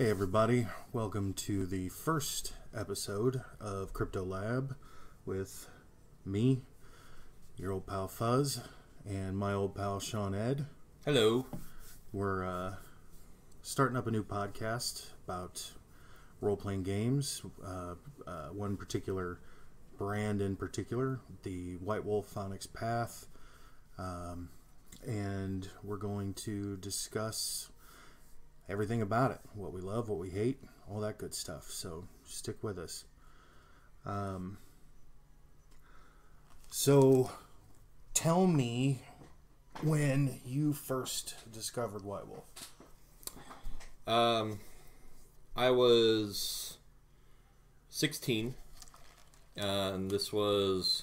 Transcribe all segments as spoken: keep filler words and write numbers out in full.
Hey everybody, welcome to the first episode of Crypto Lab with me, your old pal Fuzz, and my old pal Sean Ed. Hello. We're uh, starting up a new podcast about role-playing games, uh, uh, one particular brand in particular, the White Wolf Phonics Path, um, and we're going to discuss everything about it, what we love, what we hate, all that good stuff. So stick with us. Um, so tell me when you first discovered White Wolf. Um, I was sixteen, and this was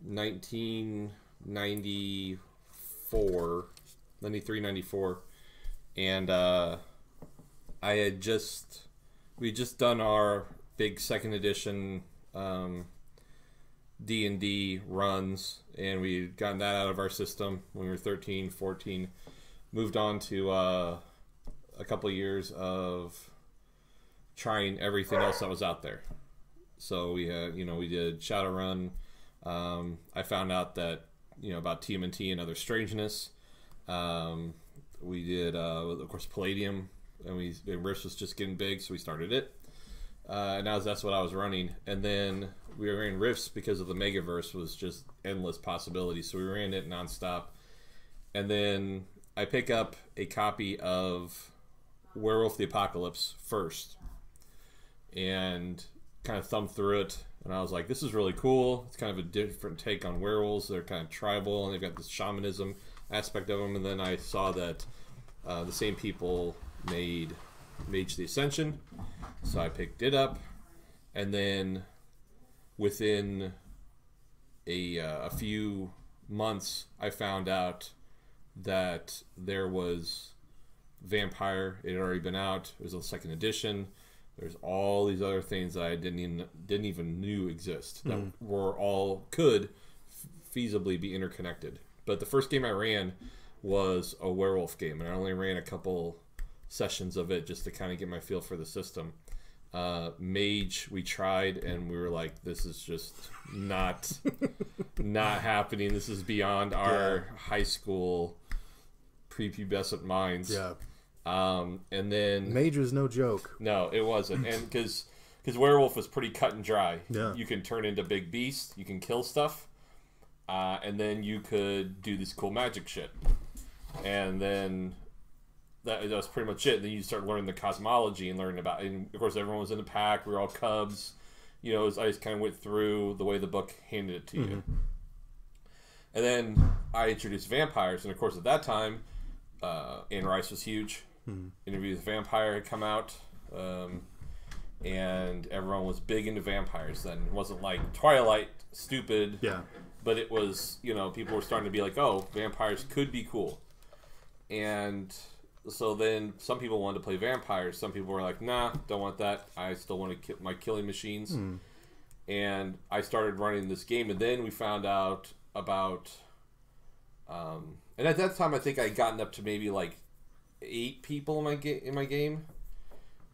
nineteen ninety-four, ninety-three, ninety-four. And uh, I had just, we had just done our big second edition um, D and D runs, and we had gotten that out of our system when we were thirteen, fourteen. Moved on to uh, a couple of years of trying everything else that was out there. So we had, you know, we did Shadowrun. Um, I found out that, you know, about T M N T and other strangeness. Um... We did, uh, of course, Palladium, and we and Rifts was just getting big, so we started it. Uh, and that was, that's what I was running. And then we ran Rifts because of the Megaverse was just endless possibilities, so we ran it nonstop. And then I pick up a copy of Werewolf the Apocalypse first and kind of thumbed through it, and I was like, this is really cool. It's kind of a different take on werewolves. They're kind of tribal, and they've got this shamanism aspect of them. And then I saw that uh, the same people made Mage the Ascension, so I picked it up. And then within a, uh, a few months I found out that there was Vampire. It had already been out. It was a second edition. There's all these other things that I didn't even didn't even knew exist that mm. were all could feasibly be interconnected. But the first game I ran was a werewolf game, and I only ran a couple sessions of it just to kind of get my feel for the system. Uh, Mage, we tried, and we were like, "This is just not, not happening. This is beyond our yeah. high school prepubescent minds." Yeah. Um, and then Mage was no joke. No, it wasn't, and because because werewolf was pretty cut and dry. Yeah. You can turn into big beasts. You can kill stuff. Uh, and then you could do this cool magic shit. And then that, that was pretty much it. Then you start learning the cosmology and learning about it. And, of course, everyone was in the pack. We were all cubs. You know, was, I just kind of went through the way the book handed it to mm-hmm. you. And then I introduced vampires. And, of course, at that time, uh, Anne Rice was huge. Mm-hmm. Interview with Vampire had come out. Um, and everyone was big into vampires then. It wasn't like Twilight, stupid. Yeah. But it was, you know, people were starting to be like, oh, vampires could be cool. And so then some people wanted to play vampires. Some people were like, nah, don't want that. I still want to keep my killing machines. Mm. And I started running this game. And then we found out about... Um, and at that time, I think I had gotten up to maybe like eight people in my, ga in my game.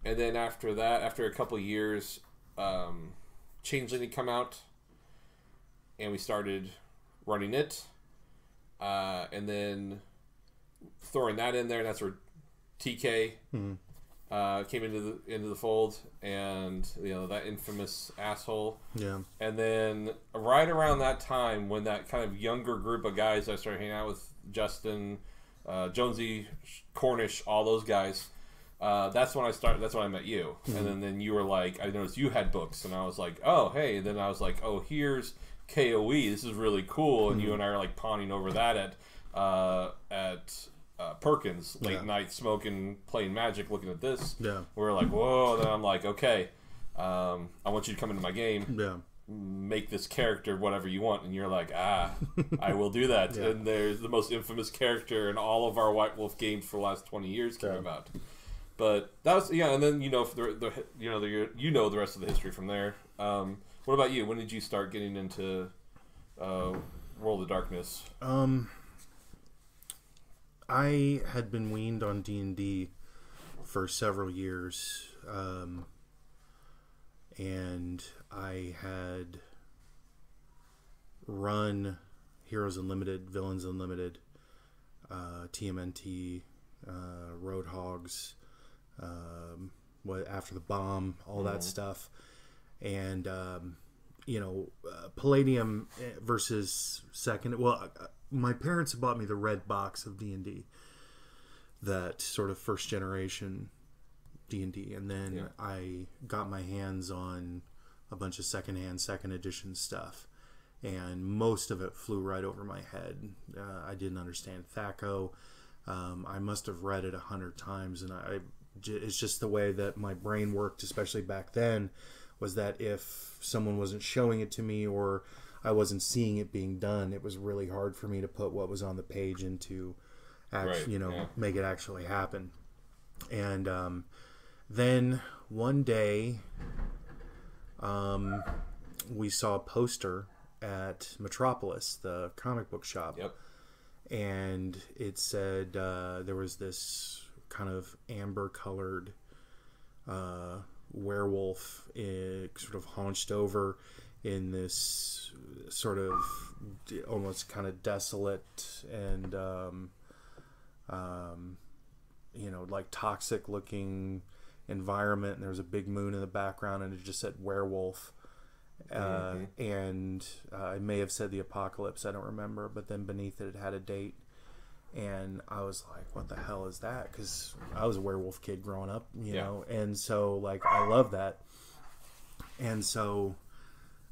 And then after that, after a couple of years, um, Changeling had come out. And we started running it, uh, and then throwing that in there. And that's where T K mm-hmm. uh, came into the into the fold, and you know that infamous asshole. Yeah. And then right around that time, when that kind of younger group of guys I started hanging out with, Justin, uh, Jonesy, Cornish, all those guys. Uh, that's when I started. That's when I met you. Mm-hmm. And then then you were like, I noticed you had books, and I was like, oh hey. And then I was like, oh here's K O E, this is really cool, and mm-hmm. you and I are like pawning over that at uh, at uh, Perkins late yeah. night, smoking, playing Magic, looking at this. Yeah, we we're like, whoa. Then I'm like, okay, um, I want you to come into my game. Yeah, make this character whatever you want, and you're like, ah, I will do that. Yeah. And there's the most infamous character in all of our White Wolf games for the last twenty years came yeah. about. But that was yeah, and then you know the, the you know the you know the rest of the history from there. Um, What about you? When did you start getting into uh, World of Darkness? Um, I had been weaned on D and D for several years, um, and I had run Heroes Unlimited, Villains Unlimited, uh, T M N T, uh, Road Hogs, um, what after the bomb, all mm-hmm. that stuff, and um, you know, uh, Palladium versus second. Well, uh, my parents bought me the red box of D and D, that sort of first generation D and D, and then yeah. I got my hands on a bunch of secondhand, second edition stuff. And most of it flew right over my head. Uh, I didn't understand Thaco. Um, I must have read it a hundred times, and I, I, it's just the way that my brain worked, especially back then, was that if someone wasn't showing it to me or I wasn't seeing it being done, it was really hard for me to put what was on the page into, act, right, you know, yeah. make it actually happen. And um, then one day, um, we saw a poster at Metropolis, the comic book shop, yep. and it said uh, there was this kind of amber-colored uh, werewolf, uh, sort of haunched over in this sort of almost kind of desolate and um, um, you know, like toxic-looking environment. And there was a big moon in the background, and it just said werewolf. Uh, mm-hmm. And uh, I may have said the apocalypse, I don't remember, but then beneath it, it had a date, and I was like, what the hell is that? Because I was a werewolf kid growing up, you yeah. know, and so like I love that. And so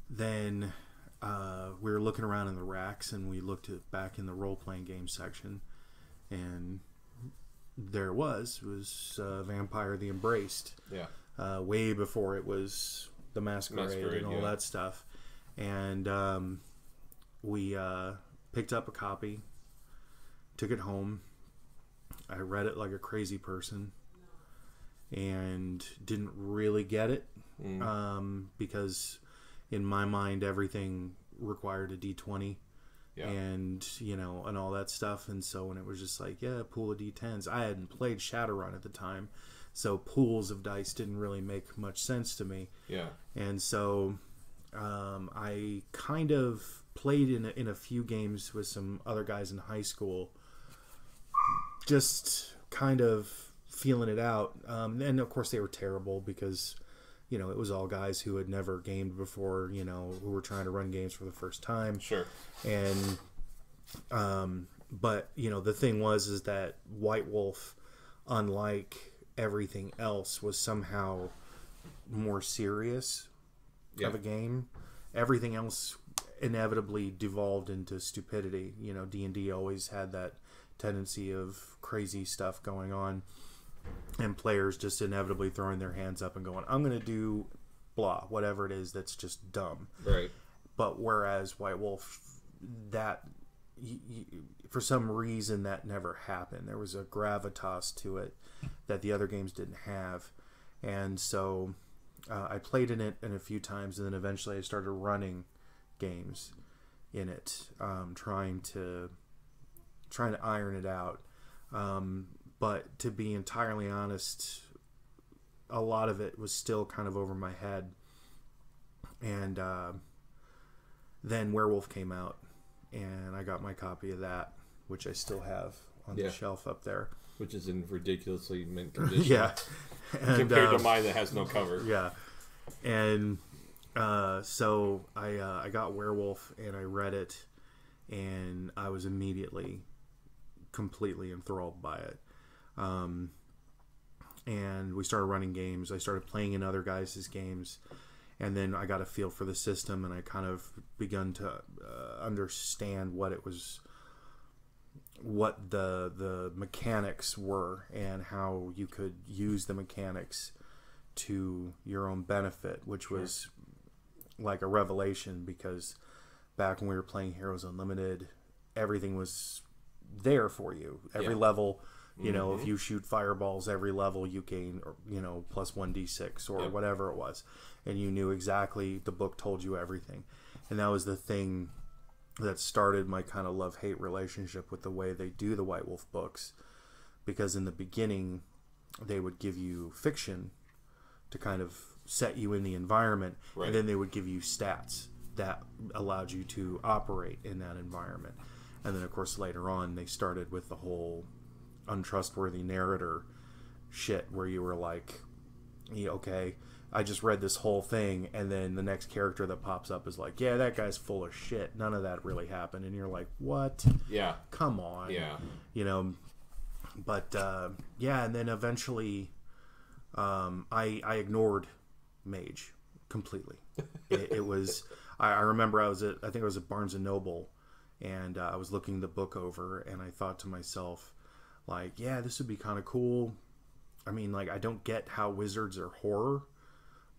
then uh, we were looking around in the racks, and we looked at back in the role-playing game section, and there was was uh, Vampire the Embraced, yeah, uh, way before it was The Masquerade, Masquerade and all yeah. that stuff. And um, we uh, picked up a copy, took it home. I read it like a crazy person and didn't really get it mm. um, because in my mind everything required a D twenty yeah. and, you know, and all that stuff. And so when it was just like, yeah, pool of D tens. I hadn't played Shadowrun at the time, so pools of dice didn't really make much sense to me. Yeah. And so um, I kind of played in a, in a few games with some other guys in high school, just kind of feeling it out. Um, and, of course, they were terrible because, you know, it was all guys who had never gamed before, you know, who were trying to run games for the first time. Sure. And, um, but, you know, the thing was is that White Wolf, unlike everything else, was somehow more serious yeah. of a game. Everything else inevitably devolved into stupidity. You know, D and D always had that tendency of crazy stuff going on and players just inevitably throwing their hands up and going, I'm going to do blah, whatever it is that's just dumb. Right. But whereas White Wolf, that y y for some reason that never happened. There was a gravitas to it that the other games didn't have. And so uh, I played in it in a few times, and then eventually I started running games in it, um, trying to trying to iron it out. Um, but to be entirely honest, a lot of it was still kind of over my head. And uh, then Werewolf came out, and I got my copy of that, which I still have on yeah. the shelf up there. Which is in ridiculously mint condition. yeah. And, compared uh, to mine that has no cover. Yeah. And uh, so I, uh, I got Werewolf, and I read it, and I was immediately completely enthralled by it. Um, and we started running games. I started playing in other guys' games. And then I got a feel for the system, and I kind of begun to uh, understand what it was, what the the mechanics were, and how you could use the mechanics to your own benefit, which was sure. like a revelation, because back when we were playing Heroes Unlimited, everything was there for you. Every yeah. level, you mm-hmm. know, if you shoot fireballs, every level you gain, you know, plus one d six or yep. whatever it was. And you knew exactly, the book told you everything. And that was the thing that started my kind of love-hate relationship with the way they do the White Wolf books. Because in the beginning, they would give you fiction to kind of set you in the environment, right. and then they would give you stats that allowed you to operate in that environment. And then, of course, later on, they started with the whole untrustworthy narrator shit where you were like, yeah, okay, I just read this whole thing, and then the next character that pops up is like, yeah, that guy's full of shit. None of that really happened. And you're like, what? Yeah. Come on. Yeah. You know, but, uh, yeah, and then eventually um, I, I ignored Mage completely. It, it was... I remember I was at, I think I was at Barnes and Noble, and uh, I was looking the book over, and I thought to myself, like, yeah, this would be kind of cool. I mean, like, I don't get how wizards are horror,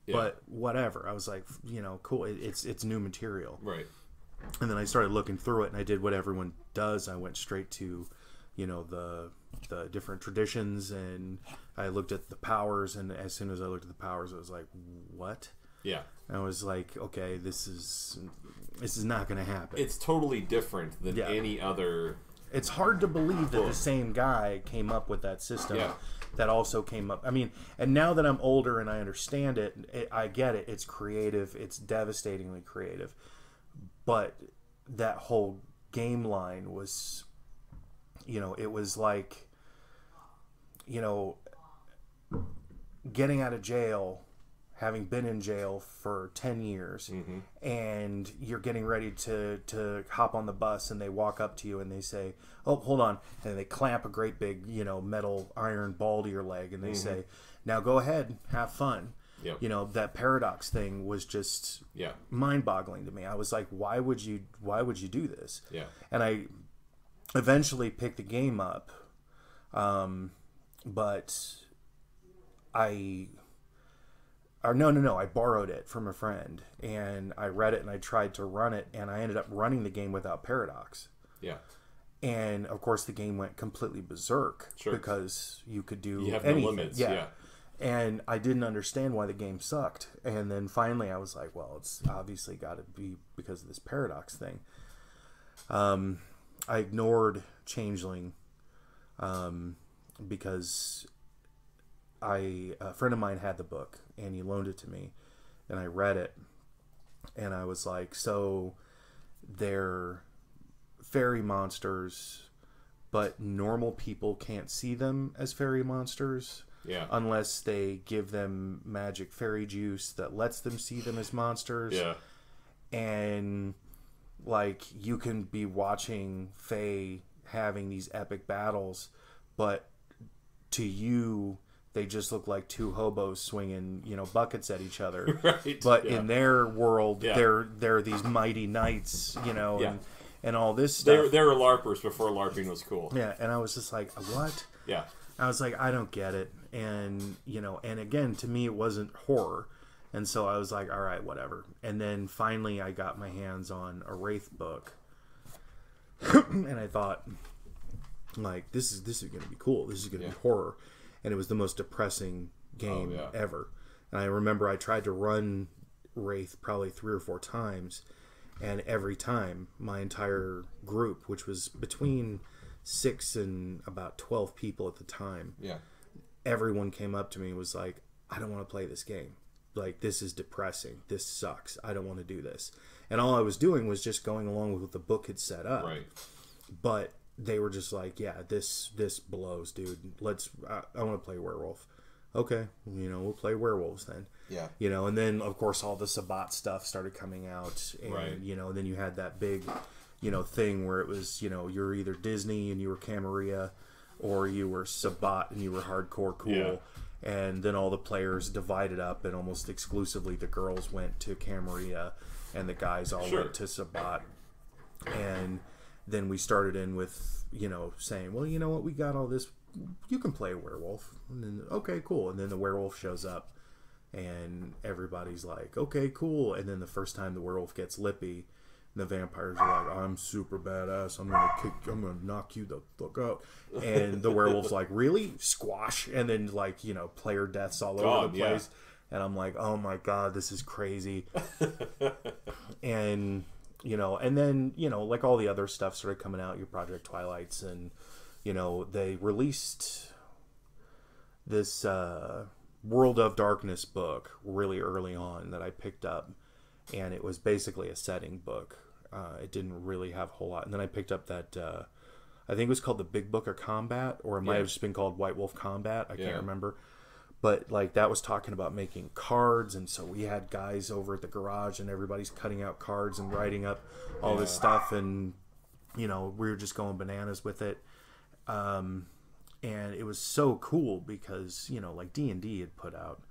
yeah. but whatever. I was like, you know, cool. It, it's it's new material, right? And then I started looking through it, and I did what everyone does. I went straight to, you know, the the different traditions, and I looked at the powers. And as soon as I looked at the powers, I was like, what? Yeah, I was like, okay, this is this is not going to happen. It's totally different than yeah. any other. It's hard to believe that book. the same guy came up with that system yeah. that also came up. I mean, and now that I'm older and I understand it, it, I get it. It's creative. It's devastatingly creative. But that whole game line was, you know, it was like, you know, getting out of jail. Having been in jail for ten years mm-hmm. and you're getting ready to, to hop on the bus, and they walk up to you and they say, oh, hold on. And they clamp a great big, you know, metal iron ball to your leg. And they mm-hmm. say, now go ahead, have fun. Yep. You know, that paradox thing was just yeah. mind boggling to me. I was like, why would you, why would you do this? Yeah. And I eventually picked the game up. Um, but I, Or no, no, no, I borrowed it from a friend, and I read it, and I tried to run it, and I ended up running the game without Paradox. Yeah. And, of course, the game went completely berserk sure. because you could do You have anything. no limits, yeah. yeah. And I didn't understand why the game sucked. And then finally I was like, well, it's obviously got to be because of this Paradox thing. Um, I ignored Changeling um, because... I a friend of mine had the book, and he loaned it to me, and I read it, and I was like, so they're fairy monsters, but normal people can't see them as fairy monsters yeah. unless they give them magic fairy juice that lets them see them as monsters. Yeah. And, like, you can be watching Fae having these epic battles, but to you... they just look like two hobos swinging, you know, buckets at each other. Right. But yeah. in their world, yeah. they're they're these mighty knights, you know, yeah. and, and all this stuff. They're, they're LARPers before LARPing was cool. Yeah, and I was just like, what? Yeah. I was like, I don't get it. And, you know, and again, to me, it wasn't horror. And so I was like, all right, whatever. And then finally I got my hands on a Wraith book. And I thought, like, this is, this is going to be cool. This is going to yeah. be horror. And it was the most depressing game oh, yeah. ever. And I remember I tried to run Wraith probably three or four times. And every time, my entire group, which was between six and about twelve people at the time, yeah, everyone came up to me and was like, I don't want to play this game. Like, this is depressing. This sucks. I don't want to do this. And all I was doing was just going along with what the book had set up. Right. But... they were just like, yeah, this this blows, dude. Let's. I, I want to play werewolf. Okay, you know, we'll play werewolves then. Yeah. You know, and then of course all the Sabbat stuff started coming out, and right. you know, then you had that big, you know, thing where it was, you know, you're either Disney and you were Camarilla, or you were Sabbat and you were hardcore cool. Yeah. And then all the players divided up, and almost exclusively the girls went to Camarilla, and the guys all sure. went to Sabbat, and. Then we started in with, you know, saying, well, you know what, we got all this. You can play a werewolf. And then, okay, cool. And then the werewolf shows up, and everybody's like, okay, cool. And then the first time the werewolf gets lippy, and the vampires are like, I'm super badass. I'm gonna kick. I'm gonna knock you the fuck out. And the werewolf's like, really? Squash. And then, like, you know, player deaths all God, over the place. Yeah. And I'm like, oh my God, this is crazy. And. You know, and then, you know, like all the other stuff started coming out, your Project Twilights, and, you know, they released this uh, World of Darkness book really early on that I picked up, and it was basically a setting book. Uh, it didn't really have a whole lot. And then I picked up that, uh, I think it was called The Big Book of Combat, or it might yeah. have just been called White Wolf Combat. I yeah. can't remember. But like that was talking about making cards, and so we had guys over at the garage, and everybody's cutting out cards and writing up all yeah. this stuff, and you know, we were just going bananas with it. Um, and it was so cool because, you know, like D and D had put out,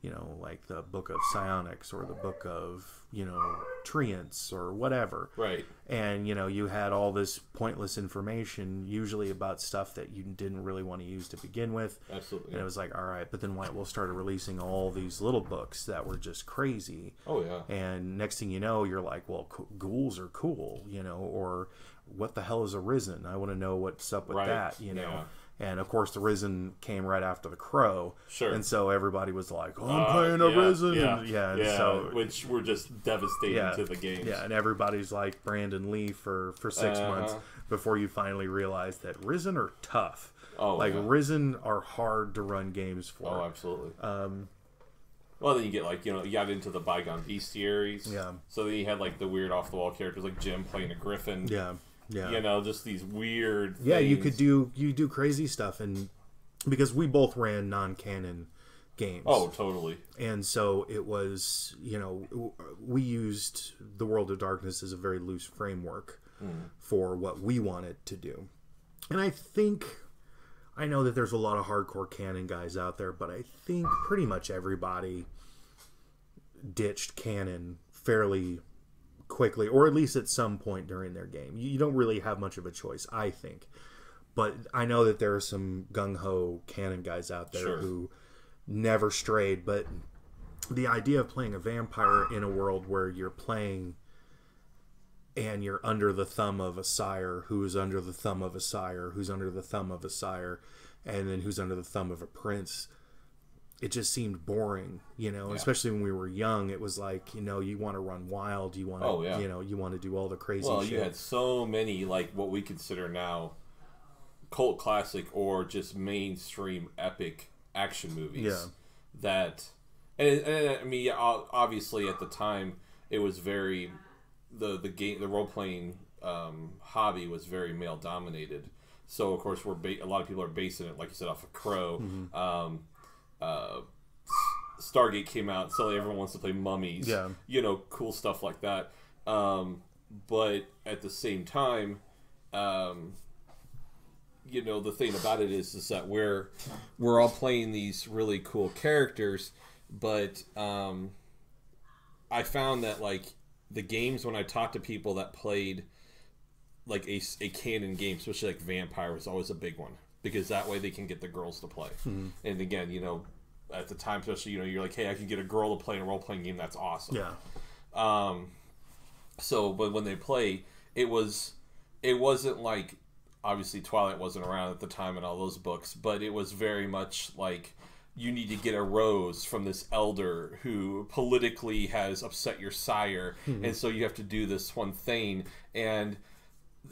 you know, like the Book of Psionics or the Book of, you know, Treants or whatever. Right. And, you know, you had all this pointless information, usually about stuff that you didn't really want to use to begin with. Absolutely. And it was like, all right. But then White Wolf started releasing all these little books that were just crazy. Oh, yeah. And next thing you know, you're like, well, ghouls are cool, you know, or what the hell is a Risen? I want to know what's up with right. that, you know. Yeah. And, of course, The Risen came right after The Crow. Sure. And so everybody was like, oh, I'm uh, playing The yeah, Risen. Yeah, and, yeah, and yeah so, which were just devastating yeah, to the games. Yeah, and everybody's like Brandon Lee for, for six uh, months before you finally realize that Risen are tough. Oh, Like, yeah. Risen are hard to run games for. Oh, absolutely. Um, well, then you get, like, you know, you got into the Bygone Bestiaries. Yeah. So then you had, like, the weird off-the-wall characters, like Jim playing a griffin. Yeah. Yeah, you know, just these weird things. Yeah, you could do you do crazy stuff, and because we both ran non-canon games. Oh, totally. And so it was, you know, we used the World of Darkness as a very loose framework mm. for what we wanted to do. And I think I know that there's a lot of hardcore canon guys out there, but I think pretty much everybody ditched canon fairly quickly, or at least at some point during their game. You don't really have much of a choice, I think. But I know that there are some gung-ho canon guys out there sure. who never strayed. But the idea of playing a vampire in a world where you're playing and you're under the thumb of a sire who is under the thumb of a sire who's under the thumb of a sire and then who's under the thumb of a prince, it just seemed boring, you know, yeah. especially when we were young. It was like, you know, you want to run wild. You want to, oh, yeah. you know, you want to do all the crazy well, shit. Well, you had so many, like, what we consider now cult classic or just mainstream epic action movies. Yeah. That, and, and I mean, obviously at the time, it was very, the, the game, the role-playing um, hobby was very male-dominated. So, of course, we're ba a lot of people are basing it, like you said, off of Crow. Mm-hmm. Um Uh, Stargate came out, suddenly everyone wants to play mummies. Yeah. You know, cool stuff like that. Um, but at the same time, um, you know, the thing about it is, is that we're, we're all playing these really cool characters, but um, I found that, like, the games when I talked to people that played, like, a, a canon game, especially, like, Vampire was always a big one. Because that way they can get the girls to play. Mm-hmm. And again, you know, at the time, especially, you know, you're like, hey, I can get a girl to play in a role-playing game. That's awesome. Yeah. Um, so, but when they play, it was, it wasn't like, obviously Twilight wasn't around at the time and all those books, but it was very much like, you need to get a rose from this elder who politically has upset your sire. Mm-hmm. And so you have to do this one thing. And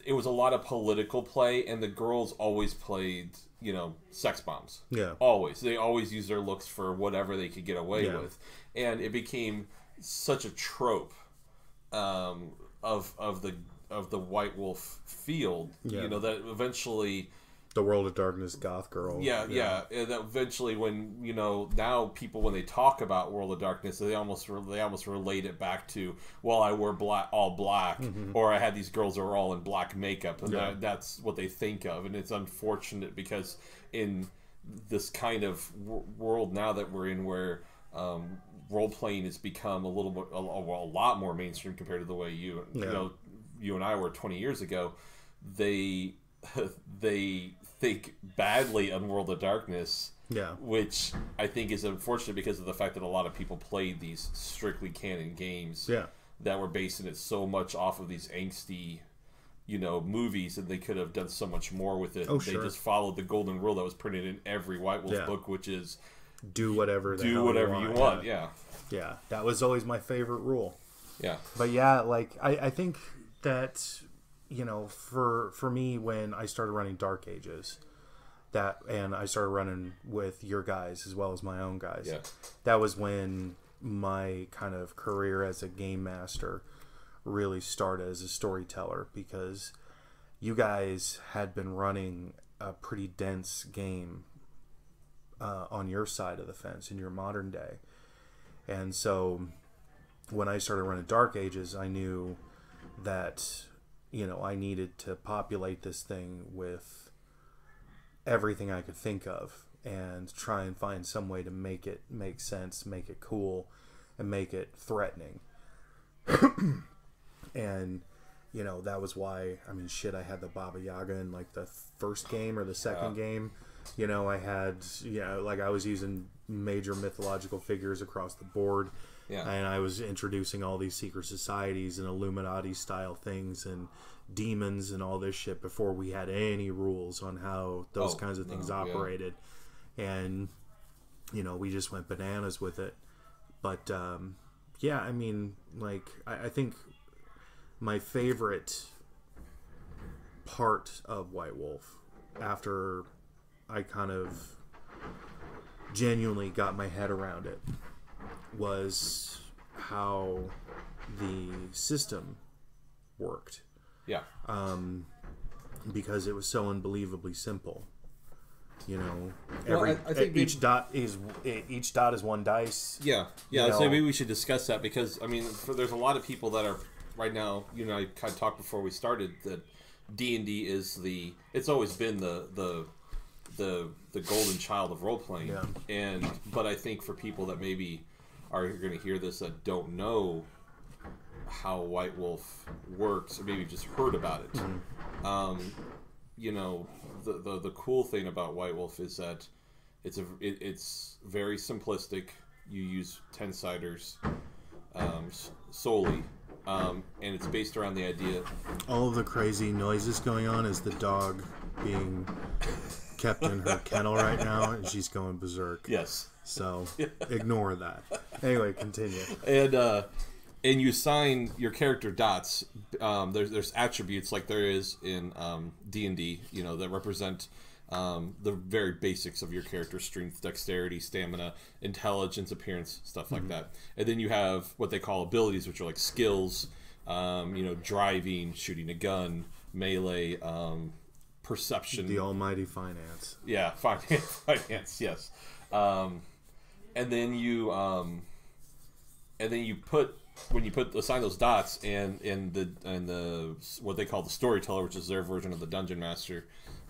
it was a lot of political play, and the girls always played, you know, sex bombs. Yeah. Always. They always used their looks for whatever they could get away yeah. with. And it became such a trope um, of of the of the White Wolf field, yeah. you know, that eventually... The World of Darkness goth girl. Yeah, yeah. yeah. And that eventually when, you know, now people, when they talk about World of Darkness, they almost they almost relate it back to, well, I wore black, all black, mm-hmm. or I had these girls that were all in black makeup. And yeah. that, that's what they think of. And it's unfortunate because in this kind of w world now that we're in where um, role-playing has become a little bit, a, a lot more mainstream compared to the way you, yeah. you know, you and I were twenty years ago, they... they think badly on World of Darkness, yeah. which I think is unfortunate because of the fact that a lot of people played these strictly canon games yeah. that were basing it so much off of these angsty, you know, movies, and they could have done so much more with it. Oh, they sure. just followed the golden rule that was printed in every White Wolf yeah. book, which is do whatever the do whatever you want. You want. Yeah. yeah, yeah, that was always my favorite rule. Yeah, but yeah, like I, I think that. You know, for for me, when I started running Dark Ages, that, and I started running with your guys as well as my own guys. Yeah. That was when my kind of career as a game master really started as a storyteller, because you guys had been running a pretty dense game uh, on your side of the fence in your modern day. And so when I started running Dark Ages, I knew that, you know, I needed to populate this thing with everything I could think of and try and find some way to make it make sense, make it cool, and make it threatening. And, you know, that was why, I mean, shit, I had the Baba Yaga in, like, the first game or the second yeah. game. You know, I had, you know, like, I was using major mythological figures across the board. Yeah. And I was introducing all these secret societies and Illuminati-style things and demons and all this shit before we had any rules on how those oh, kinds of things no, operated. Yeah. And, you know, we just went bananas with it. But, um, yeah, I mean, like, I, I think my favorite part of White Wolf, after I kind of genuinely got my head around it, was how the system worked. Yeah. Um, because it was so unbelievably simple. You know, every, well, I, I think each we, dot is each dot is one dice. Yeah, yeah. So know. maybe we should discuss that, because I mean, for, there's a lot of people that are right now. You know, I kind of talked before we started that D and D is the it's always been the the the the golden child of role playing. Yeah. And but I think for people that maybe are going to hear this that don't know how White Wolf works, or maybe just heard about it. Mm-hmm. Um, you know, the, the the cool thing about White Wolf is that it's a it, it's very simplistic. You use ten siders um, solely, um, and it's based around the idea. All of the crazy noises going on is the dog being kept in her kennel right now, and she's going berserk. Yes. So yeah. Ignore that. Anyway, continue. And uh, and you assign your character dots. Um, there's there's attributes like there is in um, D and D. You know, that represent um, the very basics of your character: strength, dexterity, stamina, intelligence, appearance, stuff like mm-hmm. that. And then you have what they call abilities, which are like skills. Um, you know, driving, shooting a gun, melee. Um, perception. The almighty finance. Yeah, finance. Finance. Yes. Um, and then you, um, and then you put when you put assign those dots, and and the and the what they call the storyteller, which is their version of the dungeon master,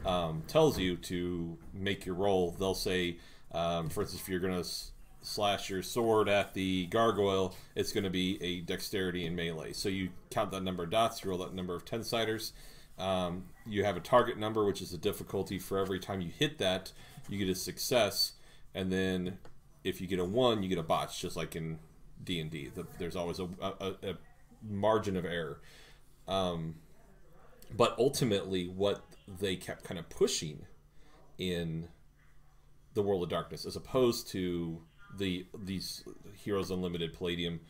um, tells you to make your roll. They'll say, um, for instance, if you're gonna s slash your sword at the gargoyle, it's gonna be a dexterity and melee. So you count that number of dots, you roll that number of ten siders. Um, you have a target number, which is the difficulty. For every time you hit that, you get a success. And then, if you get a one, you get a botch, just like in D and D. The, there's always a, a, a margin of error. Um, but ultimately, what they kept kind of pushing in the World of Darkness, as opposed to the these Heroes Unlimited, Palladium,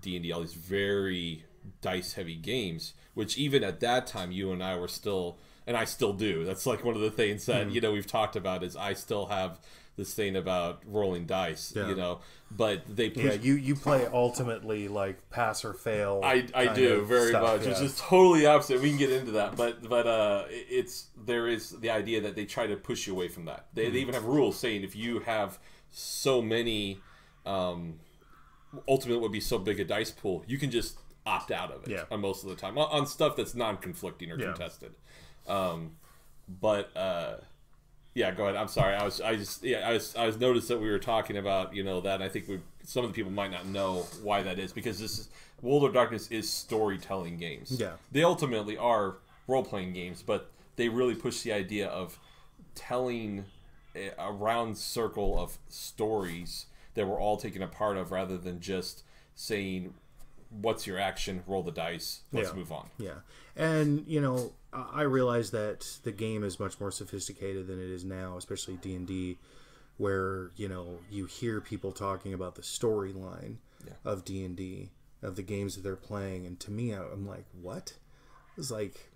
D and D, all these very dice-heavy games, which even at that time, you and I were still, and I still do. That's like one of the things that, mm-hmm. you know, we've talked about is I still have this thing about rolling dice, yeah. you know, but they push. Yeah, you, you play ultimately like pass or fail. I, I do very stuff, much, yeah. which is totally opposite. We can get into that, but but uh, it's there is the idea that they try to push you away from that. They, mm. they even have rules saying if you have so many, um, ultimately it would be so big a dice pool, you can just opt out of it yeah. on most of the time on, on stuff that's non-conflicting or yeah. contested, um, but. Uh, Yeah, go ahead. I'm sorry. I was, I just, yeah, I was, I was noticed that we were talking about, you know, that. And I think we, some of the people might not know why that is, because this is, World of Darkness is storytelling games. Yeah, they ultimately are role playing games, but they really push the idea of telling a, a round circle of stories that we're all taking a part of, rather than just saying, "What's your action? Roll the dice. Let's yeah. move on." Yeah, and you know. I realize that the game is much more sophisticated than it is now, especially D and D, where, you know, you hear people talking about the storyline yeah. of D and D, of the games that they're playing. And to me, I'm like, what? It's like,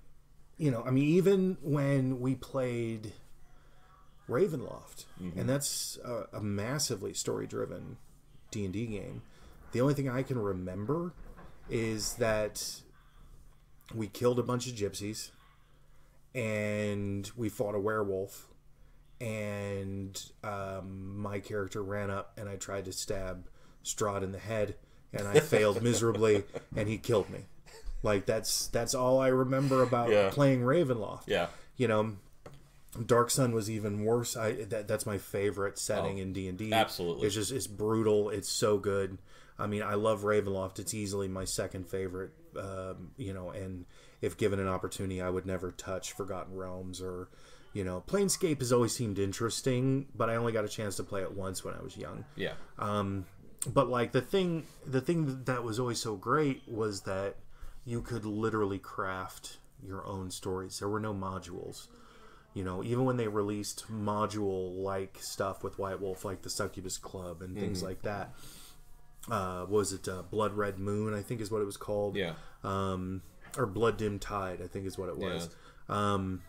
you know, I mean, even when we played Ravenloft, mm-hmm. and that's a, a massively story-driven D and D game. The only thing I can remember is that we killed a bunch of gypsies, and we fought a werewolf, and um, my character ran up, and I tried to stab Strahd in the head, and I failed miserably, and he killed me. Like, that's that's all I remember about yeah. playing Ravenloft. Yeah, you know, Dark Sun was even worse. I that, that's my favorite setting oh, in D and D. Absolutely, it's just it's brutal. It's so good. I mean, I love Ravenloft. It's easily my second favorite. Um, you know, and if given an opportunity, I would never touch Forgotten Realms or, you know, Planescape has always seemed interesting, but I only got a chance to play it once when I was young. Yeah. Um, but like the thing, the thing that was always so great was that you could literally craft your own stories. There were no modules. You know, even when they released module-like stuff with White Wolf, like the Succubus Club and things mm-hmm. like that. Uh, what was it? Uh, Blood Red Moon, I think is what it was called. Yeah. Um, or Blood Dim Tide, I think is what it was. Yeah. Um,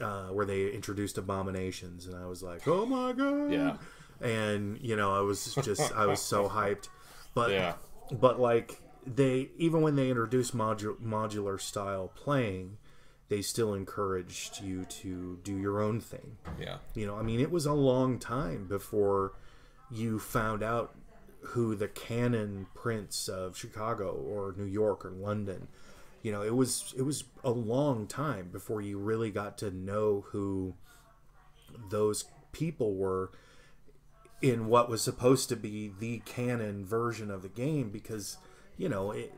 uh, where they introduced abominations, and I was like, oh my god! Yeah. And, you know, I was just, I was so hyped. But, yeah. but like... They even when they introduced modular, modular style playing, they still encouraged you to do your own thing. Yeah, you know, I mean, it was a long time before you found out who the canon prince of Chicago or New York or London. You know, it was it was a long time before you really got to know who those people were in what was supposed to be the canon version of the game, because. You know, it,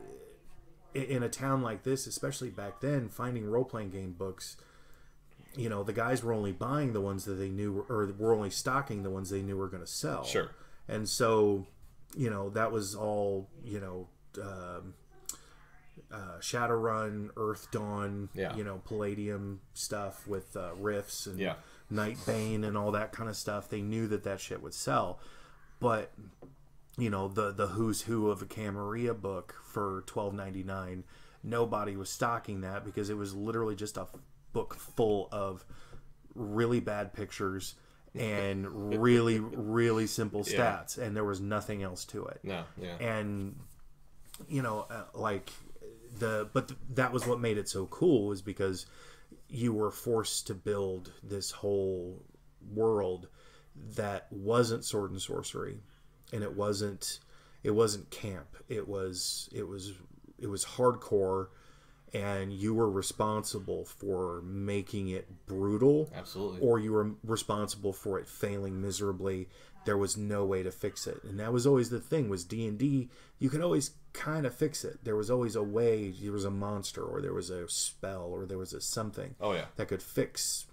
in a town like this, especially back then, finding role-playing game books, you know, the guys were only buying the ones that they knew, were, or were only stocking the ones they knew were going to sell. Sure. And so, you know, that was all, you know, um, uh, Shadowrun, Earth Dawn, yeah. you know, Palladium stuff with uh, Rifts and yeah. Nightbane and all that kind of stuff. They knew that that shit would sell. But... You know, the the who's who of a Camarilla book for twelve ninety-nine. Nobody was stocking that because it was literally just a book full of really bad pictures and really really simple stats, yeah. and there was nothing else to it. No, yeah. And you know, uh, like the but th that was what made it so cool, is because you were forced to build this whole world that wasn't sword and sorcery. And it wasn't, it wasn't camp. It was, it was, it was hardcore, and you were responsible for making it brutal. Absolutely. Or you were responsible for it failing miserably. There was no way to fix it, and that was always the thing. Was D and D, you could always kind of fix it. There was always a way. There was a monster, or there was a spell, or there was a something. Oh yeah. That could fix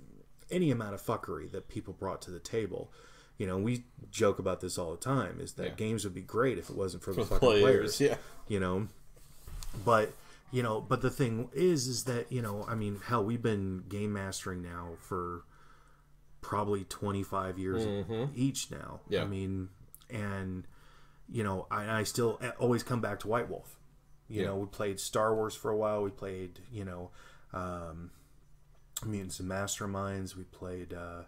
any amount of fuckery that people brought to the table. You know, we joke about this all the time, is that yeah. games would be great if it wasn't for, for the fucking players, players. Yeah. You know, but, you know, but the thing is, is that, you know, I mean, hell, we've been game mastering now for probably twenty-five years mm-hmm. each now. Yeah. I mean, and, you know, I, I still always come back to White Wolf. You yeah. know, we played Star Wars for a while. We played, you know, um, Mutants and Masterminds. We played, uh,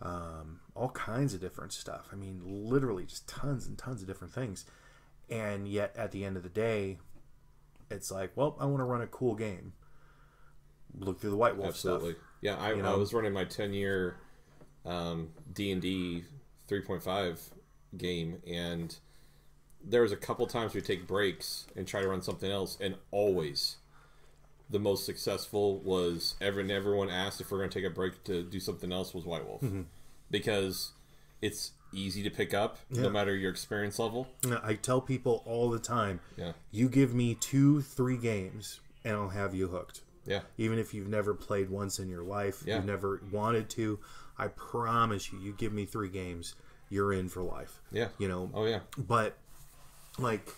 Um, all kinds of different stuff. I mean, literally just tons and tons of different things. And yet, at the end of the day, it's like, well, I want to run a cool game. Look through the White Wolf Absolutely. Stuff. Yeah, I, you know? I was running my ten-year um, D and D three point five game, and there was a couple times we take breaks and try to run something else, and always... The most successful was ever, and everyone asked if we're going to take a break to do something else was White Wolf, mm-hmm. because it's easy to pick up yeah. no matter your experience level. I tell people all the time, yeah. you give me two, three games and I'll have you hooked. Yeah, even if you've never played once in your life, yeah. you've never wanted to. I promise you, you give me three games, you're in for life. Yeah, you know. Oh yeah. But like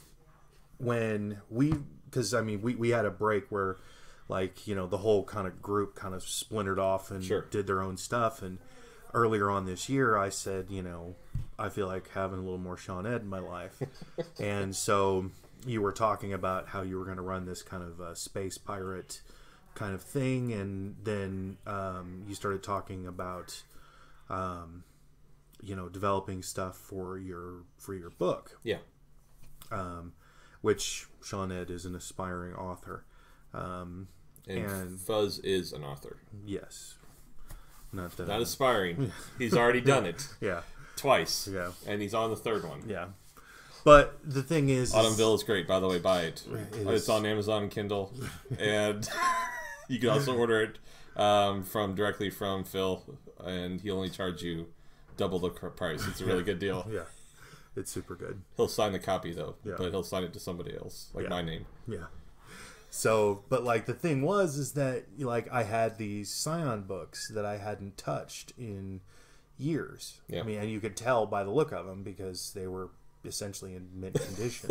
when we, because I mean, we we had a break where. Like, you know, the whole kind of group kind of splintered off and sure. did their own stuff. And earlier on this year, I said, you know, I feel like having a little more Sean Ed in my life. And so you were talking about how you were going to run this kind of uh, space pirate kind of thing. And then um, you started talking about um, you know, developing stuff for your for your book. Yeah. Um, which Sean Ed is an aspiring author. Um, and, and Fuzz is an author. Yes. Not that. Not aspiring. He's already done it. Yeah. Twice. Yeah. And he's on the third one. Yeah. But the thing is, Autumnville is, is great, by the way. Buy it. it it's on Amazon and Kindle, and you can also order it um, from directly from Phil, and he only charges you double the price. It's a really good deal. Yeah, it's super good. He'll sign the copy though, yeah. but he'll sign it to somebody else, like yeah. my name. Yeah. So, but like the thing was, is that like I had these Scion books that I hadn't touched in years. Yeah. I mean, and you could tell by the look of them because they were essentially in mint condition.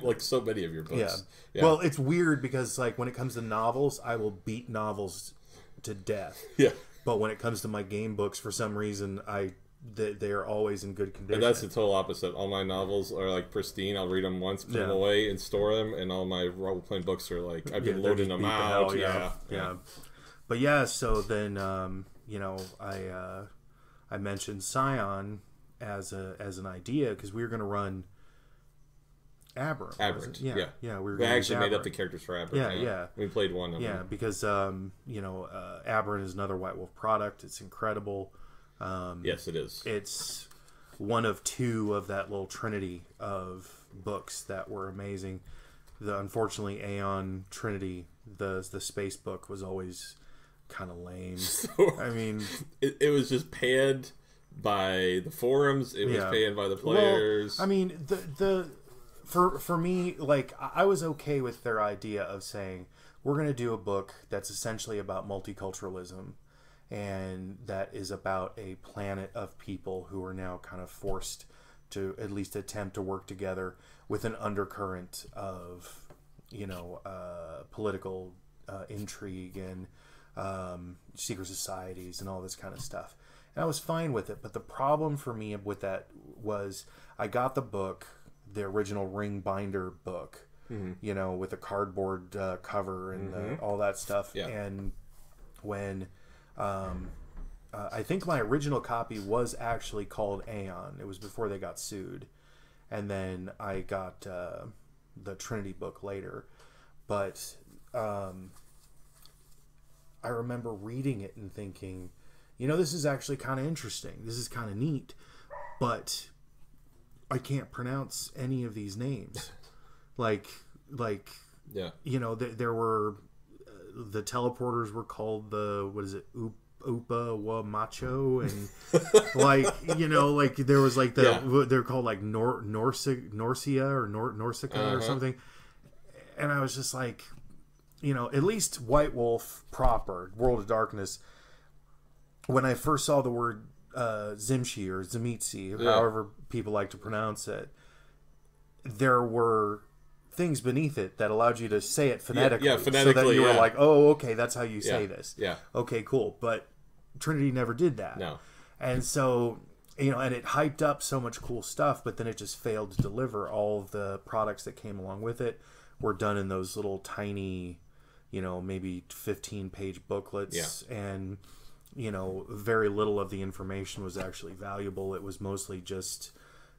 Like so many of your books. Yeah. yeah. Well, it's weird because like when it comes to novels, I will beat novels to death. Yeah. But when it comes to my game books, for some reason, I they, they are always in good condition. And that's the total opposite. All my novels are like pristine. I'll read them once, put yeah. them away, and store them. And all my role-playing books are like I've been yeah, loading them out. out. Yeah. Yeah. yeah. yeah. But yeah, so then um, you know, I uh, I mentioned Scion as a as an idea because we were going to run Aberrant. Aberrant, yeah, yeah, yeah. We were we actually made up the characters for Aberrant. Yeah, yeah, yeah. We played one of yeah, them. Yeah, because um, you know, uh, Aberrant is another White Wolf product. It's incredible. Um, yes, it is. It's one of two of that little trinity of books that were amazing. The unfortunately Aeon Trinity, the the space book, was always kind of lame. So, I mean, it, it was just panned by the forums, it was yeah. panned by the players. Well, I mean, the the for for me, like I was okay with their idea of saying we're going to do a book that's essentially about multiculturalism, and that is about a planet of people who are now kind of forced to at least attempt to work together with an undercurrent of you know uh, political uh, intrigue and um, secret societies and all this kind of stuff. And I was fine with it, but the problem for me with that was I got the book, the original ring binder book, mm-hmm. you know, with a cardboard uh, cover and mm-hmm. the, all that stuff. Yeah. And when um, uh, I think my original copy was actually called Aeon. It was before they got sued. And then I got uh, the Trinity book later. But um, I remember reading it and thinking, you know, this is actually kind of interesting. This is kind of neat, but I can't pronounce any of these names. Like, like, yeah, you know, th there were uh, the teleporters were called the what is it, Oop Upa Wa Macho, and like you know, like there was like the yeah. they're called like Nor Norsi Norsia or Nor Norsica uh-huh. or something, and I was just like, you know, at least White Wolf proper, World of Darkness. When I first saw the word uh, Tzimisce or Tzimisce, yeah. however people like to pronounce it, there were things beneath it that allowed you to say it phonetically. Yeah, yeah phonetically. So that you yeah. were like, oh, okay, that's how you say yeah. this. Yeah. Okay, cool. But Trinity never did that. No. And so, you know, and it hyped up so much cool stuff, but then it just failed to deliver. All of the products that came along with it were done in those little tiny, you know, maybe fifteen page booklets. Yeah. And you know, very little of the information was actually valuable. It was mostly just,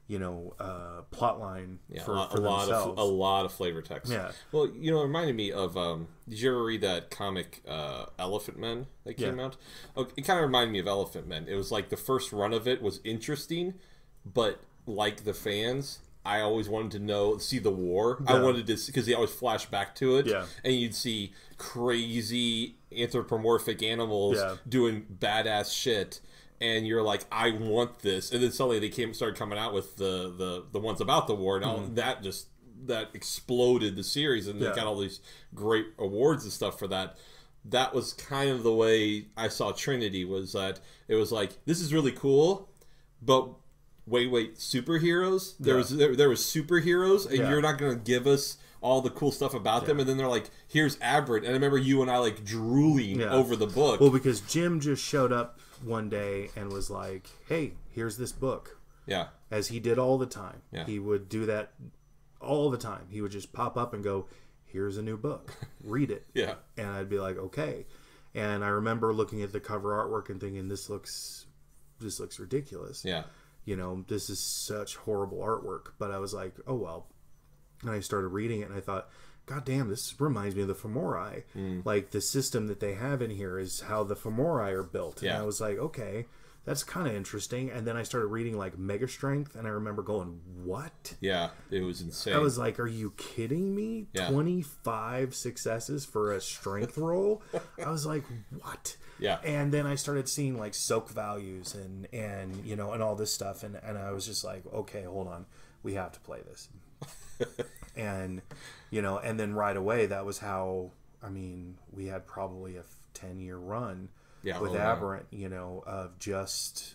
you know, uh, plotline yeah, for, a lot, for themselves. A lot of, a lot of flavor text. Yeah. Well, you know, it reminded me of, um, did you ever read that comic uh, Elephant Men that came yeah. out? Oh, it kind of reminded me of Elephant Men. It was like the first run of it was interesting, but like the fans, I always wanted to know, see the war. Yeah. I wanted to, because they always flash back to it. Yeah. And you'd see crazy anthropomorphic animals yeah. doing badass shit, and you're like, I want this. And then suddenly they came, started coming out with the the, the ones about the war, and all, mm. that just that exploded the series, and yeah. they got all these great awards and stuff for that. That was kind of the way I saw Trinity, was that it was like, this is really cool, but wait, wait, superheroes? There yeah. was there, there was superheroes, and yeah. you're not going to give us all the cool stuff about yeah. them, and then they're like, here's Aberrant. And I remember you and I like drooling yeah. over the book. Well, because Jim just showed up one day and was like, hey, here's this book. Yeah. As he did all the time. Yeah. He would do that all the time. He would just pop up and go, here's a new book. Read it. yeah. And I'd be like, okay. And I remember looking at the cover artwork and thinking, this looks this looks ridiculous. Yeah. You know, this is such horrible artwork. But I was like, oh, well. And I started reading it, and I thought, God damn, this reminds me of the Femorai. Mm. Like, the system that they have in here is how the Femorai are built. Yeah. And I was like, okay, that's kind of interesting. And then I started reading, like, Mega Strength, and I remember going, what? Yeah, it was insane. I was like, are you kidding me? Yeah. twenty-five successes for a strength roll? I was like, what? Yeah. And then I started seeing, like, soak values and, and you know, and all this stuff. And, and I was just like, okay, hold on. We have to play this. And, you know, and then right away, that was how, I mean, we had probably a ten-year run yeah, with Aberrant, you know, of just,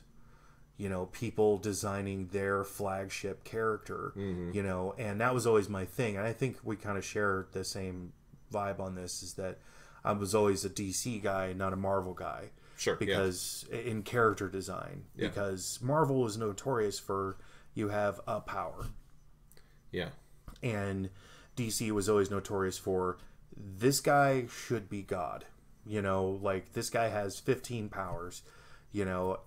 you know, people designing their flagship character, mm-hmm. you know, and that was always my thing. And I think we kind of share the same vibe on this, is that I was always a D C guy, not a Marvel guy. Sure. Because yeah. in character design, yeah. because Marvel was notorious for you have a power. Yeah. And D C was always notorious for, this guy should be God, you know, like this guy has fifteen powers, you know,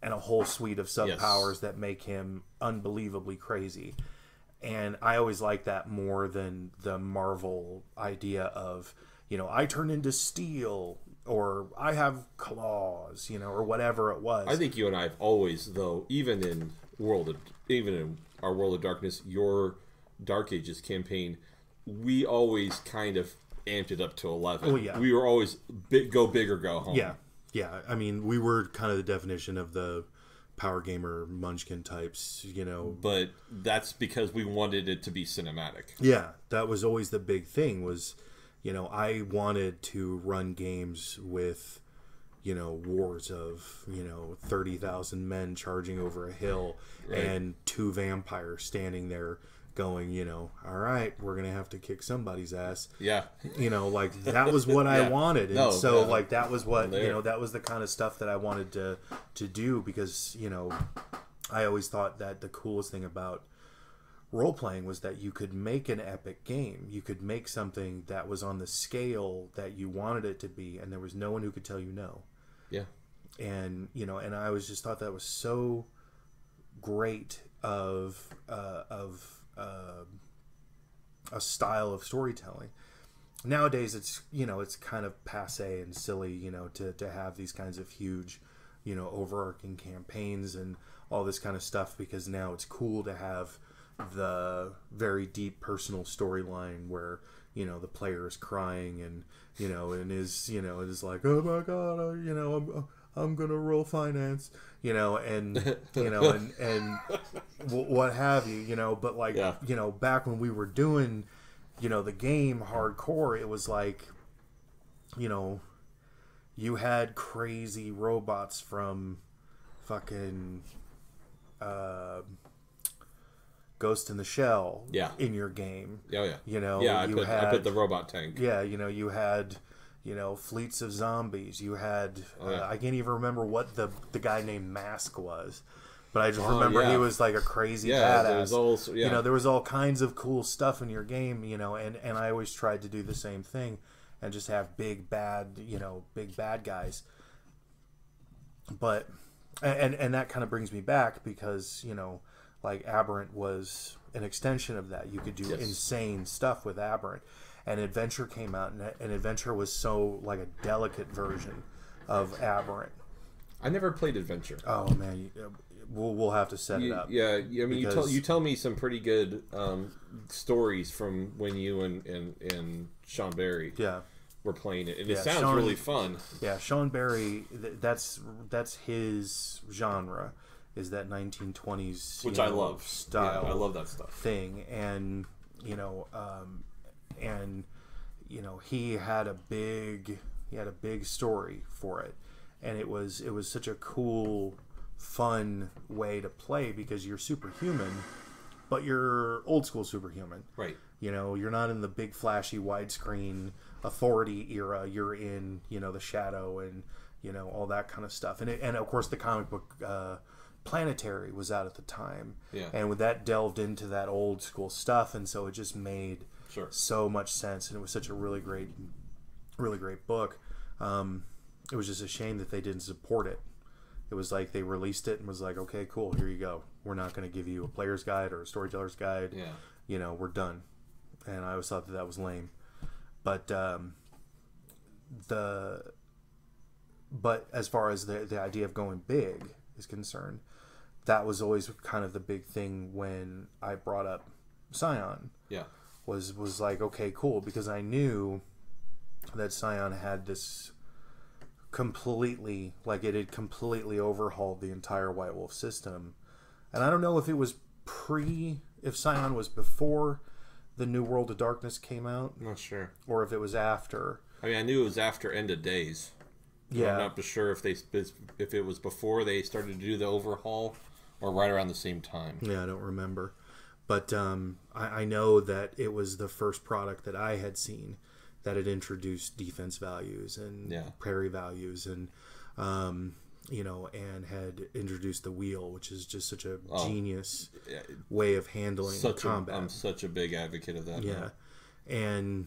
and a whole suite of sub powers yes. that make him unbelievably crazy. And I always liked that more than the Marvel idea of, you know, I turn into steel or I have claws, you know, or whatever it was. I think you and I have always, though, even in World of, even in our World of Darkness, your Dark Ages campaign, we always kind of amped it up to eleven. Oh, yeah. We were always big, go big or go home. Yeah, yeah. I mean, we were kind of the definition of the power gamer munchkin types, you know. But that's because we wanted it to be cinematic. Yeah, that was always the big thing was, you know, I wanted to run games with, you know, wars of, you know, thirty thousand men charging over a hill right. and two vampires standing there going, you know, all right, we're going to have to kick somebody's ass. Yeah. You know, like that was what yeah. I wanted. And no, so no. like that was what, there. you know, that was the kind of stuff that I wanted to, to do because, you know, I always thought that the coolest thing about role playing was that you could make an epic game. You could make something that was on the scale that you wanted it to be. And there was no one who could tell you no. Yeah. And, you know, and I always just thought that was so great of, uh, of, Uh, a style of storytelling. Nowadays, it's you know it's kind of passe and silly, you know, to to have these kinds of huge, you know, overarching campaigns and all this kind of stuff because now it's cool to have the very deep personal storyline where you know the player is crying and you know and is you know it is like oh my god oh, you know I'm I'm gonna roll finance. You know, and, you know, and, and what have you, you know, but like, yeah. you know, back when we were doing, you know, the game hardcore, it was like, you know, you had crazy robots from fucking uh, Ghost in the Shell yeah. in your game. Oh, yeah. You know, yeah, you I, put, had, I put the robot tank. Yeah, you know, you had... You know, fleets of zombies. You had, oh, yeah. uh, I can't even remember what the the guy named Mask was, but I just oh, remember yeah. he was like a crazy yeah, badass. Was all, yeah. You know, there was all kinds of cool stuff in your game, you know, and, and I always tried to do the same thing and just have big bad, you know, big bad guys. But, and, and that kind of brings me back because, you know, like Aberrant was an extension of that. You could do yes. insane stuff with Aberrant. And Adventure came out, and, and Adventure was so, like, a delicate version of Aberrant. I never played Adventure. Oh, man. You, we'll, we'll have to set you, it up. Yeah, I mean, you tell, you tell me some pretty good um, stories from when you and, and, and Sean Barry yeah. were playing it. And yeah, it sounds Sean, really fun. Yeah, Sean Barry, th that's, that's his genre, is that nineteen twenties Which I know, love. Style. Yeah, I love that stuff. Thing. And, you know... Um, And, you know, he had a big, he had a big story for it. And it was, it was such a cool, fun way to play because you're superhuman, but you're old school superhuman. Right. You know, you're not in the big, flashy, widescreen authority era. You're in, you know, the shadow and, you know, all that kind of stuff. And, it, and of course, the comic book uh, Planetary was out at the time. Yeah. And with that delved into that old school stuff. And so it just made... Sure. so much sense, and it was such a really great really great book. Um, it was just a shame that they didn't support it It was like they released it and was like, okay, cool, here you go. We're not going to give you a player's guide or a storyteller's guide. Yeah. You know, we're done. And I always thought that that was lame. But um, the but as far as the, the idea of going big is concerned, that was always kind of the big thing when I brought up Scion. Yeah. Was, was like, okay, cool, because I knew that Scion had this completely, like it had completely overhauled the entire White Wolf system. And I don't know if it was pre, if Scion was before the new World of Darkness came out. Not sure. Or if it was after. I mean, I knew it was after End of Days. Yeah. I'm not sure if they if it was before they started to do the overhaul or right around the same time. Yeah, I don't remember. But um, I, I know that it was the first product that I had seen that had introduced defense values and yeah. parry values and, um, you know, and had introduced the wheel, which is just such a oh, genius yeah, way of handling such combat. A, I'm such a big advocate of that. Yeah. Man. And,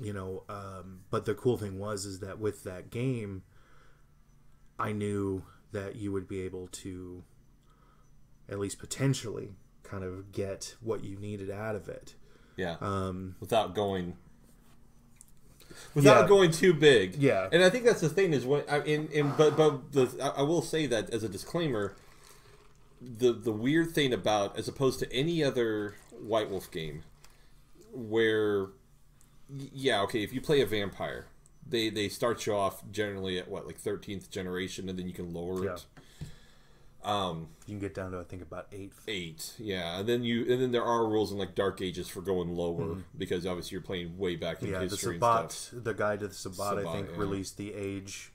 you know, um, but the cool thing was is that with that game, I knew that you would be able to at least potentially kind of get what you needed out of it. Yeah. Um, without going... Without yeah. going too big. Yeah. And I think that's the thing is when I in, in but but the, I will say that as a disclaimer, the the weird thing about as opposed to any other White Wolf game where yeah, okay, if you play a vampire, they they start you off generally at what, like thirteenth generation, and then you can lower yeah. it. Um, you can get down to I think about eight. Eight, yeah, and then you and then there are rules in like Dark Ages for going lower mm-hmm. because obviously you're playing way back in yeah, history. Yeah, the Sabbat, the guide to the Sabbat, Sabbat I think yeah. released the age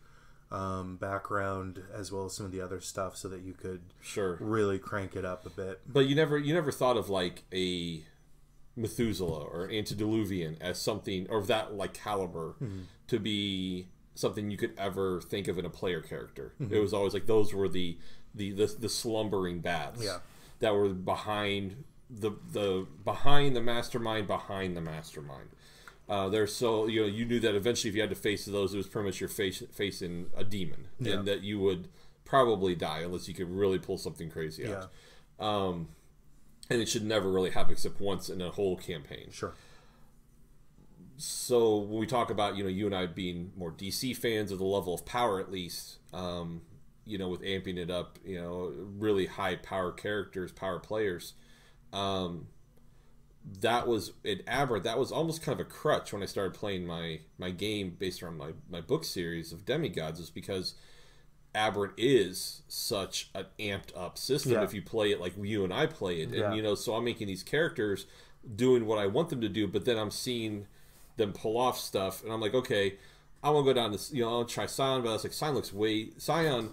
um, background as well as some of the other stuff so that you could sure really crank it up a bit. But you never you never thought of like a Methuselah or an antediluvian as something or that like caliber mm-hmm. to be something you could ever think of in a player character. Mm-hmm. It was always like those were the The, the the slumbering bats yeah. that were behind the the behind the mastermind behind the mastermind. Uh, they're so you know you knew that eventually if you had to face those, it was pretty much you're face, facing a demon, yeah. and that you would probably die unless you could really pull something crazy out. Yeah. Um, and it should never really happen except once in a whole campaign. Sure. So when we talk about you know you and I being more D C fans of the level of power at least. Um, You know, with amping it up, you know, really high power characters, power players. Um, that was at Aberrant. That was almost kind of a crutch when I started playing my my game based around my my book series of demigods, is because Aberrant is such an amped up system. Yeah. If you play it like you and I play it, and yeah. you know, so I'm making these characters doing what I want them to do, but then I'm seeing them pull off stuff, and I'm like, okay, I want to go down to you know I'll try Scion, but I was like, Scion looks way Scion.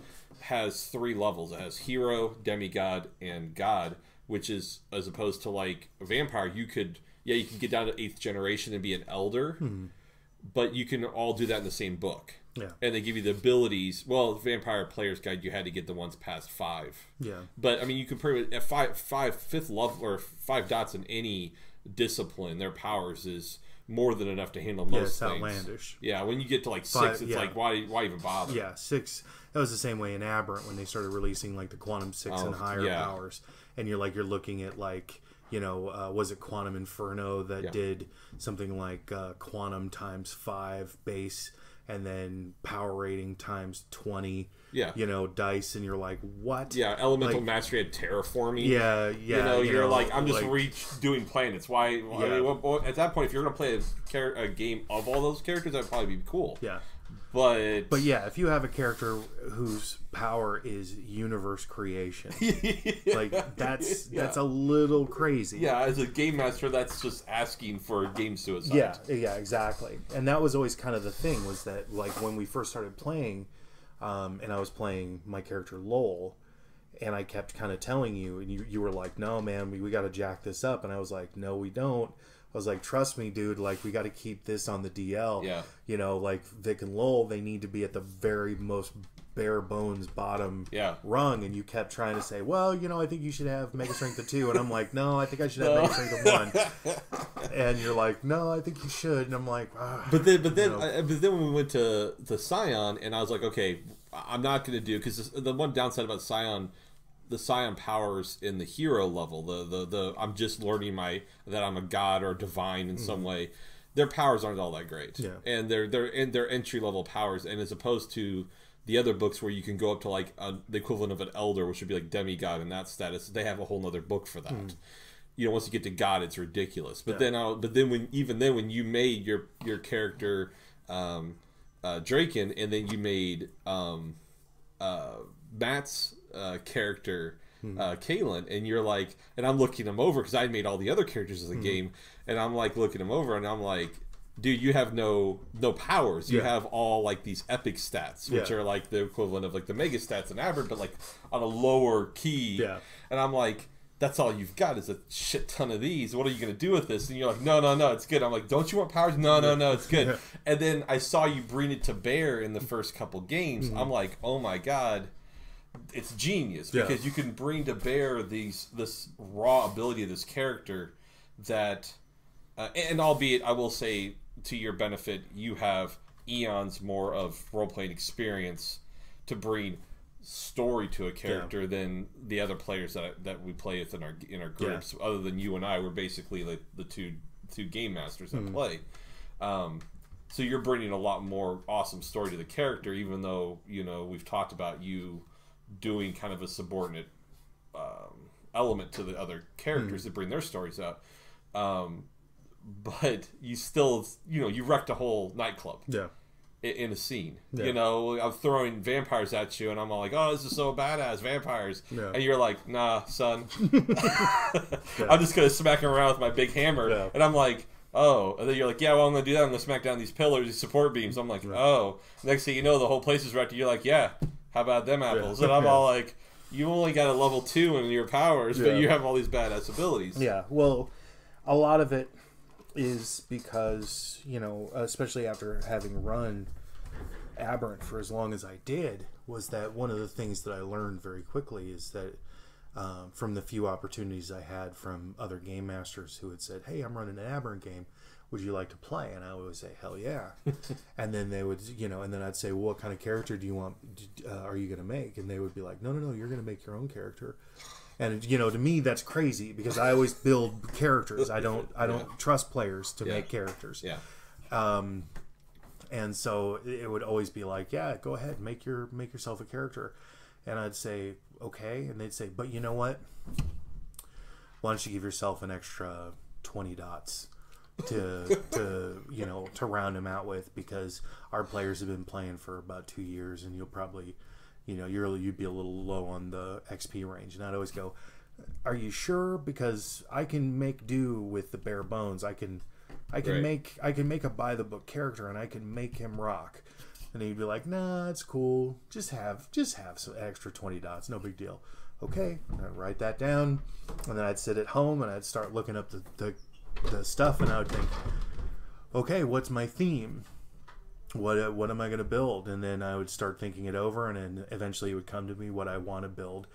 has three levels. It has hero, demigod, and god, which is as opposed to like a vampire, you could yeah, you can get down to eighth generation and be an elder, hmm. but you can all do that in the same book. Yeah. And they give you the abilities. Well, vampire player's guide, you had to get the ones past five. Yeah. But I mean, you can pretty much at five, five, fifth level or five dots in any discipline, their powers is more than enough to handle most yeah, it's things. Outlandish. Yeah, when you get to like six, Five, it's yeah. like why why even bother? Yeah, six. That was the same way in Aberrant when they started releasing like the quantum six oh, and higher yeah. powers, and you're like you're looking at like you know uh, was it Quantum Inferno that yeah. did something like uh, quantum times five base and then power rating times twenty. Yeah, you know dice, and you're like what? Yeah, Elemental like, Mastery had terraforming. Yeah, yeah. You know, you you're know, like I'm just like, reach doing planets. Why? why yeah. I mean, well, at that point, if you're gonna play a, a game of all those characters, that'd probably be cool. Yeah, but but yeah, if you have a character whose power is universe creation, yeah. like that's yeah. that's a little crazy. Yeah, as a game master, that's just asking for game suicide. Yeah, yeah, exactly. And that was always kind of the thing was that like when we first started playing. Um, and I was playing my character Lowell, and I kept kind of telling you, and you, you were like, no, man, we, we got to jack this up. And I was like, no, we don't. I was like, trust me, dude, like, we got to keep this on the D L. Yeah. You know, like, Vic and Lowell, they need to be at the very most bare bones bottom yeah. rung. And you kept trying to say, well, you know, I think you should have Mega Strength of two. And I'm like, no, I think I should have no. Mega Strength of one. And you're like, no, I think you should. And I'm like, ah. But then, but then, you know. I, but then when we went to the Scion, and I was like, okay, I'm not going to do, because the one downside about Scion, the Scion powers in the hero level, the, the, the I'm just learning my that I'm a god or divine in mm. some way, their powers aren't all that great. Yeah. And they're, they're, in their entry-level powers, and as opposed to the other books where you can go up to like a, the equivalent of an elder, which would be like demigod in that status, they have a whole nother book for that. Mm. You know, once you get to God, it's ridiculous. But yeah. then, I'll, but then when even then when you made your your character, um, uh, Draken, and then you made um, uh, Matt's uh, character, mm. uh, Kalen, and you're like, and I'm looking him over because I made all the other characters in the mm. game, and I'm like looking him over, and I'm like, dude, you have no no powers. You yeah. have all like these epic stats, which yeah. are like the equivalent of like the mega stats in Aberrant, but like on a lower key. Yeah, and I'm like, that's all you've got is a shit ton of these. What are you going to do with this? And you're like, no, no, no, it's good. I'm like, don't you want powers? No, no, no, it's good. Yeah. And then I saw you bring it to bear in the first couple games. Mm-hmm. I'm like, oh my God, it's genius. Yeah. Because you can bring to bear these this raw ability of this character that, uh, and albeit I will say to your benefit, you have eons more of role-playing experience to bring story to a character yeah. than the other players that that we play with in our in our groups. Yeah. Other than you and I, we're basically like the two two game masters that mm. play. Um, so you're bringing a lot more awesome story to the character, even though you know we've talked about you doing kind of a subordinate um, element to the other characters mm. that bring their stories out. Um, but you still, you know, you wrecked a whole nightclub. Yeah. In a scene, yeah. you know, I'm throwing vampires at you, and I'm all like, "Oh, this is so badass, vampires!" Yeah. And you're like, "Nah, son, yeah. I'm just gonna smack him around with my big hammer." Yeah. And I'm like, "Oh," and then you're like, "Yeah, well, I'm gonna do that. I'm gonna smack down these pillars, these support beams." I'm like, right. "Oh." Next thing you know, the whole place is wrecked. You're like, "Yeah, how about them apples?" Yeah. And I'm yeah. all like, "You only got a level two in your powers, yeah. but you have all these badass abilities." Yeah. Well, a lot of it is because, you know, especially after having run Aberrant for as long as I did, was that one of the things that I learned very quickly is that um, from the few opportunities I had from other game masters who had said, "Hey, I'm running an Aberrant game, would you like to play?" And I would always say, "Hell yeah." And then they would, you know, and then I'd say, "Well, what kind of character do you want, uh, are you going to make?" And they would be like, "No, no, no, you're going to make your own character." And, you know, to me, that's crazy because I always build characters. I don't I don't yeah. trust players to yeah. make characters. Yeah. Um, and so it would always be like, "Yeah, go ahead, make your make yourself a character." And I'd say, "Okay." And they'd say, "But you know what? Why don't you give yourself an extra twenty dots to, to you know, to round them out with, because our players have been playing for about two years and you'll probably... you know, you're, you'd be a little low on the X P range." And I'd always go, "Are you sure? Because I can make do with the bare bones. I can, I can right. make, I can make a by the book character, and I can make him rock." And he'd be like, "Nah, it's cool. Just have, just have some extra twenty dots. No big deal." Okay, and I'd write that down, and then I'd sit at home and I'd start looking up the the, the stuff, and I would think, "Okay, what's my theme? What, what am I going to build?" And then I would start thinking it over, and then eventually it would come to me what I want to build,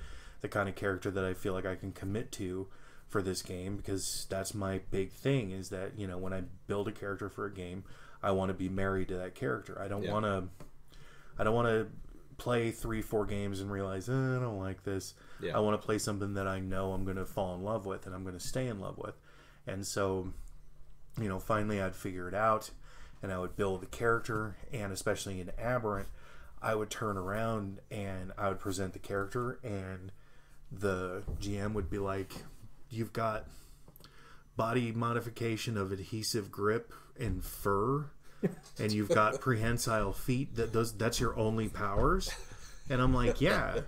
the kind of character that I feel like I can commit to for this game, because that's my big thing is that, you know, when I build a character for a game, I want to be married to that character. I don't yeah. want to I don't want to play three, four games and realize, eh, I don't like this. Yeah. I want to play something that I know I'm going to fall in love with and I'm going to stay in love with. And so, you know, finally I'd figure it out. And I would build the character, and especially in Aberrant, I would turn around and I would present the character, and the G M would be like, "You've got body modification of adhesive grip and fur, and you've got prehensile feet. That those that's your only powers?" And I'm like, "Yeah,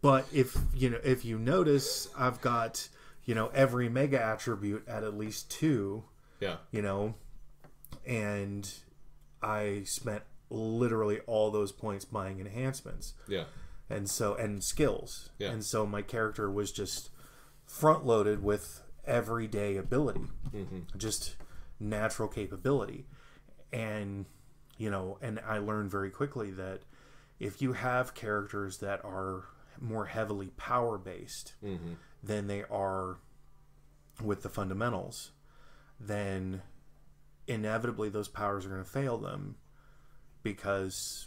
but if you know, if you notice, I've got, you know, every mega attribute at at least two. Yeah, you know." And I spent literally all those points buying enhancements. Yeah. And so, and skills. Yeah. And so my character was just front loaded with everyday ability, mm-hmm. just natural capability. And, you know, and I learned very quickly that if you have characters that are more heavily power based mm-hmm. than they are with the fundamentals, then inevitably those powers are going to fail them, because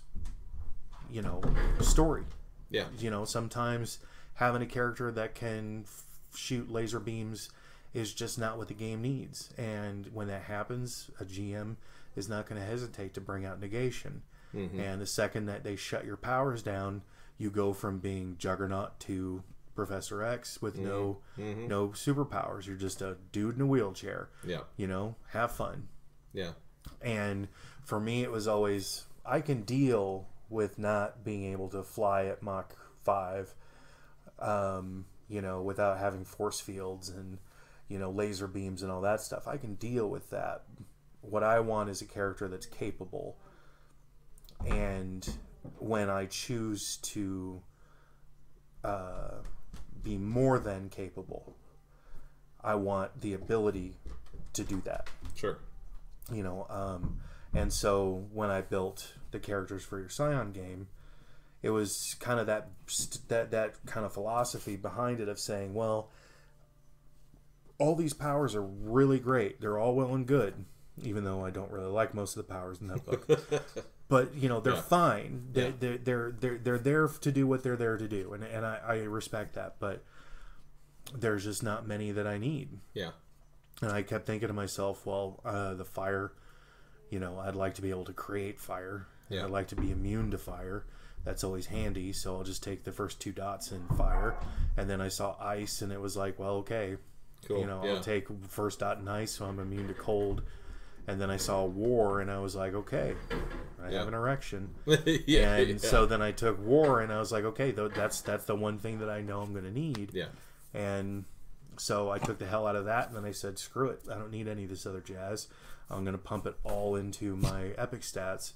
you know, story. Yeah. You know, sometimes having a character that can shoot laser beams is just not what the game needs. And when that happens, a G M is not going to hesitate to bring out negation. Mm-hmm. And the second that they shut your powers down, you go from being Juggernaut to Professor X with mm-hmm. no mm-hmm. no superpowers. You're just a dude in a wheelchair. Yeah. You know, have fun. Yeah. And for me, it was always, I can deal with not being able to fly at Mach five, um, you know, without having force fields and, you know, laser beams and all that stuff. I can deal with that. What I want is a character that's capable. And when I choose to uh, be more than capable, I want the ability to do that. Sure. You know, um, and so when I built the characters for your Scion game, it was kind of that that that kind of philosophy behind it of saying, well, all these powers are really great. They're all well and good, even though I don't really like most of the powers in that book. But, you know, they're yeah. fine. They're, yeah. they're, they're, they're, they're there to do what they're there to do. And, and I, I respect that. But there's just not many that I need. Yeah. And I kept thinking to myself, well, uh, the fire, you know, I'd like to be able to create fire. Yeah. I'd like to be immune to fire. That's always handy. So I'll just take the first two dots in fire. And then I saw ice, and it was like, well, okay. Cool. You know, yeah. I'll take first dot in ice, so I'm immune to cold. And then I saw war, and I was like, okay, I yeah. have an erection. yeah, and yeah. so then I took war, and I was like, okay, that's that's the one thing that I know I'm going to need. Yeah. And so I took the hell out of that, and then I said, screw it. I don't need any of this other jazz. I'm going to pump it all into my epic stats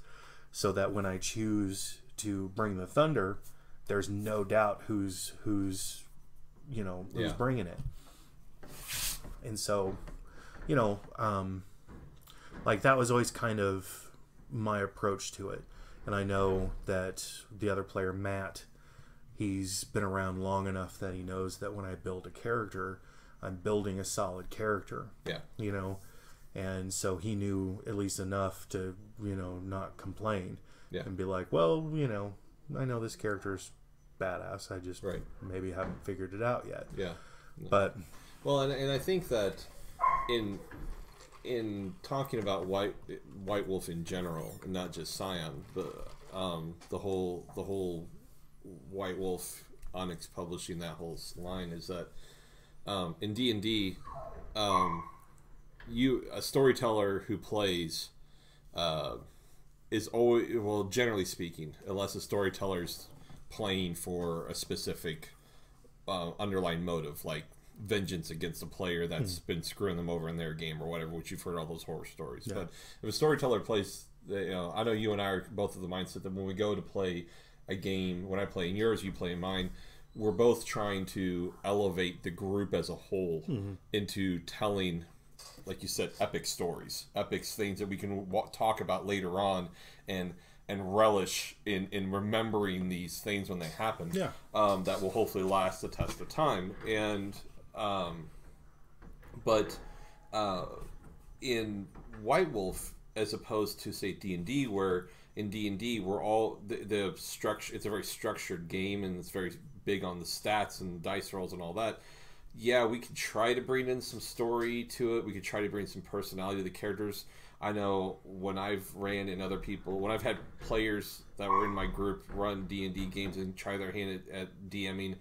so that when I choose to bring the thunder, there's no doubt who's, who's you know, who's yeah. bringing it. And so, you know... um, like, that was always kind of my approach to it. And I know that the other player, Matt, he's been around long enough that he knows that when I build a character, I'm building a solid character. Yeah. You know? And so he knew at least enough to, you know, not complain. Yeah. And be like, well, you know, I know this character's badass. I just right. maybe haven't figured it out yet. Yeah. No. But... Well, and, and I think that in... in talking about White White Wolf in general, and not just Scion, but um, the whole the whole White Wolf, Onyx Publishing, that whole line is that um, in D and D, um, you a storyteller who plays uh, is always well, generally speaking, unless a storyteller's playing for a specific uh, underlying motive, like vengeance against a player that's hmm. been screwing them over in their game or whatever, which you've heard all those horror stories. Yeah. But if a storyteller plays, you know, I know you and I are both of the mindset that when we go to play a game, when I play in yours, you play in mine, we're both trying to elevate the group as a whole mm-hmm. into telling, like you said, epic stories, epic things that we can w talk about later on and and relish in, in remembering these things when they happen. Yeah. Um, that will hopefully last the test of time. And Um, but uh, in White Wolf, as opposed to say D and D, where in D and D we're all the, the structure. It's a very structured game, and it's very big on the stats and dice rolls and all that. Yeah, we could try to bring in some story to it. We could try to bring some personality to the characters. I know when I've ran in other people, when I've had players that were in my group run D and D games and try their hand at, at DMing.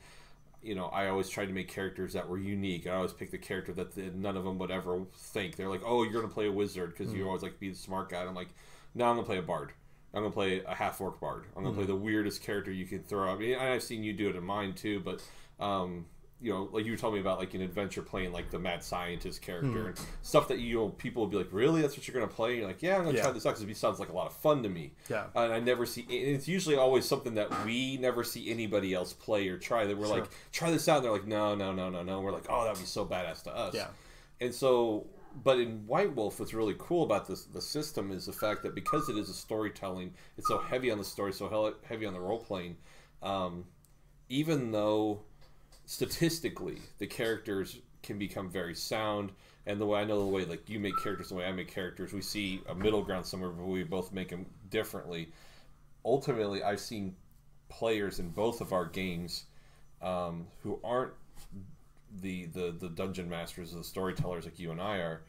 You know, I always tried to make characters that were unique. I always picked the character that the, none of them would ever think. They're like, oh, you're going to play a wizard because mm-hmm. you always like to be the smart guy. And I'm like, no, I'm going to play a bard. I'm going to play a half-orc bard. I'm going to mm-hmm. play the weirdest character you can throw out. I mean, I've seen you do it in mine, too. But, um, you know, like you were telling me about, like, an adventure playing, like, the mad scientist character mm-hmm. and stuff that, you know, people would be like, really? That's what you're going to play? And you're like, yeah, I'm going to yeah. try this out because it sounds like a lot of fun to me. Yeah. And I never see... And it's usually always something that we never see anybody else play or try. That we're sure. like, try this out. And they're like, no, no, no, no, no. And we're like, oh, that would be so badass to us. Yeah. And so... But in White Wolf, what's really cool about this the system is the fact that because it is a storytelling, it's so heavy on the story, so heavy on the role-playing, um, even though... statistically, the characters can become very sound, and the way I know the way like you make characters, the way I make characters, we see a middle ground somewhere, but we both make them differently. ultimately I've seen players in both of our games um, who aren't the, the the dungeon masters or the storytellers like you and I are,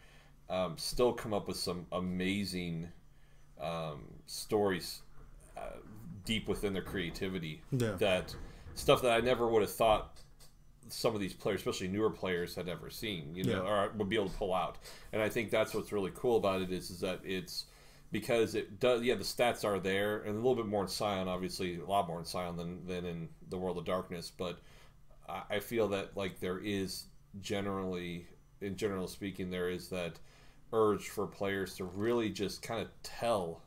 um, still come up with some amazing um, stories uh, deep within their creativity. Yeah. That stuff that I never would have thought some of these players, especially newer players, had ever seen, you know, yeah. or would be able to pull out. And I think that's what's really cool about it is, is that it's because it does, yeah, the stats are there, and a little bit more in Scion, obviously, a lot more in Scion than, than in the World of Darkness, but I feel that, like, there is generally, in general speaking, there is that urge for players to really just kind of tell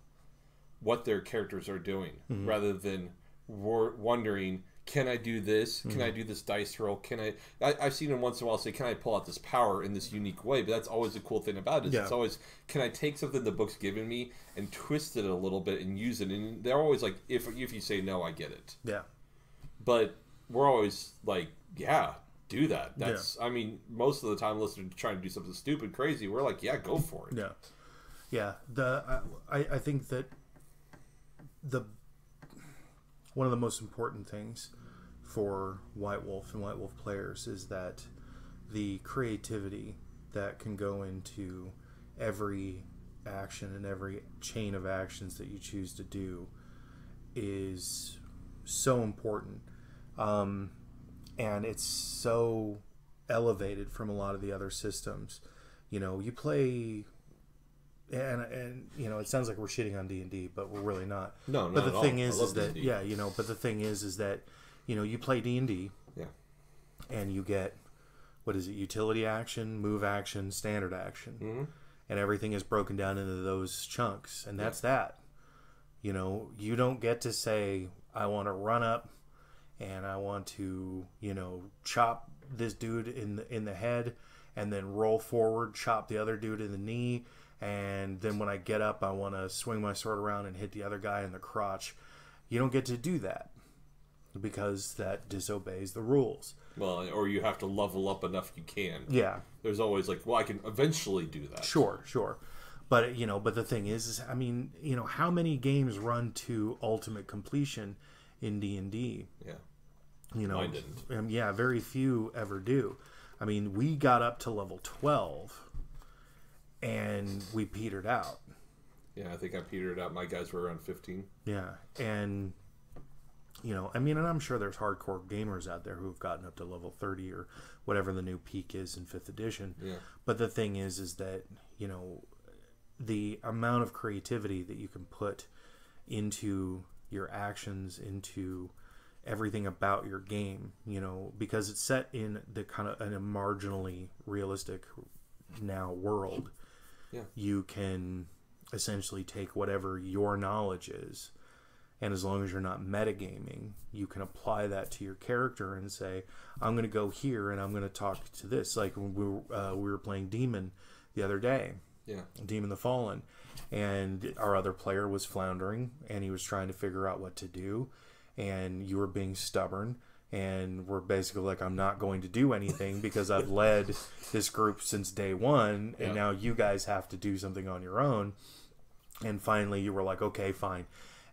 what their characters are doing, mm-hmm. rather than wondering, can I do this? Can mm-hmm. I do this dice roll? Can I, I... I've seen him once in a while say, can I pull out this power in this unique way? But that's always the cool thing about it. Yeah. It's always, can I take something the book's given me and twist it a little bit and use it? And they're always like, if if you say no, I get it. Yeah. But we're always like, yeah, do that. That's, yeah. I mean, most of the time, unless they're trying to do something stupid, crazy, we're like, yeah, go for it. Yeah. Yeah. The, I, I think that the... one of the most important things for White Wolf and White Wolf players is that the creativity that can go into every action and every chain of actions that you choose to do is so important. Um, and it's so elevated from a lot of the other systems. You know, you play... And, and you know, it sounds like we're shitting on D and D, but we're really not. No, no. But the thing is, is that yeah, you know. But the thing is, is that you know, you play D and D, yeah, and you get what is it? Utility action, move action, standard action, mm-hmm. and everything is broken down into those chunks, and that's yeah. that. You know, you don't get to say, I want to run up, and I want to, you know, chop this dude in the, in the head, and then roll forward, chop the other dude in the knee. And then when I get up, I want to swing my sword around and hit the other guy in the crotch. You don't get to do that because that disobeys the rules. Well, or you have to level up enough you can. Yeah. There's always like, well, I can eventually do that. Sure, sure. But, you know, but the thing is, is I mean, you know, how many games run to ultimate completion in D and D? Yeah. You know, I didn't. Um, yeah, very few ever do. I mean, we got up to level twelve. And we petered out. Yeah, I think I petered out. My guys were around fifteen. Yeah, and, you know, I mean, and I'm sure there's hardcore gamers out there who have gotten up to level thirty or whatever the new peak is in fifth edition. Yeah. But the thing is, is that, you know, the amount of creativity that you can put into your actions, into everything about your game, you know, because it's set in the kind of in a marginally realistic now world. Yeah. You can essentially take whatever your knowledge is, and as long as you're not metagaming, you can apply that to your character and say, I'm going to go here and I'm going to talk to this. Like when we were, uh, we were playing Demon the other day. Yeah. Demon the Fallen. And our other player was floundering and he was trying to figure out what to do, and you were being stubborn. And we're basically like, I'm not going to do anything because I've led this group since day one. And yep. now you guys have to do something on your own. And finally you were like, okay, fine.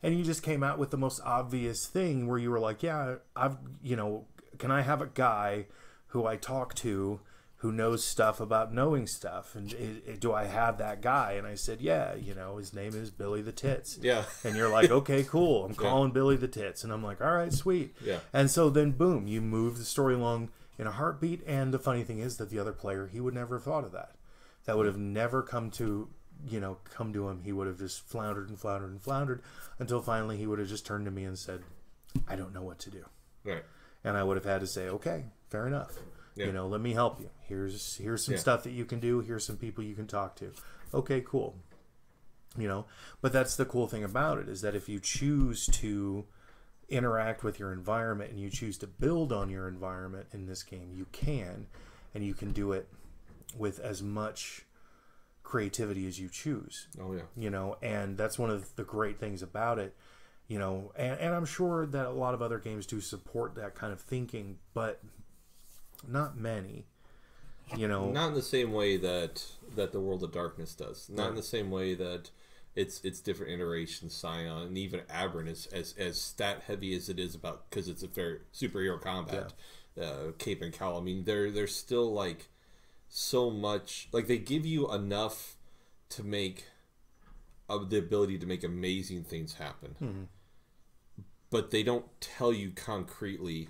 And you just came out with the most obvious thing where you were like, yeah, I've, you know, can I have a guy who I talk to who knows stuff about knowing stuff? And it, it, do I have that guy? And I said, yeah, you know, his name is Billy the Tits. Yeah. And you're like, okay, cool. I'm calling yeah. Billy the Tits. And I'm like, all right, sweet. Yeah. And so then, boom, you move the story along in a heartbeat. And the funny thing is that the other player, he would never have thought of that. That would have never come to, you know, come to him. He would have just floundered and floundered and floundered until finally he would have just turned to me and said, I don't know what to do. Right. And I would have had to say, okay, fair enough. Yeah. You know, let me help you. Here's here's some yeah. stuff that you can do. Here's some people you can talk to. Okay, cool. You know, but that's the cool thing about it is that if you choose to interact with your environment and you choose to build on your environment in this game, you can, and you can do it with as much creativity as you choose. Oh, yeah. You know, and that's one of the great things about it. You know, and, and I'm sure that a lot of other games do support that kind of thinking, but not many, you know. Not in the same way that that the World of Darkness does. Not in the same way that It's it's different iterations, Scion, and even Aberrant, is, as as stat heavy as it is about, because it's a very superhero combat, yeah. uh, cape and cowl. I mean, there there's still like so much, like they give you enough to make uh, the ability to make amazing things happen, mm-hmm. but they don't tell you concretely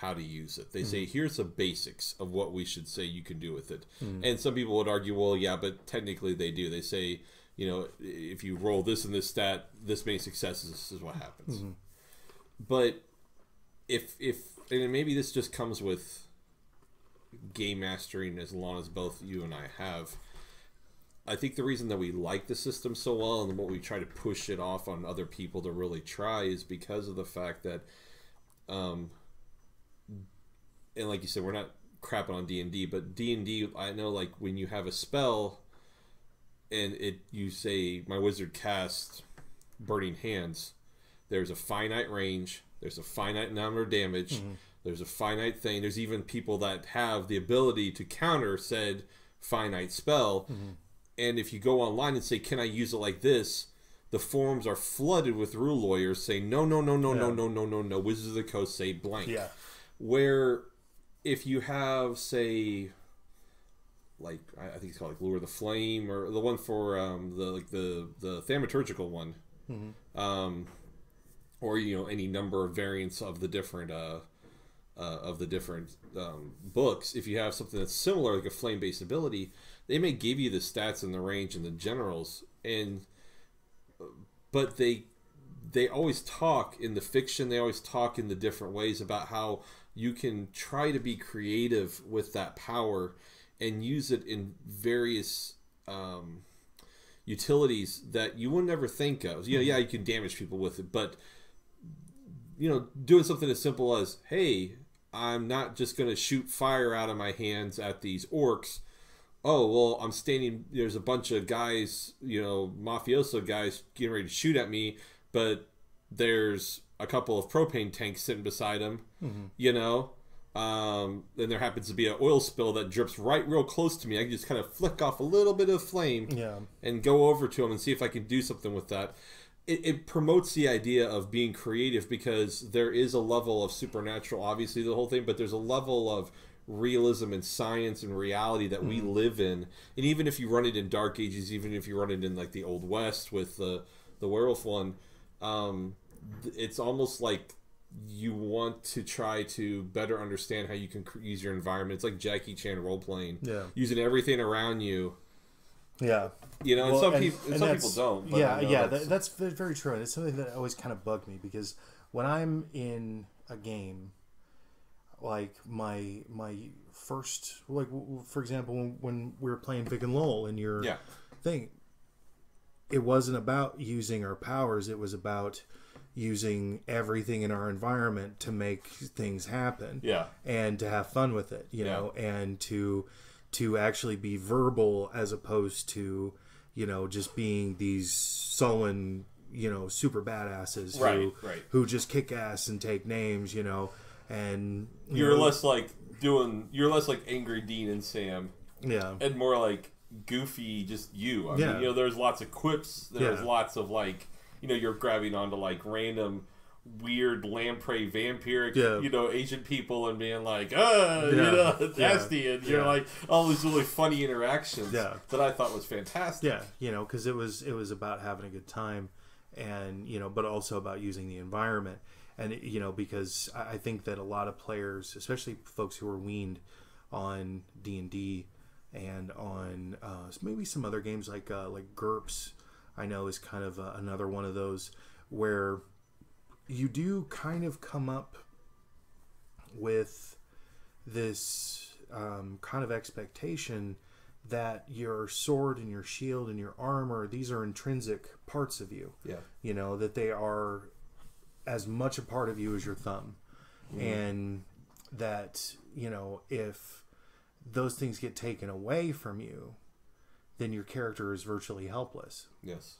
how to use it. They mm-hmm. say here's the basics of what we should say you can do with it, mm-hmm. and some people would argue, well, yeah, but technically they do. They say, you know, if you roll this and this stat, this many successes, this is what happens. Mm-hmm. But if, if, and maybe this just comes with game mastering as long as both you and I have, I think the reason that we like the system so well and what we try to push it off on other people to really try is because of the fact that, um, and like you said, we're not crapping on D and D, but D and D, I know, like, when you have a spell... and it, you say, my wizard casts Burning Hands. There's a finite range. There's a finite number of damage. Mm-hmm. There's a finite thing. There's even people that have the ability to counter said finite spell. Mm-hmm. And if you go online and say, can I use it like this? The forums are flooded with rule lawyers saying, no, no, no, no, yeah. no, no, no, no, no. Wizards of the Coast say blank. Yeah. Where if you have, say... like I think it's called like Lure the Flame or the one for um, the like the the thaumaturgical one, mm-hmm. um, or you know any number of variants of the different uh, uh, of the different um, books. If you have something that's similar, like a flame based ability, they may give you the stats and the range and the generals, and but they they always talk in the fiction. They always talk in the different ways about how you can try to be creative with that power and use it in various um, utilities that you would never think of. You know, yeah, you can damage people with it, but you know, doing something as simple as, hey, I'm not just going to shoot fire out of my hands at these orcs. Oh, well, I'm standing, there's a bunch of guys, you know, mafioso guys getting ready to shoot at me, but there's a couple of propane tanks sitting beside them, mm-hmm. you know? Um, then there happens to be an oil spill that drips right real close to me. I can just kind of flick off a little bit of flame yeah. and go over to him and see if I can do something with that. It, it promotes the idea of being creative because there is a level of supernatural, obviously, the whole thing, but there's a level of realism and science and reality that mm-hmm. we live in. And even if you run it in Dark Ages, even if you run it in like the Old West with the, the werewolf one, um, it's almost like you want to try to better understand how you can use your environment. It's like Jackie Chan role-playing. Yeah. Using everything around you. Yeah. You know, well, and some, and, people, and some people don't. But yeah, yeah, that, that's very true. And it's something that always kind of bugged me because when I'm in a game, like my my first, like for example, when, when we were playing Vic and Lowell in your yeah. thing, it wasn't about using our powers. It was about... using everything in our environment to make things happen yeah and to have fun with it, you yeah. know, and to to actually be verbal as opposed to, you know, just being these sullen, you know, super badasses right, who, right. who just kick ass and take names, you know, and you you're know, less like doing you're less like angry Dean and Sam yeah and more like goofy just you. I yeah. mean, you know, there's lots of quips, there's yeah. lots of like, you know, you're grabbing onto like random weird lamprey vampiric, yeah. you know, Asian people and being like, ah, yeah. you know, nasty. Yeah. And you're yeah. like, all these really funny interactions yeah. that I thought was fantastic. Yeah, you know, because it was, it was about having a good time and, you know, but also about using the environment. And, you know, because I think that a lot of players, especially folks who are weaned on D and D and on uh, maybe some other games like, uh, like GURPS, I know is kind of uh, another one of those where you do kind of come up with this um, kind of expectation that your sword and your shield and your armor, these are intrinsic parts of you. Yeah. You know, that they are as much a part of you as your thumb. Mm-hmm. And that, you know, if those things get taken away from you, then your character is virtually helpless. Yes.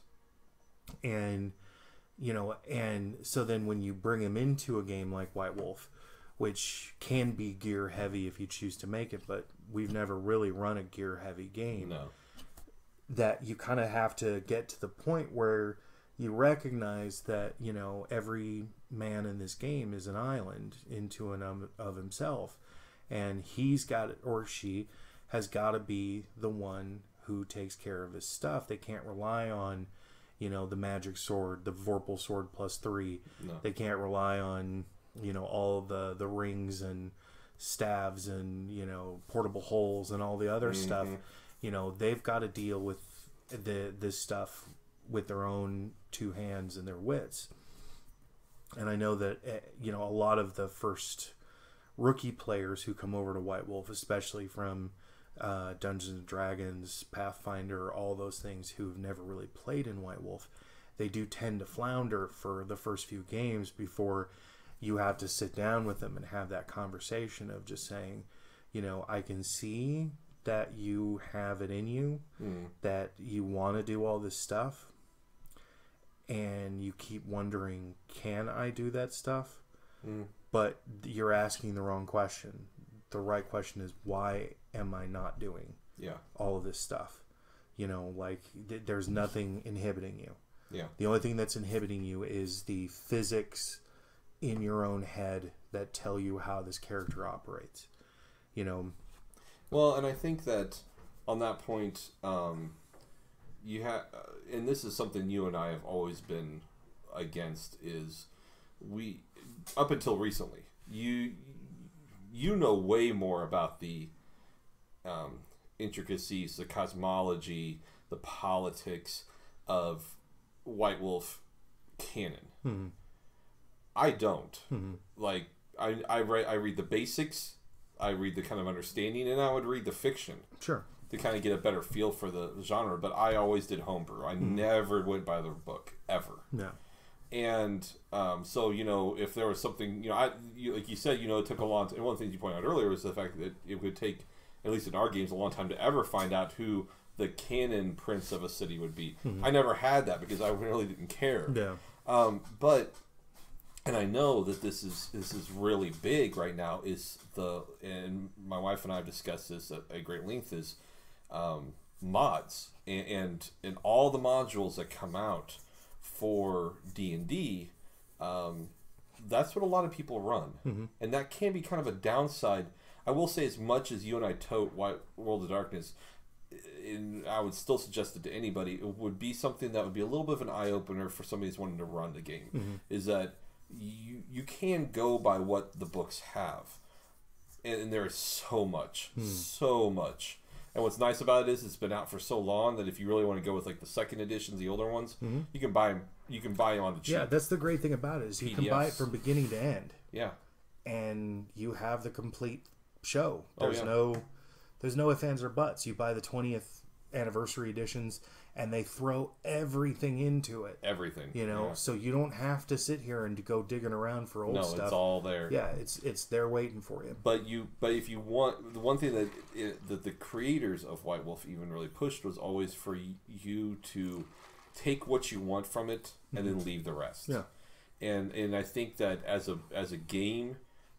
And, you know, and so then when you bring him into a game like White Wolf, which can be gear heavy if you choose to make it, but we've never really run a gear heavy game. No. that you kind of have to get to the point where you recognize that, you know, every man in this game is an island into and um, of himself. And he's got, or she has got to be the one who takes care of his stuff. They can't rely on, you know, the magic sword, the Vorpal sword plus three. No. They can't rely on, you know, all the, the rings and staves and, you know, portable holes and all the other mm-hmm. stuff. You know, they've got to deal with the this stuff with their own two hands and their wits. And I know that, you know, a lot of the first rookie players who come over to White Wolf, especially from uh, Dungeons and Dragons, Pathfinder, all those things, who've never really played in White Wolf, they do tend to flounder for the first few games before you have to sit down with them and have that conversation of just saying, you know, I can see that you have it in you, mm. that you want to do all this stuff, and you keep wondering, can I do that stuff? Mm. But you're asking the wrong question. The right question is, why am I not doing yeah. all of this stuff? You know, like, th there's nothing inhibiting you. Yeah. The only thing that's inhibiting you is the physics in your own head that tell you how this character operates. You know. Well, and I think that on that point, um, you have, and this is something you and I have always been against, is we, up until recently, you you know way more about the um, intricacies, the cosmology, the politics of White Wolf canon. Mm-hmm. I don't. Mm-hmm. Like I I read I read the basics. I read the kind of understanding, and I would read the fiction, sure, to kind of get a better feel for the genre. But I always did homebrew. I mm. never went by the book ever. No, and um, so you know, if there was something, you know, I you, like you said, you know, it took a long time. And one of the things you pointed out earlier was the fact that it would take, at least in our games, a long time to ever find out who the canon prince of a city would be. Mm-hmm. I never had that because I really didn't care. Yeah, um, but. And I know that this is this is really big right now. Is the and my wife and I have discussed this at, at great length. Is um, mods and, and and all the modules that come out for D and D. Um, that's what a lot of people run, mm-hmm. and that can be kind of a downside. I will say, as much as you and I tote White World of Darkness, and I would still suggest it to anybody, it would be something that would be a little bit of an eye opener for somebody who's wanting to run the game. Mm-hmm. Is that You, you can go by what the books have, and, and there is so much, mm. so much. And what's nice about it is it's been out for so long that if you really want to go with like the second editions, the older ones, mm-hmm. you can buy them. You can buy them on the cheap. Yeah, that's the great thing about it is you P D Fs. Can buy it from beginning to end. Yeah, and you have the complete show. There's oh, yeah. no, there's no ifs, ands, or buts. You buy the twentieth anniversary editions. And they throw everything into it. Everything, you know. Yeah. So you don't have to sit here and go digging around for old no, stuff. No, it's all there. Yeah, it's it's there waiting for you. But you, but if you want, the one thing that it, that the creators of White Wolf even really pushed was always for you to take what you want from it and mm-hmm. then leave the rest. Yeah. And and I think that as a as a game,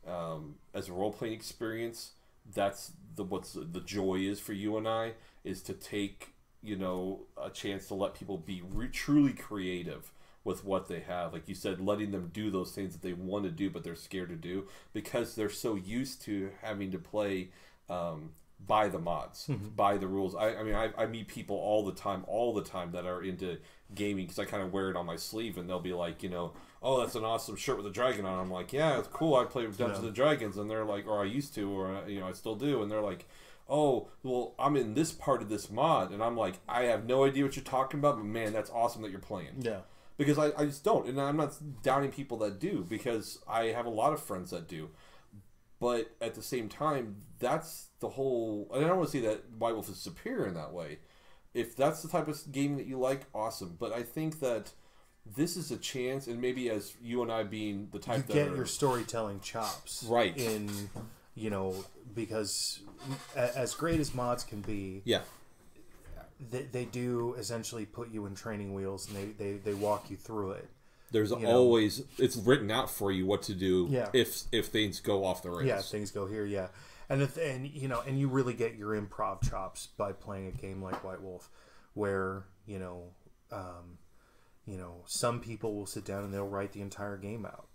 um, as a role playing experience, that's the what's the joy is for you and I is to take. You know, a chance to let people be re truly creative with what they have. Like you said, letting them do those things that they want to do, but they're scared to do because they're so used to having to play um, by the mods, mm-hmm. by the rules. I, I mean, I, I meet people all the time, all the time that are into gaming because I kind of wear it on my sleeve and they'll be like, you know, oh, that's an awesome shirt with a dragon on it. I'm like, yeah, it's cool. I play Dungeons yeah. and Dragons and they're like, or I used to, or, you know, I still do. And they're like, oh, well, I'm in this part of this mod, and I'm like, I have no idea what you're talking about, but man, that's awesome that you're playing. Yeah. Because I, I just don't, and I'm not downing people that do, because I have a lot of friends that do. But at the same time, that's the whole, and I don't want to say that White Wolf is superior in that way. If that's the type of game that you like, awesome. But I think that this is a chance, and maybe as you and I being the type that you get are, your storytelling chops. Right. In... You know, because as great as mods can be, yeah, they, they do essentially put you in training wheels and they, they, they walk you through it. There's you always, know? It's written out for you what to do yeah. if if things go off the rails. Yeah, if things go here, yeah. And, if, and, you know, and you really get your improv chops by playing a game like White Wolf where, you know, um, you know, some people will sit down and they'll write the entire game out,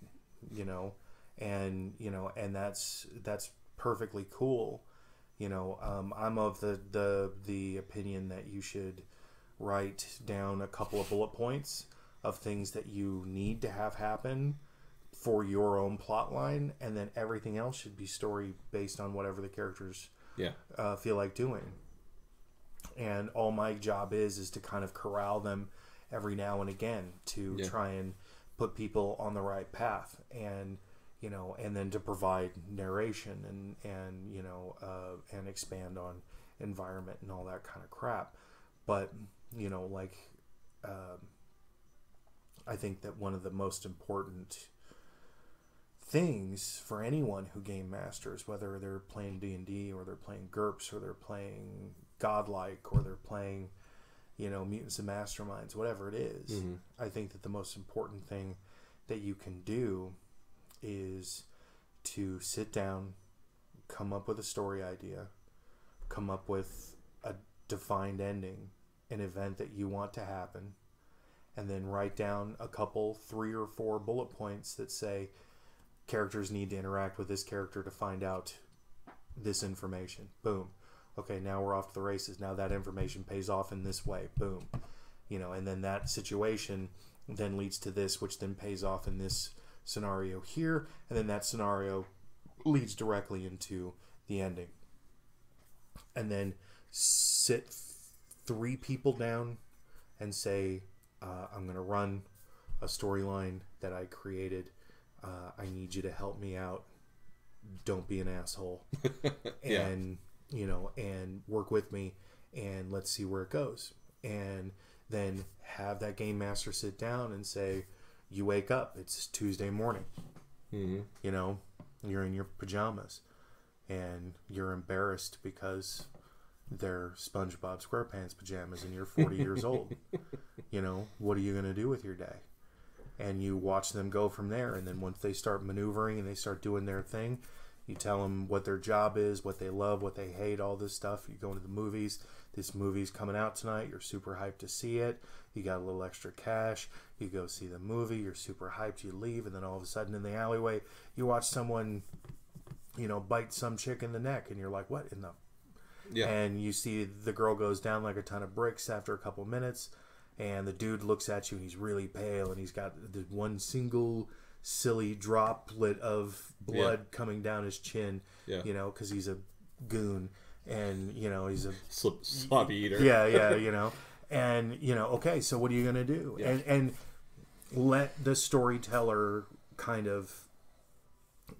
you know, and, you know, and that's, that's perfectly cool. You know, um, I'm of the, the, the opinion that you should write down a couple of bullet points of things that you need to have happen for your own plot line, and then everything else should be story based on whatever the characters yeah. uh, feel like doing. And all my job is is to kind of corral them every now and again to yeah. try and put people on the right path, and you know, and then to provide narration and and you know uh, and expand on environment and all that kind of crap. But you know, like uh, I think that one of the most important things for anyone who game masters, whether they're playing D and D or they're playing GURPS or they're playing Godlike or they're playing, you know, Mutants and Masterminds, whatever it is, mm-hmm. I think that the most important thing that you can do is to sit down, come up with a story idea, come up with a defined ending, an event that you want to happen, and then write down a couple, three or four bullet points that say, characters need to interact with this character to find out this information. Boom. Okay, now we're off to the races. Now that information pays off in this way. Boom. You know, and then that situation then leads to this, which then pays off in this scenario here, and then that scenario leads directly into the ending. And then sit three people down and say, uh, I'm going to run a storyline that I created. Uh, I need you to help me out. Don't be an asshole. yeah. And, you know, and work with me and let's see where it goes. And then have that game master sit down and say, you wake up, it's Tuesday morning. Mm-hmm. You know, you're in your pajamas and you're embarrassed because they're SpongeBob SquarePants pajamas and you're forty years old. You know, what are you going to do with your day? And you watch them go from there. And then once they start maneuvering and they start doing their thing, you tell them what their job is, what they love, what they hate, all this stuff. You go into the movies. This movie's coming out tonight. You're super hyped to see it. You got a little extra cash. You go see the movie. You're super hyped. You leave. And then all of a sudden in the alleyway, you watch someone, you know, bite some chick in the neck. And you're like, what in the... Yeah. And you see the girl goes down like a ton of bricks after a couple minutes. And the dude looks at you and he's really pale and he's got the one single silly droplet of blood yeah. coming down his chin, yeah. you know, because he's a goon and, you know, he's a... Slip, sloppy eater. Yeah, yeah, you know. And, you know, okay, so what are you going to do? Yeah. And, and let the storyteller kind of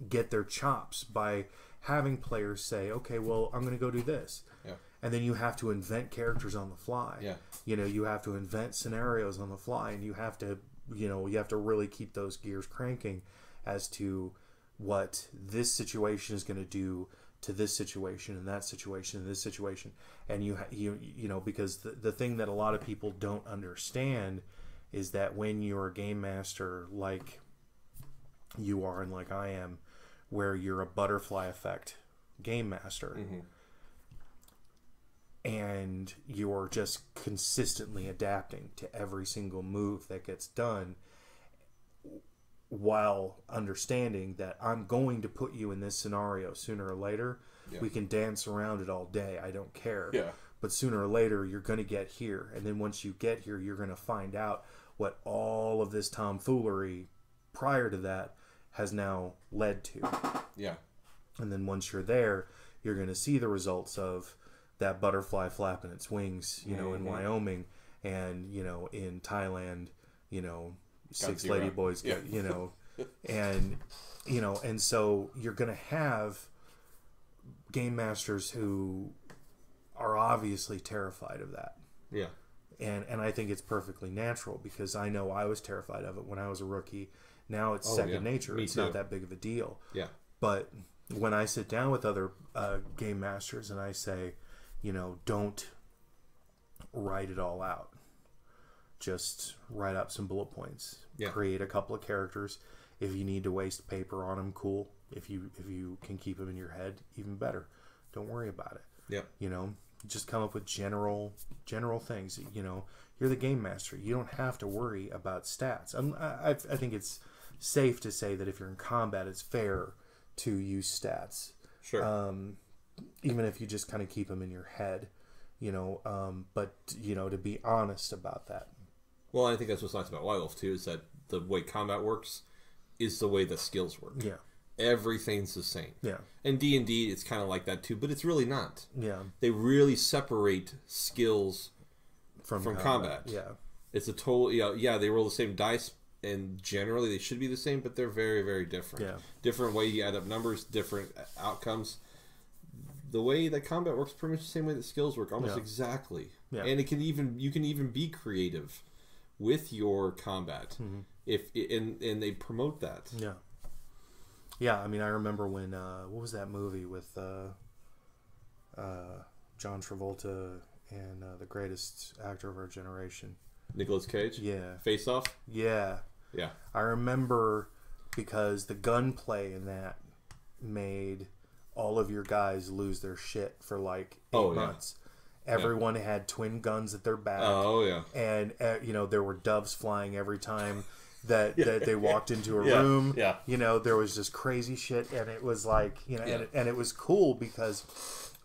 get their chops by having players say, okay, well, I'm going to go do this. Yeah. And then you have to invent characters on the fly. Yeah. You know, you have to invent scenarios on the fly, and you have to, you know, you have to really keep those gears cranking as to what this situation is going to do to this situation and that situation and this situation. And you, you, you know, because the, the thing that a lot of people don't understand is that when you're a game master like you are and like I am, where you're a butterfly effect game master, mm-hmm. and you're just consistently adapting to every single move that gets done while understanding that I'm going to put you in this scenario sooner or later. Yeah. We can dance around it all day. I don't care. Yeah. But sooner or later, you're going to get here. And then once you get here, you're going to find out what all of this tomfoolery prior to that has now led to. Yeah. And then once you're there, you're going to see the results of that butterfly flapping its wings, you know, mm-hmm. in Wyoming and, you know, in Thailand, you know, six Godzilla. Lady boys, yeah. you know, and, you know, and so you're going to have game masters who are obviously terrified of that. Yeah. And, and I think it's perfectly natural because I know I was terrified of it when I was a rookie. Now it's oh, second yeah. nature. Me it's too. Not that big of a deal. Yeah. But when I sit down with other uh, game masters and I say, you know, don't write it all out. Just write up some bullet points. Yeah. Create a couple of characters. If you need to waste paper on them, cool. If you if you can keep them in your head, even better. Don't worry about it. Yeah. You know, just come up with general general things. You know, you're the game master. You don't have to worry about stats. I'm, I, I think it's safe to say that if you're in combat, it's fair to use stats. Sure. Um, even if you just kind of keep them in your head, you know. Um, but you know, to be honest about that. Well, I think that's what's nice about White Wolf too, is that the way combat works is the way the skills work. Yeah. Everything's the same. Yeah. And D and D, it's kind of like that too, but it's really not. Yeah. They really separate skills from, from combat. combat. Yeah. It's a total, you know, yeah, they roll the same dice, and generally they should be the same, but they're very, very different. Yeah. Different way you add up numbers, different outcomes. The way that combat works pretty much the same way that skills work, almost yeah. exactly. Yeah. And it can even, you can even be creative with your combat. Mm-hmm. If and and they promote that. Yeah. Yeah, I mean, I remember when uh, what was that movie with uh, uh, John Travolta and uh, the greatest actor of our generation, Nicolas Cage? Yeah, Face Off. Yeah, yeah. I remember because the gunplay in that made all of your guys lose their shit for like eight oh, months. Yeah. Everyone yeah. had twin guns at their back. Oh yeah, and uh, you know, there were doves flying every time. That, yeah. that they walked into a yeah. room. Yeah. You know, there was just crazy shit, and it was like, you know, yeah. and, it, and it was cool because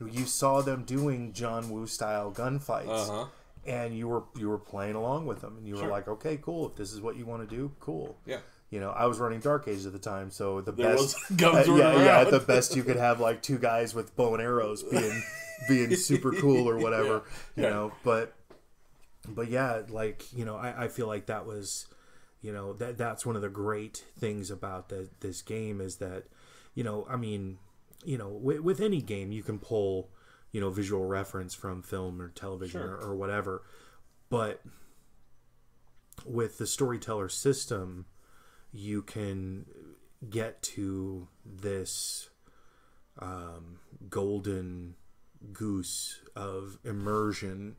you saw them doing John Woo style gunfights, uh-huh. and you were you were playing along with them, and you sure. were like, okay, cool, if this is what you want to do, cool. Yeah. You know, I was running Dark Ages at the time, so the there best, guns uh, yeah, yeah, the best you could have like two guys with bow and arrows being being super cool or whatever, yeah. you yeah. know. But but yeah, like, you know, I, I feel like that was. You know, that that's one of the great things about the, this game is that, you know, I mean, you know, w with any game, you can pull, you know, visual reference from film or television sure. or, or whatever. But with the storyteller system, you can get to this um, golden goose of immersion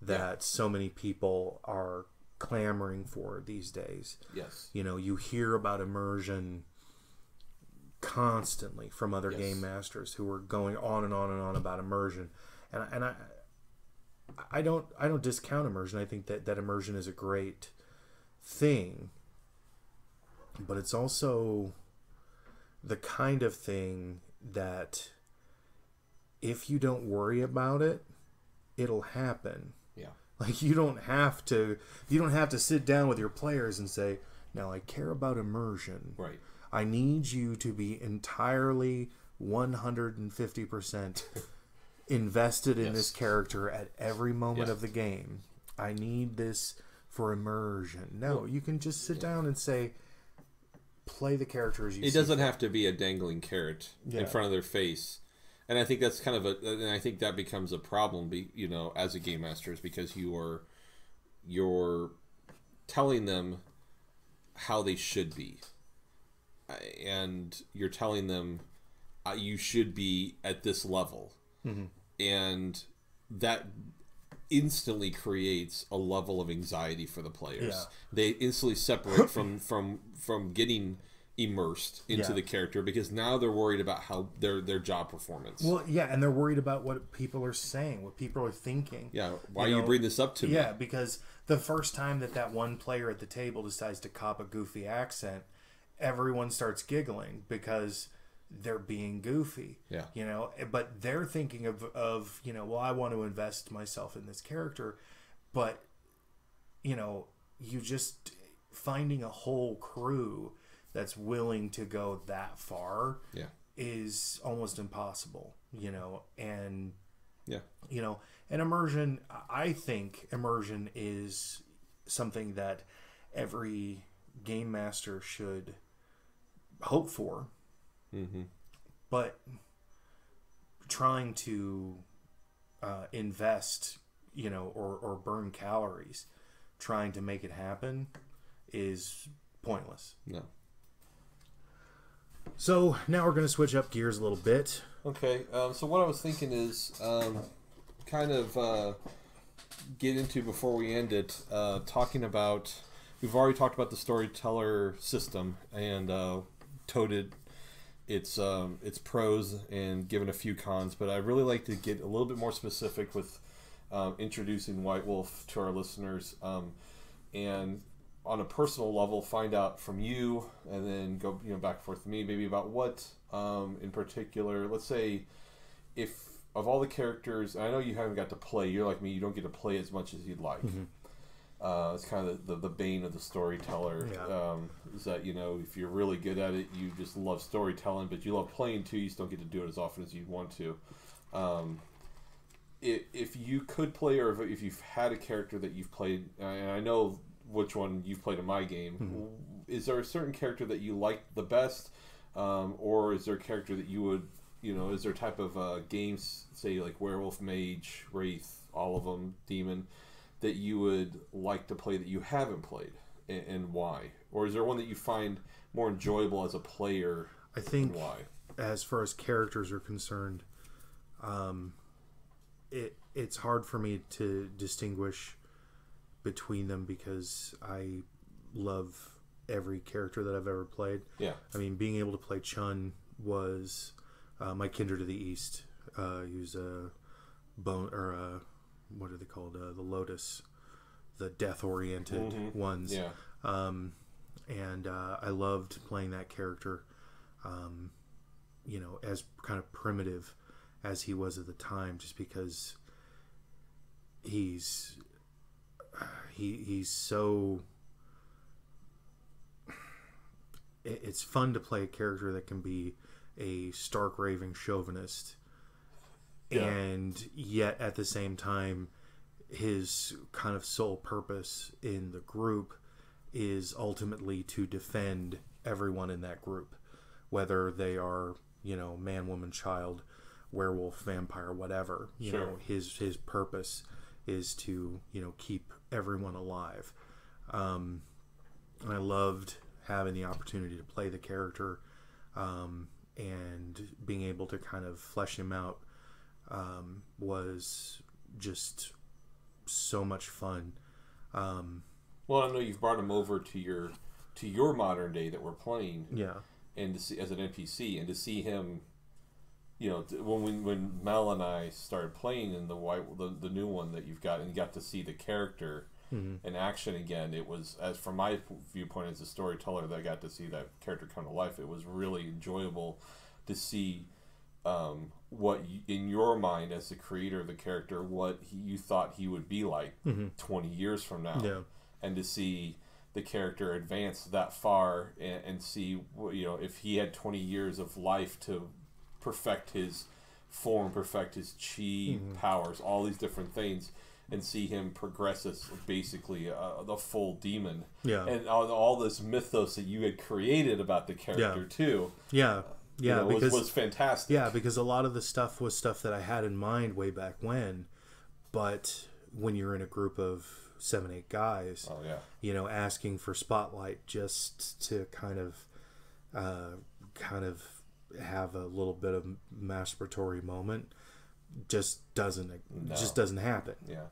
that yeah. so many people are clamoring for these days. Yes. You know, you hear about immersion constantly from other yes. game masters who are going on and on and on about immersion, and and I I don't I don't discount immersion. I think that that immersion is a great thing, but it's also the kind of thing that if you don't worry about it, it'll happen. Yeah. Like, you don't have to, you don't have to sit down with your players and say, now I care about immersion. Right. I need you to be entirely one hundred fifty percent invested yes. in this character at every moment yes. of the game. I need this for immersion. No, well, you can just sit yeah. down and say, play the character as you see. It doesn't have to be a dangling carrot yeah. in front of their face. And I think that's kind of a, and I think that becomes a problem, be, you know, as a game master, is because you are, you're telling them how they should be, and you're telling them uh, you should be at this level, mm-hmm. and that instantly creates a level of anxiety for the players. Yeah. They instantly separate from from from getting immersed into yeah. the character, because now they're worried about how their their job performance. Well, yeah, and they're worried about what people are saying, what people are thinking. Yeah, why you, know, you bring this up to yeah, me? Yeah, because the first time that that one player at the table decides to cop a goofy accent, everyone starts giggling because they're being goofy. Yeah, you know, but they're thinking of of you know, well, I want to invest myself in this character, but you know, you just finding a whole crew that's willing to go that far yeah. is almost impossible, you know, and yeah, you know, and immersion, I think immersion is something that every game master should hope for, mm-hmm. but trying to uh, invest, you know, or, or burn calories trying to make it happen is pointless. No. So now we're going to switch up gears a little bit. Okay, um, so what I was thinking is um, kind of uh, get into, before we end it, uh, talking about, we've already talked about the storyteller system and uh, toted its um, its pros and given a few cons, but I really like to get a little bit more specific with um, introducing White Wolf to our listeners, um, and on a personal level, find out from you, and then go you know back and forth to me, maybe about what um, in particular. Let's say if of all the characters, and I know you haven't got to play. You're like me; you don't get to play as much as you'd like. Mm-hmm. Uh, it's kind of the, the, the bane of the storyteller, yeah. um, is that, you know, if you're really good at it, you just love storytelling, but you love playing too, you just don't get to do it as often as you want to. Um, if, if you could play, or if, if you've had a character that you've played, and I know which one you've played in my game, mm-hmm. is there a certain character that you liked the best, um, or is there a character that you would, you know, is there a type of uh, games, say like werewolf, mage, wraith, all of them, demon, that you would like to play that you haven't played, and, and why? Or is there one that you find more enjoyable as a player? I think, why? As far as characters are concerned, um, it it's hard for me to distinguish between them because I love every character that I've ever played. Yeah, I mean, being able to play Chun was uh, my kindred of the East. Uh, he was a bone or a what are they called? Uh, the Lotus, the death-oriented mm-hmm. ones. Yeah. Um, and uh, I loved playing that character, um, you know, as kind of primitive as he was at the time, just because he's he he's so. It, it's fun to play a character that can be a stark raving chauvinist. Yeah. And yet, at the same time, his kind of sole purpose in the group is ultimately to defend everyone in that group, whether they are, you know, man, woman, child, werewolf, vampire, whatever. You sure. know, his his purpose is to, you know, keep everyone alive. Um, and I loved having the opportunity to play the character um, and being able to kind of flesh him out. Um, was just so much fun. Um, well, I know you've brought him over to your to your modern day that we're playing, yeah. And to see as an N P C, and to see him, you know, when when, when Mel and I started playing in the white the, the new one that you've got, and you got to see the character mm-hmm. in action again. It was, as from my viewpoint as a storyteller, that I got to see that character come to life. It was really enjoyable to see. Um, what you, in your mind as the creator of the character, what he, you thought he would be like mm-hmm. twenty years from now, yeah. and to see the character advance that far and, and see, you know, if he had twenty years of life to perfect his form, perfect his chi mm-hmm. powers, all these different things, and see him progress as basically uh, the full demon, yeah, and all, all this mythos that you had created about the character yeah. too, yeah. Yeah, you know, because, was, was fantastic. Yeah, because a lot of the stuff was stuff that I had in mind way back when, but when you're in a group of seven, eight guys, oh, yeah. you know, asking for spotlight just to kind of, uh, kind of have a little bit of masturbatory moment, just doesn't, no. just doesn't happen. Yeah,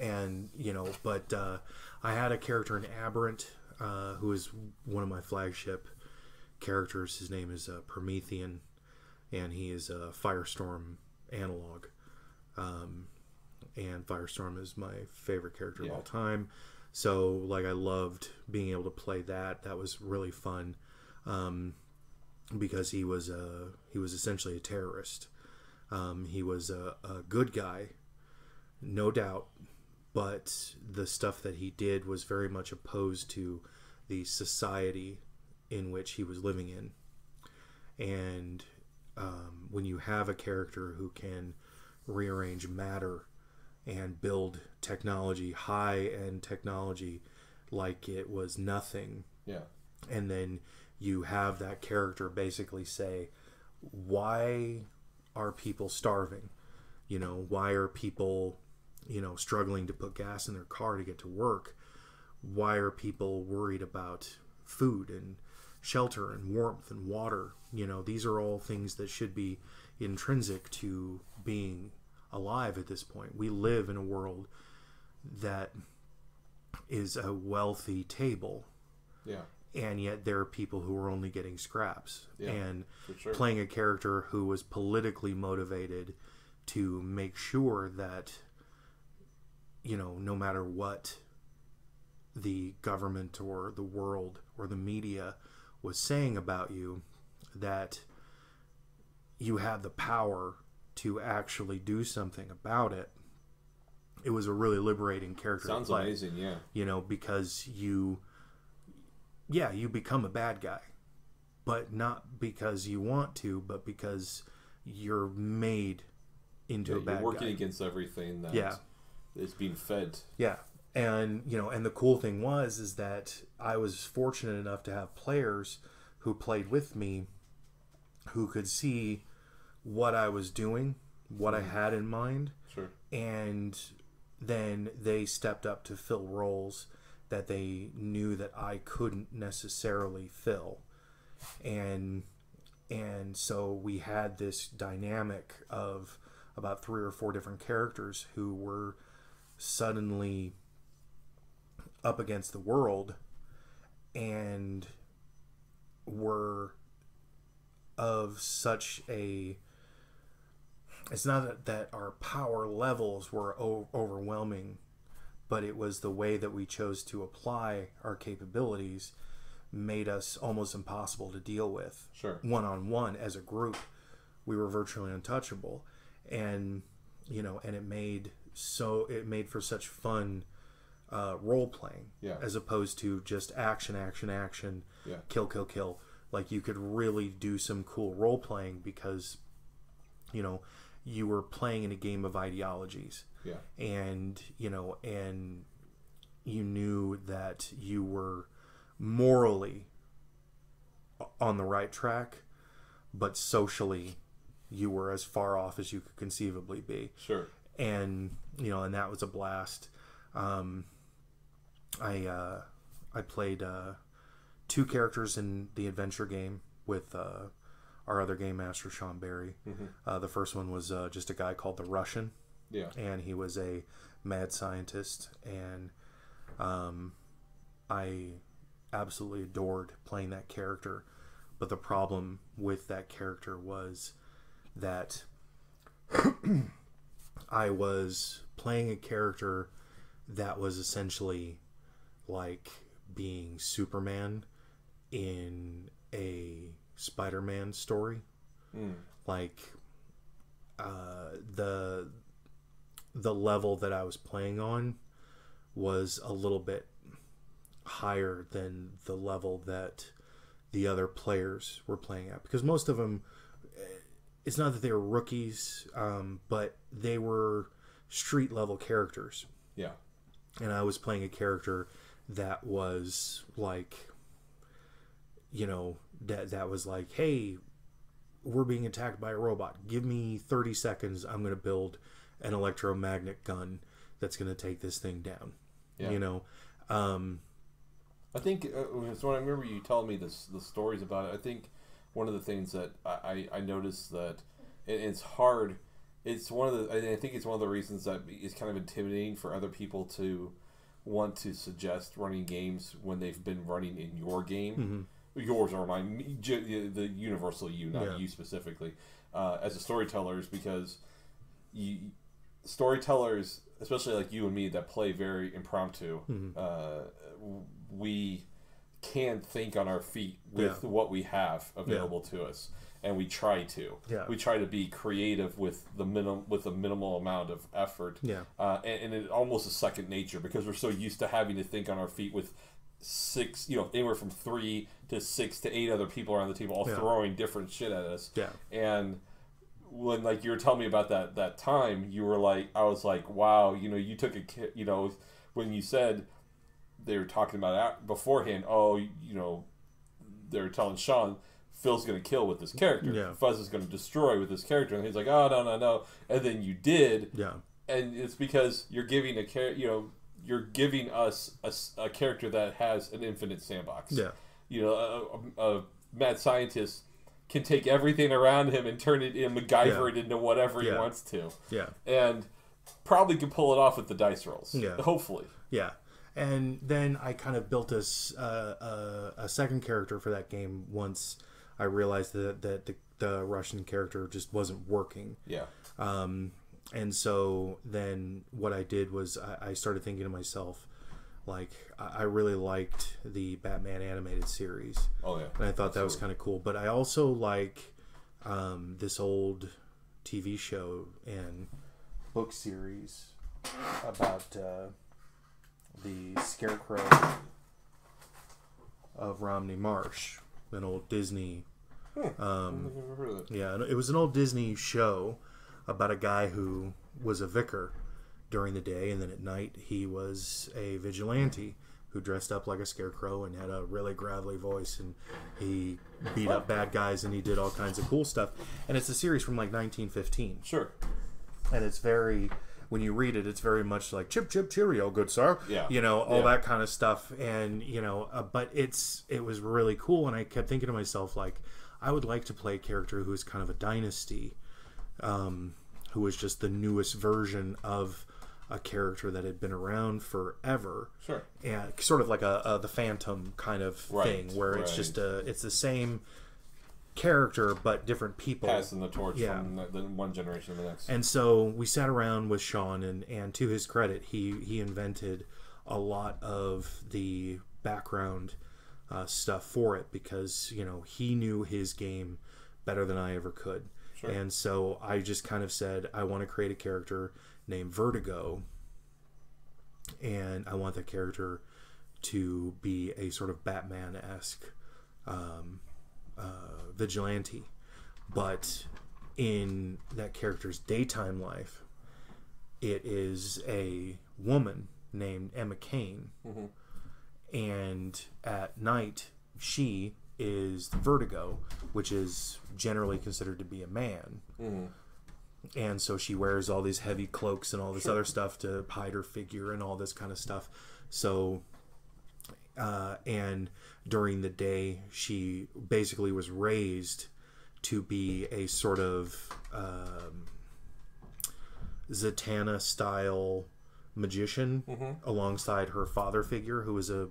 and you know, but uh, I had a character in Aberrant, uh, who is one of my flagship characters. His name is uh, Promethean, and he is a Firestorm analog, um, and Firestorm is my favorite character yeah. of all time, so like I loved being able to play that. That was really fun, um, because he was a, he was essentially a terrorist. Um, he was a, a good guy, no doubt, but the stuff that he did was very much opposed to the society in which he was living in. And um, when you have a character who can rearrange matter and build technology, high-end technology, like it was nothing, yeah. and then you have that character basically say, why are people starving? You know, why are people, you know, struggling to put gas in their car to get to work? Why are people worried about food and shelter and warmth and water? You know, these are all things that should be intrinsic to being alive at this point. We live in a world that is a wealthy table, yeah, and yet there are people who are only getting scraps. Yeah, and for sure. Playing a character who was politically motivated to make sure that, you know, no matter what the government or the world or the media was saying about you, that you have the power to actually do something about it. It was a really liberating character. Sounds play, amazing, yeah. You know, because you, yeah, you become a bad guy, but not because you want to, but because you're made into yeah, a bad guy. You're working guy. against everything that yeah. is being fed. Yeah. And, you know, and the cool thing was, is that I was fortunate enough to have players who played with me who could see what I was doing, what I had in mind. Sure. And then they stepped up to fill roles that they knew that I couldn't necessarily fill. And, and so we had this dynamic of about three or four different characters who were suddenly up against the world and were of such a... It's not that our power levels were o overwhelming, but it was the way that we chose to apply our capabilities made us almost impossible to deal with. Sure. One-on-one, as a group, we were virtually untouchable. And, you know, and it made so it made for such fun uh, role-playing, yeah. as opposed to just action, action, action, yeah. kill, kill, kill. Like, you could really do some cool role-playing because, you know, you were playing in a game of ideologies. Yeah. And, you know, and you knew that you were morally on the right track, but socially you were as far off as you could conceivably be. Sure. And, you know, and that was a blast. Um, I, uh, I played uh, two characters in the adventure game with... Uh, our other game master, Sean Barry. Mm-hmm. Uh, the first one was uh, just a guy called the Russian. Yeah. And he was a mad scientist. And um, I absolutely adored playing that character. But the problem with that character was that I was playing a character that was essentially like being Superman in a... Spider-Man story. Mm. Like uh, the the level that I was playing on was a little bit higher than the level that the other players were playing at, because most of them, it's not that they were rookies, um, but they were street level characters. Yeah. And I was playing a character that was like, you know, that that was like, hey, we're being attacked by a robot. Give me thirty seconds. I'm going to build an electromagnet gun that's going to take this thing down. Yeah. You know, um, I think uh, so. When I remember you telling me this, the stories about it, I think one of the things that I, I noticed that it, it's hard. It's one of the, I think it's one of the reasons that it's kind of intimidating for other people to want to suggest running games when they've been running in your game. Mm-hmm. Yours or mine, the universal you, not yeah. you specifically, uh, as a storytellers, because you, storytellers, especially like you and me that play very impromptu, mm-hmm. uh, we can think on our feet with yeah. what we have available yeah. to us, and we try to. Yeah. We try to be creative with the minim with a minimal amount of effort. Yeah, uh, and, and it almost is second nature because we're so used to having to think on our feet with six, you know, anywhere from three to six to eight other people around the table all yeah. throwing different shit at us. Yeah. And when, like, you were telling me about that that time, you were like, I was like, wow, you know, you took a, you know, when you said they were talking about beforehand, oh, you know, they were telling Sean, Phil's going to kill with this character. Yeah. Fuzz is going to destroy with this character. And he's like, oh, no, no, no. And then you did. Yeah. And it's because you're giving a character, you know, you're giving us a, a character that has an infinite sandbox. Yeah. You know, a, a, a mad scientist can take everything around him and turn it in, MacGyver yeah. it into whatever yeah. he wants to. Yeah. And probably can pull it off with the dice rolls. Yeah. Hopefully. Yeah. And then I kind of built a, uh, a, a second character for that game once I realized that, that the, the Russian character just wasn't working. Yeah. Um, and so then what I did was I, I started thinking to myself, like, I really liked the Batman animated series. Oh, yeah. And I thought Absolutely. that was kind of cool. But I also like um, this old T V show and book series about uh, the Scarecrow of Romney Marsh, an old Disney... Hmm. Um, I've never heard of it. Yeah, it was an old Disney show about a guy who was a vicar during the day, and then at night he was a vigilante who dressed up like a scarecrow and had a really gravelly voice, and he beat up bad guys and he did all kinds of cool stuff. And it's a series from like nineteen fifteen. Sure. And it's very, when you read it, it's very much like chip chip cheerio, good sir. Yeah. You know, all yeah. that kind of stuff. And you know, uh, but it's it was really cool, and I kept thinking to myself, like, I would like to play a character who is kind of a dynasty, um, who is just the newest version of a character that had been around forever, sure, and sort of like a, a the Phantom kind of right, thing, where right. it's just a it's the same character but different people passing the torch yeah. from the, the one generation to the next. And so we sat around with Sean, and and to his credit, he he invented a lot of the background uh, stuff for it, because you know he knew his game better than I ever could. Sure. And so I just kind of said, I want to create a character named Vertigo, and I want the character to be a sort of Batman-esque um, uh, vigilante, but in that character's daytime life, it is a woman named Emma Kane, mm-hmm. and at night she is Vertigo, which is generally considered to be a man. Mm-hmm. And so she wears all these heavy cloaks and all this sure. other stuff to hide her figure and all this kind of stuff. So, uh, and during the day, she basically was raised to be a sort of um, Zatanna-style magician mm-hmm. alongside her father figure, who was a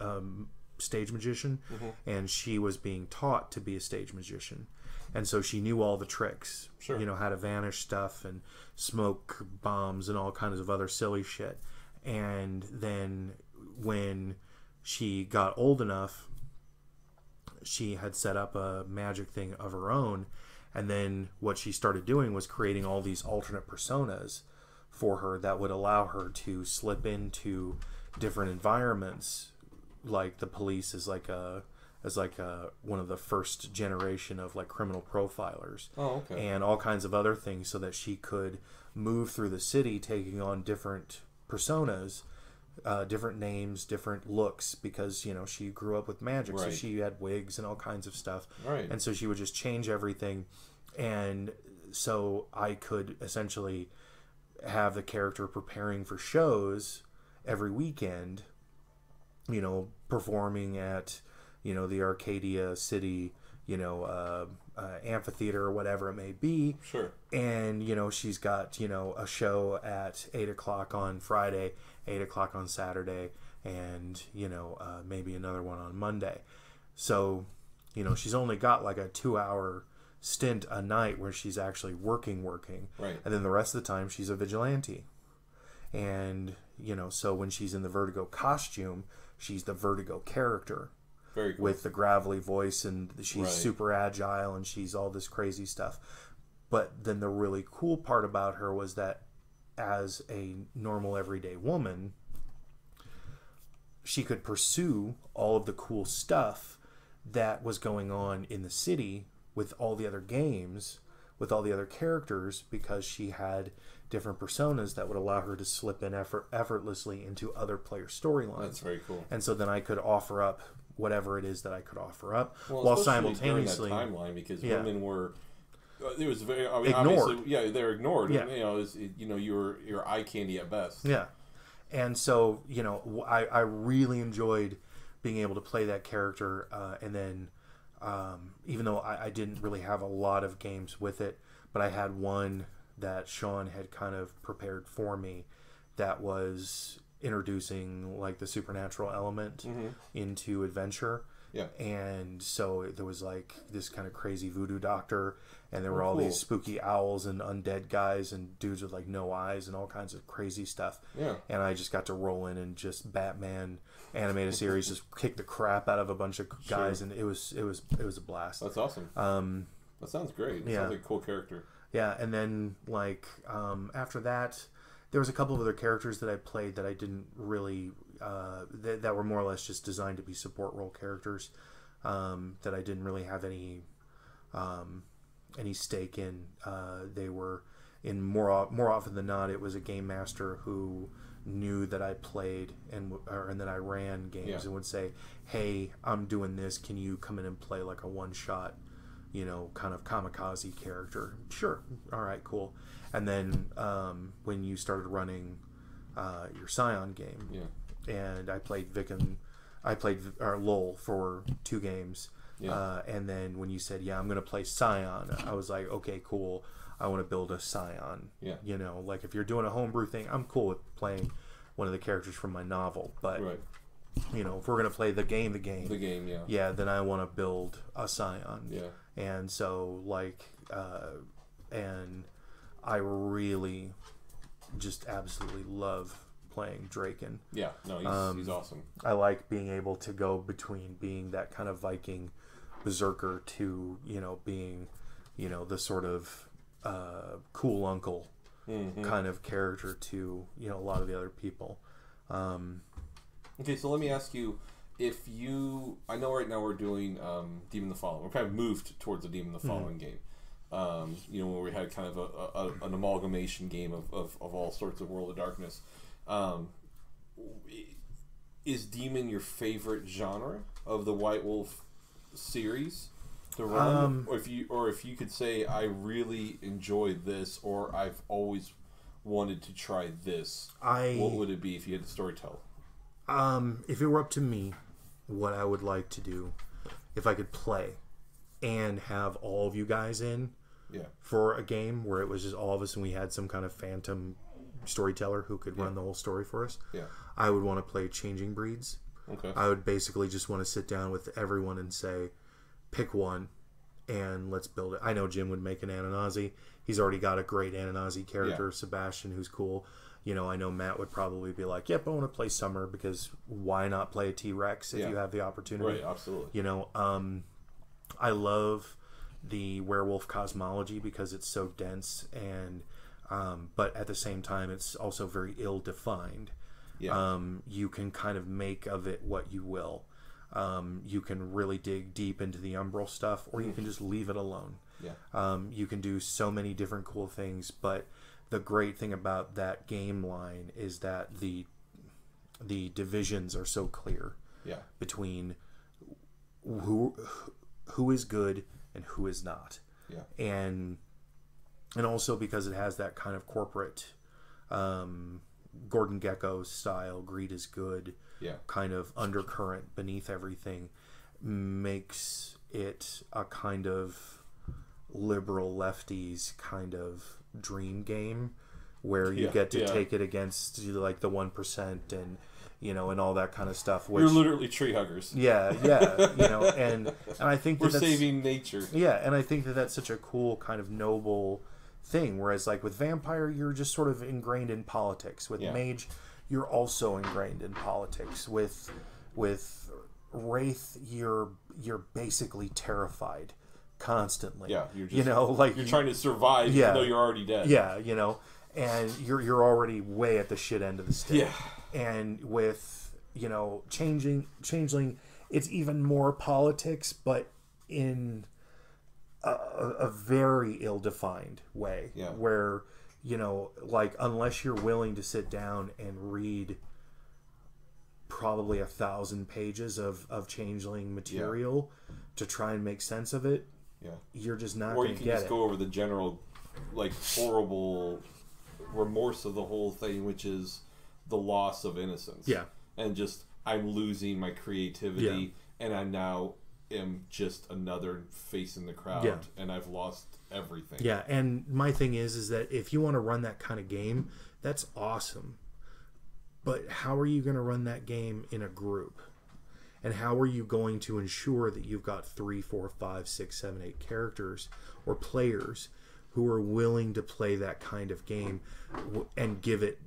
um, stage magician. Mm-hmm. And she was being taught to be a stage magician. And so she knew all the tricks, sure. you know, how to vanish stuff and smoke bombs and all kinds of other silly shit. And then when she got old enough, she had set up a magic thing of her own. And then what she started doing was creating all these alternate personas for her that would allow her to slip into different environments. Like the police is like a... as like uh, one of the first generation of like criminal profilers. Oh, okay. And all kinds of other things, so that she could move through the city taking on different personas, uh, different names, different looks, because, you know, she grew up with magic, right. so she had wigs and all kinds of stuff. Right. And so she would just change everything. And so I could essentially have the character preparing for shows every weekend, you know, performing at... you know, the Arcadia City, you know, uh, uh, amphitheater or whatever it may be. Sure. And, you know, she's got, you know, a show at eight o'clock on Friday, eight o'clock on Saturday, and, you know, uh, maybe another one on Monday. So, you know, she's only got like a two-hour stint a night where she's actually working, working. Right. And then the rest of the time she's a vigilante. And, you know, so when she's in the Vertigo costume, she's the Vertigo character. Very cool. With the gravelly voice, and she's right. super agile, and she's all this crazy stuff. But then the really cool part about her was that as a normal everyday woman, she could pursue all of the cool stuff that was going on in the city with all the other games, with all the other characters, because she had different personas that would allow her to slip in effort effortlessly into other player storylines. That's very cool. And so then I could offer up whatever it is that I could offer up, well, while simultaneously during that timeline, because yeah. women were it was very I mean, ignored. Yeah, they're ignored. Yeah. And, you know, it was, you know, you were your eye candy at best. Yeah, and so you know, I I really enjoyed being able to play that character, uh, and then um, even though I, I didn't really have a lot of games with it, but I had one that Sean had kind of prepared for me that was introducing like the supernatural element mm-hmm. into adventure. Yeah. And so there was like this kind of crazy voodoo doctor, and there were oh, all cool. these spooky owls and undead guys and dudes with like no eyes and all kinds of crazy stuff. Yeah. And I just got to roll in and just Batman animated series, just kick the crap out of a bunch of guys. Sure. And it was, it was, it was a blast. That's awesome. Um, that sounds great. That yeah. sounds like a cool character. Yeah. And then like, um, after that, there was a couple of other characters that I played that I didn't really, uh, that, that were more or less just designed to be support role characters, um, that I didn't really have any, um, any stake in. Uh, they were in more, more often than not, it was a game master who knew that I played and, or, and that I ran games yeah. and would say, "Hey, I'm doing this. Can you come in and play like a one shot, you know, kind of kamikaze character?" Sure. All right, cool. And then um, when you started running uh, your Scion game, yeah. and I played Vic and I played or Lowell for two games, yeah. uh, and then when you said, "Yeah, I'm going to play Scion," I was like, "Okay, cool. I want to build a Scion." Yeah. You know, like if you're doing a homebrew thing, I'm cool with playing one of the characters from my novel, but right. you know, if we're going to play the game, the game, the game, yeah, yeah, then I want to build a Scion. Yeah. And so like, uh, and I really just absolutely love playing Draken. Yeah, no, he's, um, he's awesome. I like being able to go between being that kind of Viking berserker to, you know, being, you know, the sort of uh, cool uncle mm-hmm. kind of character to, you know, a lot of the other people. Um, okay, so let me ask you, if you... I know right now we're doing um, Demon the Fallen. We're kind of moved towards the Demon the Fallen mm-hmm. game. Um, you know, where we had kind of a, a, an amalgamation game of, of, of all sorts of World of Darkness. Um, is Demon your favorite genre of the White Wolf series to run? Um, or if you, or if you could say, I really enjoyed this, or I've always wanted to try this, I, what would it be if you had to storytell? Um, if it were up to me, what I would like to do, if I could play and have all of you guys in, yeah, for a game where it was just all of us and we had some kind of phantom storyteller who could yeah. run the whole story for us. Yeah, I would want to play Changing Breeds. Okay. I would basically just want to sit down with everyone and say, pick one and let's build it. I know Jim would make an Ananasi. He's already got a great Ananasi character, yeah. Sebastian, who's cool. You know, I know Matt would probably be like, yep, I want to play Summer because why not play a T-Rex if yeah. you have the opportunity? Right, absolutely. You know, um... I love the werewolf cosmology because it's so dense, and um, but at the same time, it's also very ill-defined. Yeah. Um, you can kind of make of it what you will. Um, you can really dig deep into the umbral stuff, or you can just leave it alone. Yeah. Um, you can do so many different cool things, but the great thing about that game line is that the the divisions are so clear. Yeah. Between who. who is good and who is not. Yeah. And and also because it has that kind of corporate um, Gordon Gekko style, greed is good, yeah. kind of undercurrent beneath everything, makes it a kind of liberal lefties kind of dream game where you yeah. get to yeah. take it against like the one percent and you know, and all that kind of stuff. Which, you're literally tree huggers. Yeah, yeah. You know, and, and I think that we're that's, saving nature. Yeah, and I think that that's such a cool kind of noble thing. Whereas, like, with Vampire, you're just sort of ingrained in politics. With yeah. Mage, you're also ingrained in politics. With with Wraith, you're you're basically terrified constantly. Yeah, you're just, you know, like you're trying to survive yeah, even though you're already dead. Yeah, you know, and you're you're already way at the shit end of the stick. Yeah. And with, you know, changing Changeling, it's even more politics, but in a, a very ill-defined way. Yeah. Where, you know, like, unless you're willing to sit down and read probably a thousand pages of, of Changeling material yeah. to try and make sense of it, yeah. you're just not going to get it. Or you can just it. go over the general, like, horrible remorse of the whole thing, which is the loss of innocence, yeah, and just I'm losing my creativity, yeah. and I now am just another face in the crowd, yeah. and I've lost everything. Yeah, and my thing is, is that if you want to run that kind of game, that's awesome. But how are you going to run that game in a group? And how are you going to ensure that you've got three, four, five, six, seven, eight characters or players who are willing to play that kind of game and give it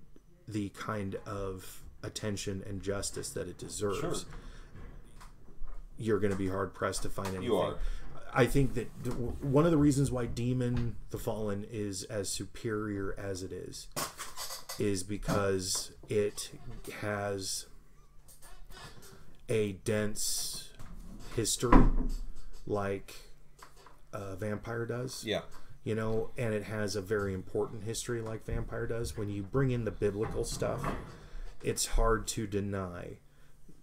the kind of attention and justice that it deserves? Sure. You're going to be hard-pressed to find anything. You are. I think that one of the reasons why Demon the Fallen is as superior as it is is because it has a dense history like uh, Vampire does. Yeah. You know, and it has a very important history like Vampire does. When you bring in the biblical stuff, it's hard to deny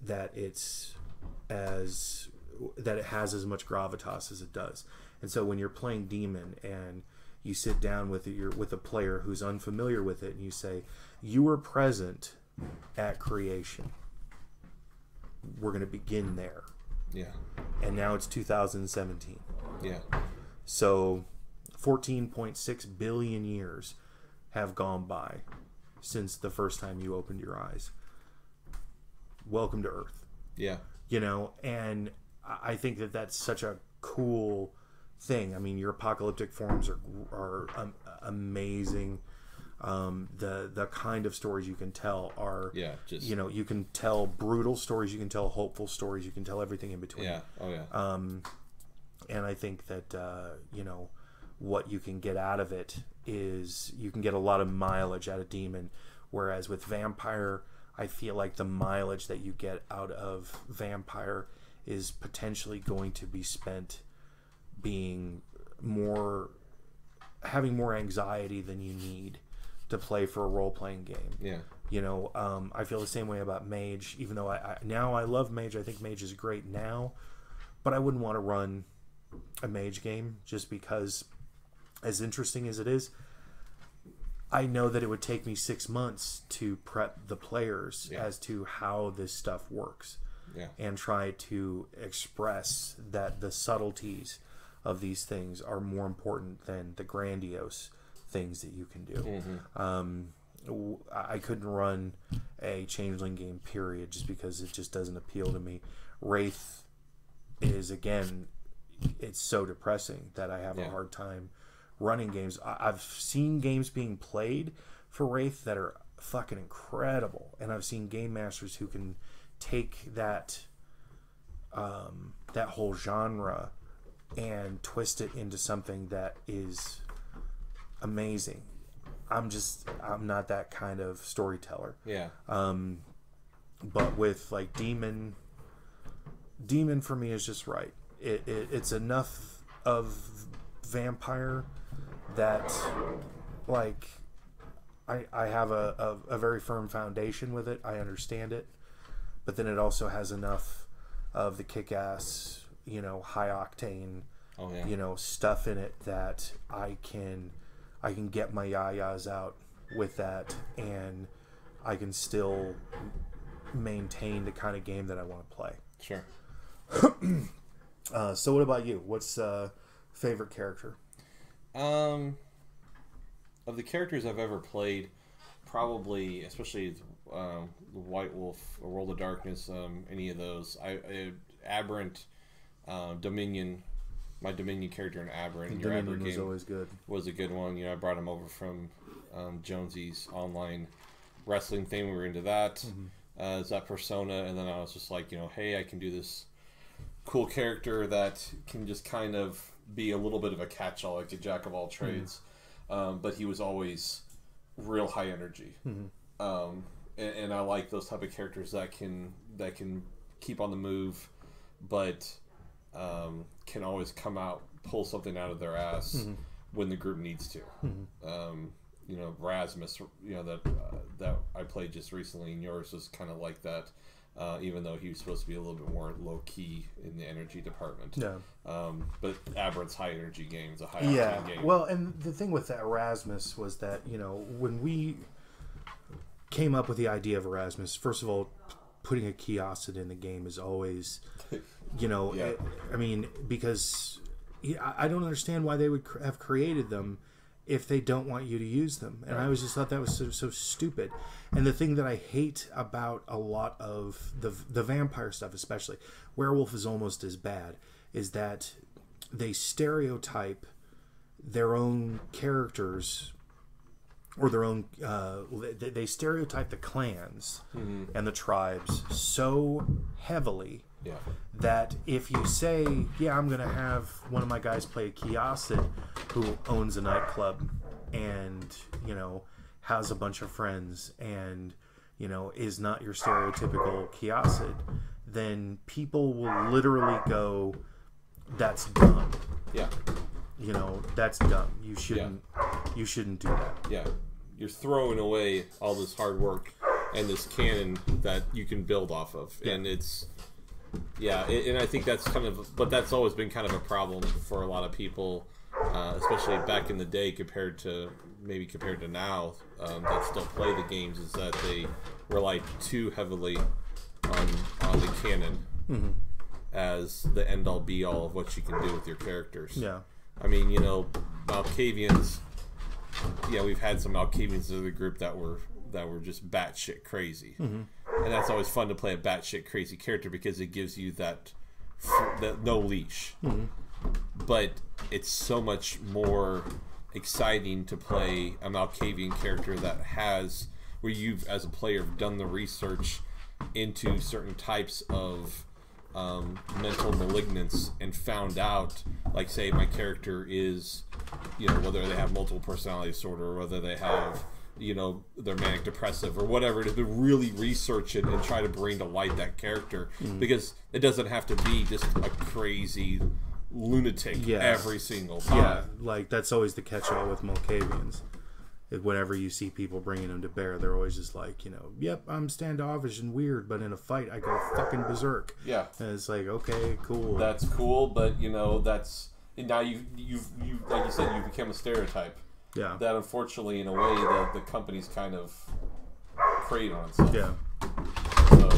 that it's as that it has as much gravitas as it does. And so when you're playing Demon and you sit down with your with a player who's unfamiliar with it, and you say, "You were present at creation. We're going to begin there." Yeah. And now it's two thousand seventeen. Yeah. So fourteen point six billion years have gone by since the first time you opened your eyes. Welcome to Earth. Yeah. You know, and I think that that's such a cool thing. I mean, your apocalyptic forms are are um, amazing. Um, the the kind of stories you can tell are, yeah, just, you know, you can tell brutal stories, you can tell hopeful stories, you can tell everything in between. Yeah. Oh yeah. Um, and I think that uh, you know, what you can get out of it is you can get a lot of mileage out of Demon, whereas with Vampire, I feel like the mileage that you get out of Vampire is potentially going to be spent being more, having more anxiety than you need to play for a role-playing game. Yeah. You know, um, I feel the same way about Mage, even though I, I now I love Mage. I think Mage is great now, but I wouldn't want to run a Mage game just because, as interesting as it is, I know that it would take me six months to prep the players yeah. as to how this stuff works yeah. and try to express that the subtleties of these things are more important than the grandiose things that you can do. Mm-hmm. Um, I couldn't run a Changeling game, period, just because it just doesn't appeal to me. Wraith is, again, it's so depressing that I have yeah. a hard time running games. I've seen games being played for Wraith that are fucking incredible, and I've seen game masters who can take that um, that whole genre and twist it into something that is amazing. I'm just I'm not that kind of storyteller. Yeah. Um, but with like Demon, Demon for me is just right. It, it it's enough of Vampire that, like, I I have a, a, a very firm foundation with it. I understand it, but then it also has enough of the kick-ass, you know, high octane, oh, yeah. you know, stuff in it that I can I can get my yayas out with that, and I can still maintain the kind of game that I want to play. Sure. uh, so what about you? What's uh favorite character? Um, of the characters I've ever played, probably, especially um, the White Wolf, or World of Darkness, um, any of those. I, I Aberrant, uh, Dominion, my Dominion character in Aberrant. Your Dominion Aberrant was game always good. Was a good one. You know, I brought him over from um, Jonesy's online wrestling thing. We were into that. Mm-hmm. Uh, it's that persona, and then I was just like, you know, hey, I can do this cool character that can just kind of be a little bit of a catch-all, like a jack of all trades. Mm-hmm. Um, but he was always real high energy. Mm-hmm. um, and, and I like those type of characters that can that can keep on the move, but um, can always come out, pull something out of their ass mm-hmm. when the group needs to. Mm-hmm. um, you know, Erasmus, you know, that uh, that I played just recently, and yours was kind of like that. Uh, even though he was supposed to be a little bit more low-key in the energy department. Yeah. Um, but Aberrant's high-energy game is a high-octane yeah. game. Well, and the thing with that Erasmus was that, you know, when we came up with the idea of Erasmus, first of all, putting a kiosk in the game is always, you know, yeah. it, I mean, because he, I don't understand why they would cr have created them if they don't want you to use them. And I always just thought that was so, so stupid. And the thing that I hate about a lot of the the vampire stuff, especially, werewolf is almost as bad, is that they stereotype their own characters or their own, uh, they, they stereotype the clans mm-hmm. and the tribes so heavily yeah. that if you say, yeah, I'm going to have one of my guys play a Kiasid who owns a nightclub and, you know, has a bunch of friends and, you know, is not your stereotypical Kiasid, then people will literally go, that's dumb. Yeah. You know, that's dumb. You shouldn't yeah. you shouldn't do that. Yeah. You're throwing away all this hard work and this canon that you can build off of. Yeah. And it's yeah, it, and I think that's kind of but that's always been kind of a problem for a lot of people, uh, especially back in the day compared to maybe compared to now, um, that still play the games, is that they rely too heavily on on the canon mm-hmm. as the end all be all of what you can do with your characters. Yeah. I mean, you know, Malkavians. Yeah, we've had some Malkavians in the group that were that were just batshit crazy, mm-hmm. and that's always fun to play a batshit crazy character because it gives you that, that no leash. Mm-hmm. But it's so much more exciting to play a Malkavian character that has where you've, as a player, done the research into certain types of. Um, mental malignance and found out, like, say my character is, you know, whether they have multiple personality disorder or whether they have, you know, they're manic depressive or whatever, to really research it and try to bring to light that character mm. because it doesn't have to be just a crazy lunatic yes. every single time. Yeah, like that's always the catch-all with Malkavians. Whenever you see people bringing them to bear, they're always just like, you know, yep, I'm standoffish and weird, but in a fight, I go fucking berserk. Yeah, and it's like, okay, cool. That's cool, but you know, that's now you you've you like you said, you became a stereotype. Yeah, that unfortunately, in a way, the the company's kind of preyed on itself. Yeah. So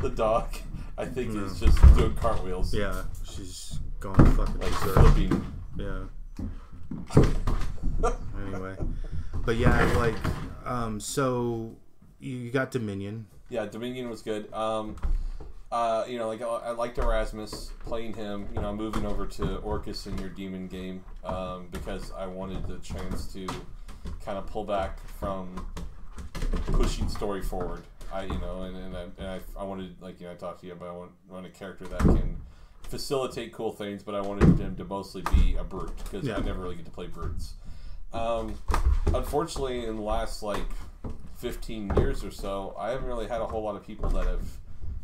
the dog, I think, mm. is just doing cartwheels. Yeah, she's going fucking like berserk. Flipping. Yeah. Anyway, but yeah, like, um, so you got Dominion. Yeah, Dominion was good. Um, uh, you know, like I liked Erasmus, playing him. You know, moving over to Orcus in your demon game um, because I wanted the chance to kind of pull back from pushing story forward. I, you know, and, and, I, and I, I wanted, like, you know, I talked to you, but I want, want a character that can facilitate cool things, but I wanted him to mostly be a brute because yeah. I never really get to play brutes. Um, unfortunately, in the last like fifteen years or so, I haven't really had a whole lot of people that have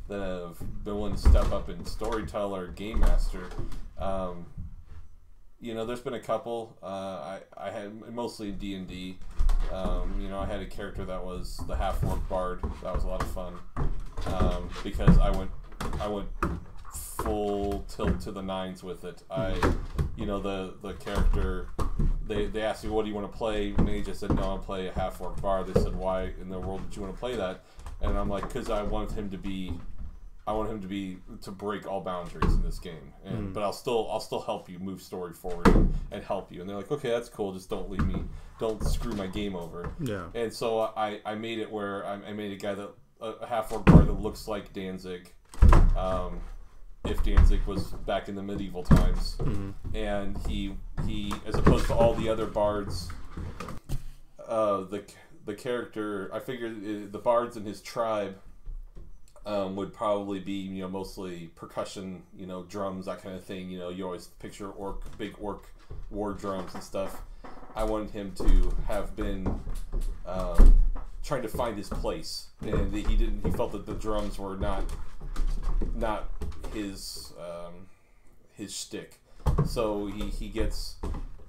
that have been willing to step up and storyteller or game master. Um, you know, there's been a couple. Uh, I I had mostly in D and D. Um, you know, I had a character that was the half orc bard. That was a lot of fun um, because I went I went. full tilt to the nines with it. I, you know, the the character, they, they asked me, what do you want to play? And they just said, no, I'll play a half-orc bard. They said, why in the world did you want to play that? And I'm like, because I want him to be, I want him to be, to break all boundaries in this game. And, mm. But I'll still, I'll still help you move story forward and help you. And they're like, okay, that's cool. Just don't leave me, don't screw my game over. Yeah. And so I, I made it where I, I made a guy that, a half-orc bard that looks like Danzig. Um... If Danzig was back in the medieval times, mm-hmm. and he he, as opposed to all the other bards, uh, the the character, I figured the bards in his tribe um, would probably be, you know, mostly percussion, you know, drums, that kind of thing. You know, you always picture orc, big orc war drums and stuff. I wanted him to have been um, trying to find his place, and he didn't. He felt that the drums were not. Not his um, his shtick. So he, he gets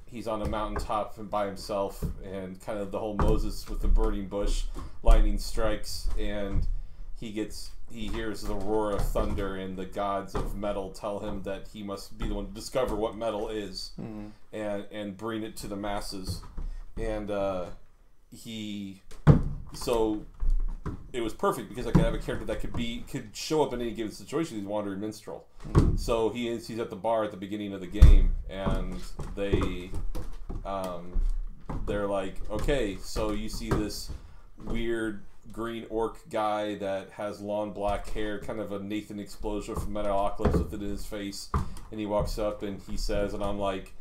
he's on a mountaintop and by himself, and kind of the whole Moses with the burning bush, lightning strikes, and he gets he hears the roar of thunder, and the gods of metal tell him that he must be the one to discover what metal is, mm-hmm. and and bring it to the masses, and uh, he so. it was perfect because I could have a character that could be could show up in any given situation. He's a wandering minstrel, so he is he's at the bar at the beginning of the game, and they, um, they're like, okay, so you see this weird green orc guy that has long black hair, kind of a Nathan Explosion from Metalocalypse with it in his face, and he walks up and he says, and I'm like,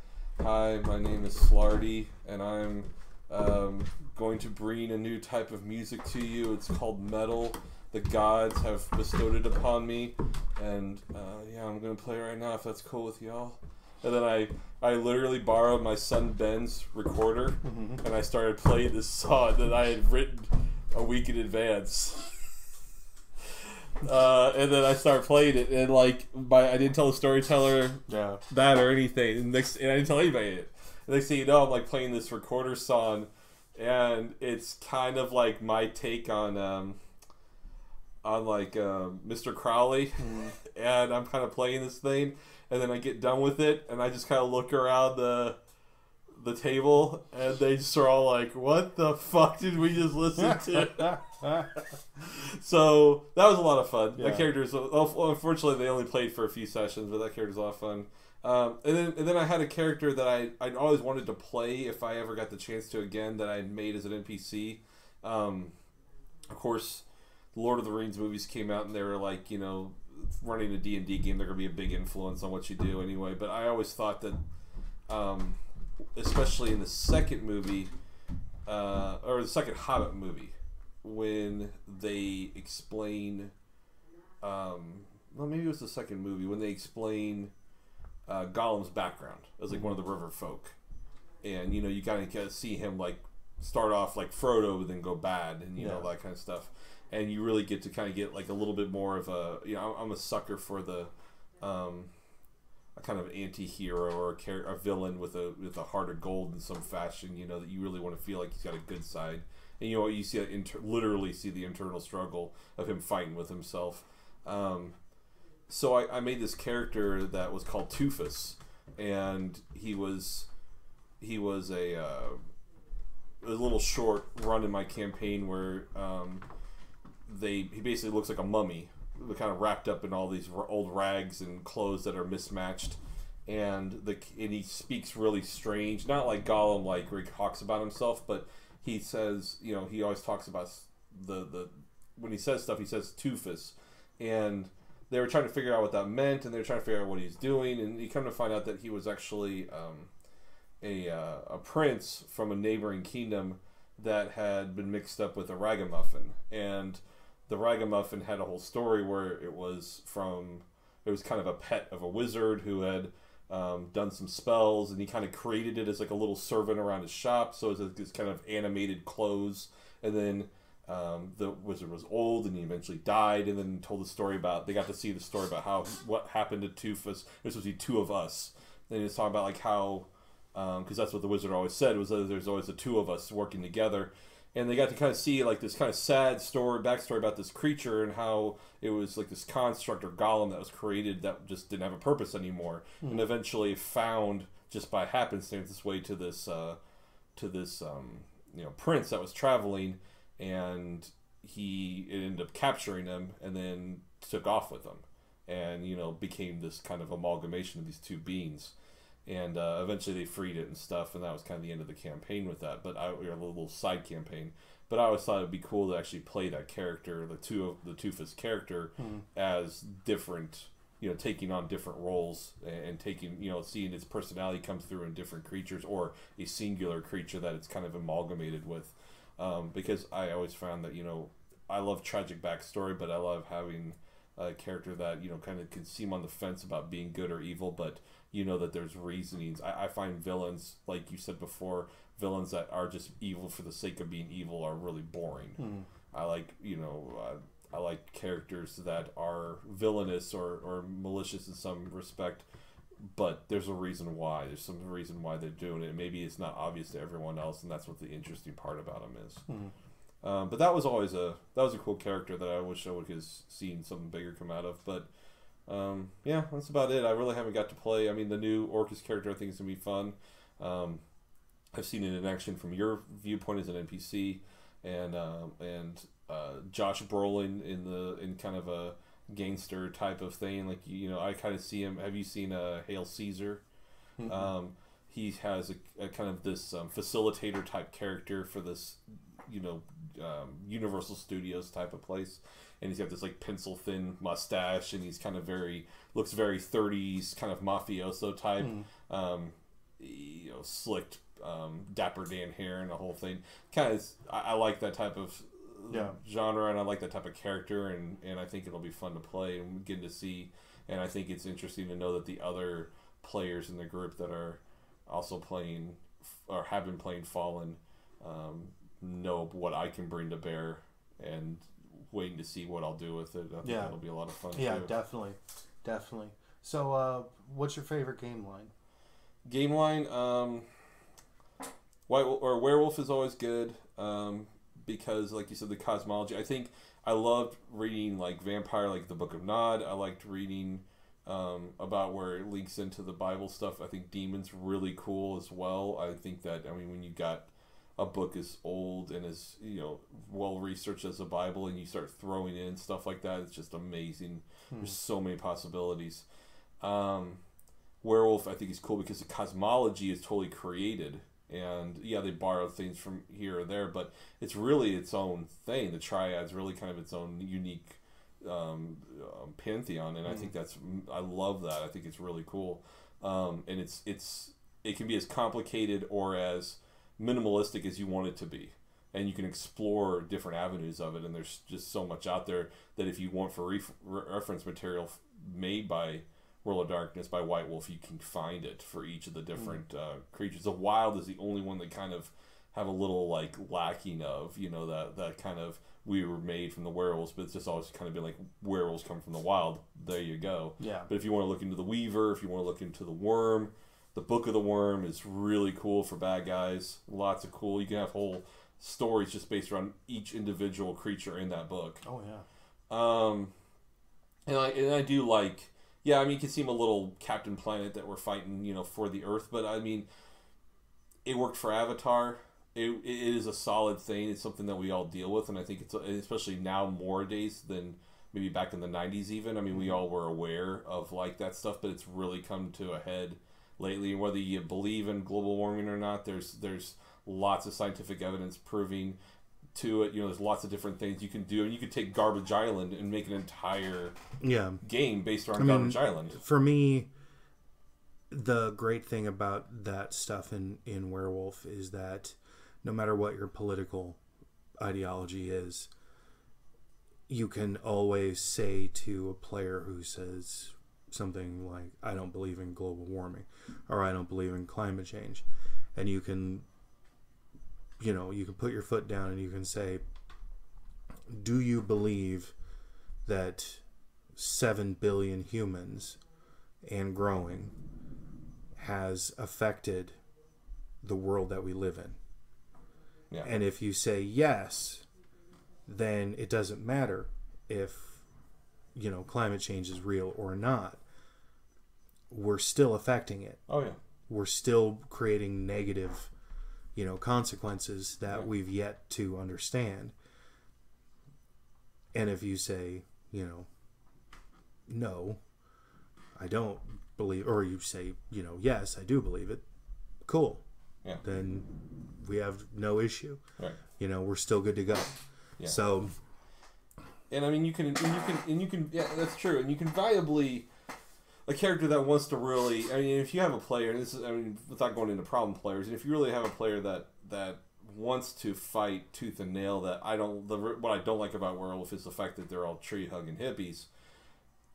hi, my name is Slarty, and I'm um, going to bring a new type of music to you. It's called metal. The gods have bestowed it upon me, and uh, yeah, I'm going to play right now if that's cool with y'all. And then I, I literally borrowed my son Ben's recorder, mm-hmm. and I started playing this song that I had written a week in advance. Uh, and then I start playing it, and like, by, I didn't tell the storyteller yeah. that or anything, and, next, and I didn't tell anybody it. The next thing you know, I'm like playing this recorder song, and it's kind of like my take on, um, on like uh, Mister Crowley, mm-hmm. and I'm kind of playing this thing, and then I get done with it, and I just kind of look around the the table, and they just are all like, what the fuck did we just listen to? So that was a lot of fun. Yeah. That character's, unfortunately, they only played for a few sessions, but that character's a lot of fun. Um, and then and then I had a character that I, I'd always wanted to play if I ever got the chance to again, that I made as an N P C. Um, of course, the Lord of the Rings movies came out, and they were like, you know, running a D and D game, they're going to be a big influence on what you do anyway. But I always thought that, um, especially in the second movie, uh, or the second Hobbit movie, when they explain, um, well, maybe it was the second movie, when they explain uh, Gollum's background as like one of the river folk. And, you know, you kind of see him like start off like Frodo, but then go bad, and, you yeah. know, that kind of stuff. And you really get to kind of get like a little bit more of a, you know, I'm a sucker for the, um, a kind of anti-hero or a, car a villain with a with a heart of gold in some fashion, you know, that you really want to feel like he's got a good side. And, you know, you see that inter literally see the internal struggle of him fighting with himself. Um, so I, I made this character that was called Tufus, and he was he was a, uh, a little short run in my campaign where um, they he basically looks like a mummy, kind of wrapped up in all these old rags and clothes that are mismatched, and the and he speaks really strange, not like Gollum, like where he talks about himself, but he says, you know, he always talks about the the when he says stuff, he says Tufus, and they were trying to figure out what that meant, and they were trying to figure out what he's doing, and you come to find out that he was actually um, a uh, a prince from a neighboring kingdom that had been mixed up with a ragamuffin, and the ragamuffin had a whole story where it was from, it was kind of a pet of a wizard who had um, done some spells, and he kind of created it as like a little servant around his shop. So it was this kind of animated clothes. And then um, the wizard was old, and he eventually died. And then told the story about, they got to see the story about how, what happened to Tufus. This was the two of us. And he was talking about like how, um, cause that's what the wizard always said, was that there's always the two of us working together. And they got to kind of see like this kind of sad story, backstory about this creature, and how it was like this construct or golem that was created that just didn't have a purpose anymore, mm. and eventually found just by happenstance this way to this uh, to this um, you know, prince that was traveling, and he it ended up capturing him, and then took off with him, and you know became this kind of amalgamation of these two beings. And uh, eventually they freed it and stuff, and that was kind of the end of the campaign with that. But I, we had a little side campaign. But I always thought it'd be cool to actually play that character, the two the Tufus character, mm. as different, you know, taking on different roles and, and taking, you know, seeing its personality come through in different creatures or a singular creature that it's kind of amalgamated with. Um, because I always found that, you know, I love tragic backstory, but I love having a character that, you know, kind of can seem on the fence about being good or evil, but you know that there's reasonings. I, I find villains, like you said before, villains that are just evil for the sake of being evil are really boring. Mm. I like, you know, uh, I like characters that are villainous or, or malicious in some respect, but there's a reason why. There's some reason why they're doing it. Maybe it's not obvious to everyone else, and that's what the interesting part about them is. Mm. Um, but that was always a, that was a cool character that I wish I would have seen something bigger come out of, but Um, yeah, that's about it. I really haven't got to play. I mean, the new Orcus character I think is going to be fun. Um, I've seen it in action from your viewpoint as an N P C, and um, and uh, Josh Brolin in the in kind of a gangster type of thing. Like, you know, I kind of see him. Have you seen uh, Hail Caesar? Mm-hmm. Um, he has a, a kind of this um, facilitator type character for this, you know, um, Universal Studios type of place. And he's got this like pencil thin mustache, and he's kind of very looks very thirties kind of mafioso type, mm. um, you know, slicked um, Dapper Dan hair and the whole thing. Kind of, I, I like that type of yeah. genre, and I like that type of character, and and I think it'll be fun to play and get to see. And I think it's interesting to know that the other players in the group that are also playing or have been playing Fallen um, know what I can bring to bear, and waiting to see what I'll do with it. I think yeah. that'll be a lot of fun. Yeah, too. definitely, definitely. So, uh, what's your favorite game line? Game line, um, White or Werewolf is always good um, because, like you said, the cosmology. I think I loved reading like Vampire, like the Book of Nod. I liked reading um, about where it links into the Bible stuff. I think Demon's really cool as well. I think that I mean when you got a book as old and as, you know, well researched as a Bible, and you start throwing in stuff like that, it's just amazing. Hmm. There's so many possibilities. Um, Werewolf, I think, is cool because the cosmology is totally created, and yeah, they borrow things from here or there, but it's really its own thing. The triad's really kind of its own unique um, um, pantheon, and hmm. I think that's I love that. I think it's really cool, um, and it's it's it can be as complicated or as minimalistic as you want it to be, and you can explore different avenues of it, and there's just so much out there that if you want for re reference material made by World of Darkness, by White Wolf, you can find it for each of the different mm. uh, creatures. The Wild is the only one that kind of have a little like lacking of, you know, that, that kind of we were made from the werewolves, but it's just always kind of been like werewolves come from the wild, there you go. Yeah. But if you want to look into the Weaver, if you want to look into the Worm, the Book of the Worm is really cool for bad guys. Lots of cool. You can have whole stories just based around each individual creature in that book. Oh, yeah. Um, and, I, and I do like... Yeah, I mean, it can seem a little Captain Planet that we're fighting, you know, for the Earth. But, I mean, it worked for Avatar. It, it is a solid thing. It's something that we all deal with. And I think it's... Especially now, more days than maybe back in the nineties even. I mean, we all were aware of, like, that stuff. But it's really come to a head lately, whether you believe in global warming or not. There's there's lots of scientific evidence proving to it. You know, there's lots of different things you can do, and you could take Garbage Island and make an entire yeah game based around I Garbage mean, Island. For me, the great thing about that stuff in in Werewolf is that no matter what your political ideology is, you can always say to a player who says something like, I don't believe in global warming, or I don't believe in climate change, and you can you know you can put your foot down and you can say, do you believe that seven billion humans and growing has affected the world that we live in? Yeah. And if you say yes, then it doesn't matter if you know, climate change is real or not. We're still affecting it. Oh, yeah. We're still creating negative, you know, consequences that yeah. we've yet to understand. And if you say, you know, no, I don't believe, or you say, you know, yes, I do believe it, cool. Yeah. Then we have no issue. Right. You know, we're still good to go. Yeah. So... And I mean, you can, and you can, and you can, yeah, that's true. And you can viably, a character that wants to really, I mean, if you have a player, and this is, I mean, without going into problem players, and if you really have a player that, that wants to fight tooth and nail that I don't, the, what I don't like about Werewolf is the fact that they're all tree hugging hippies.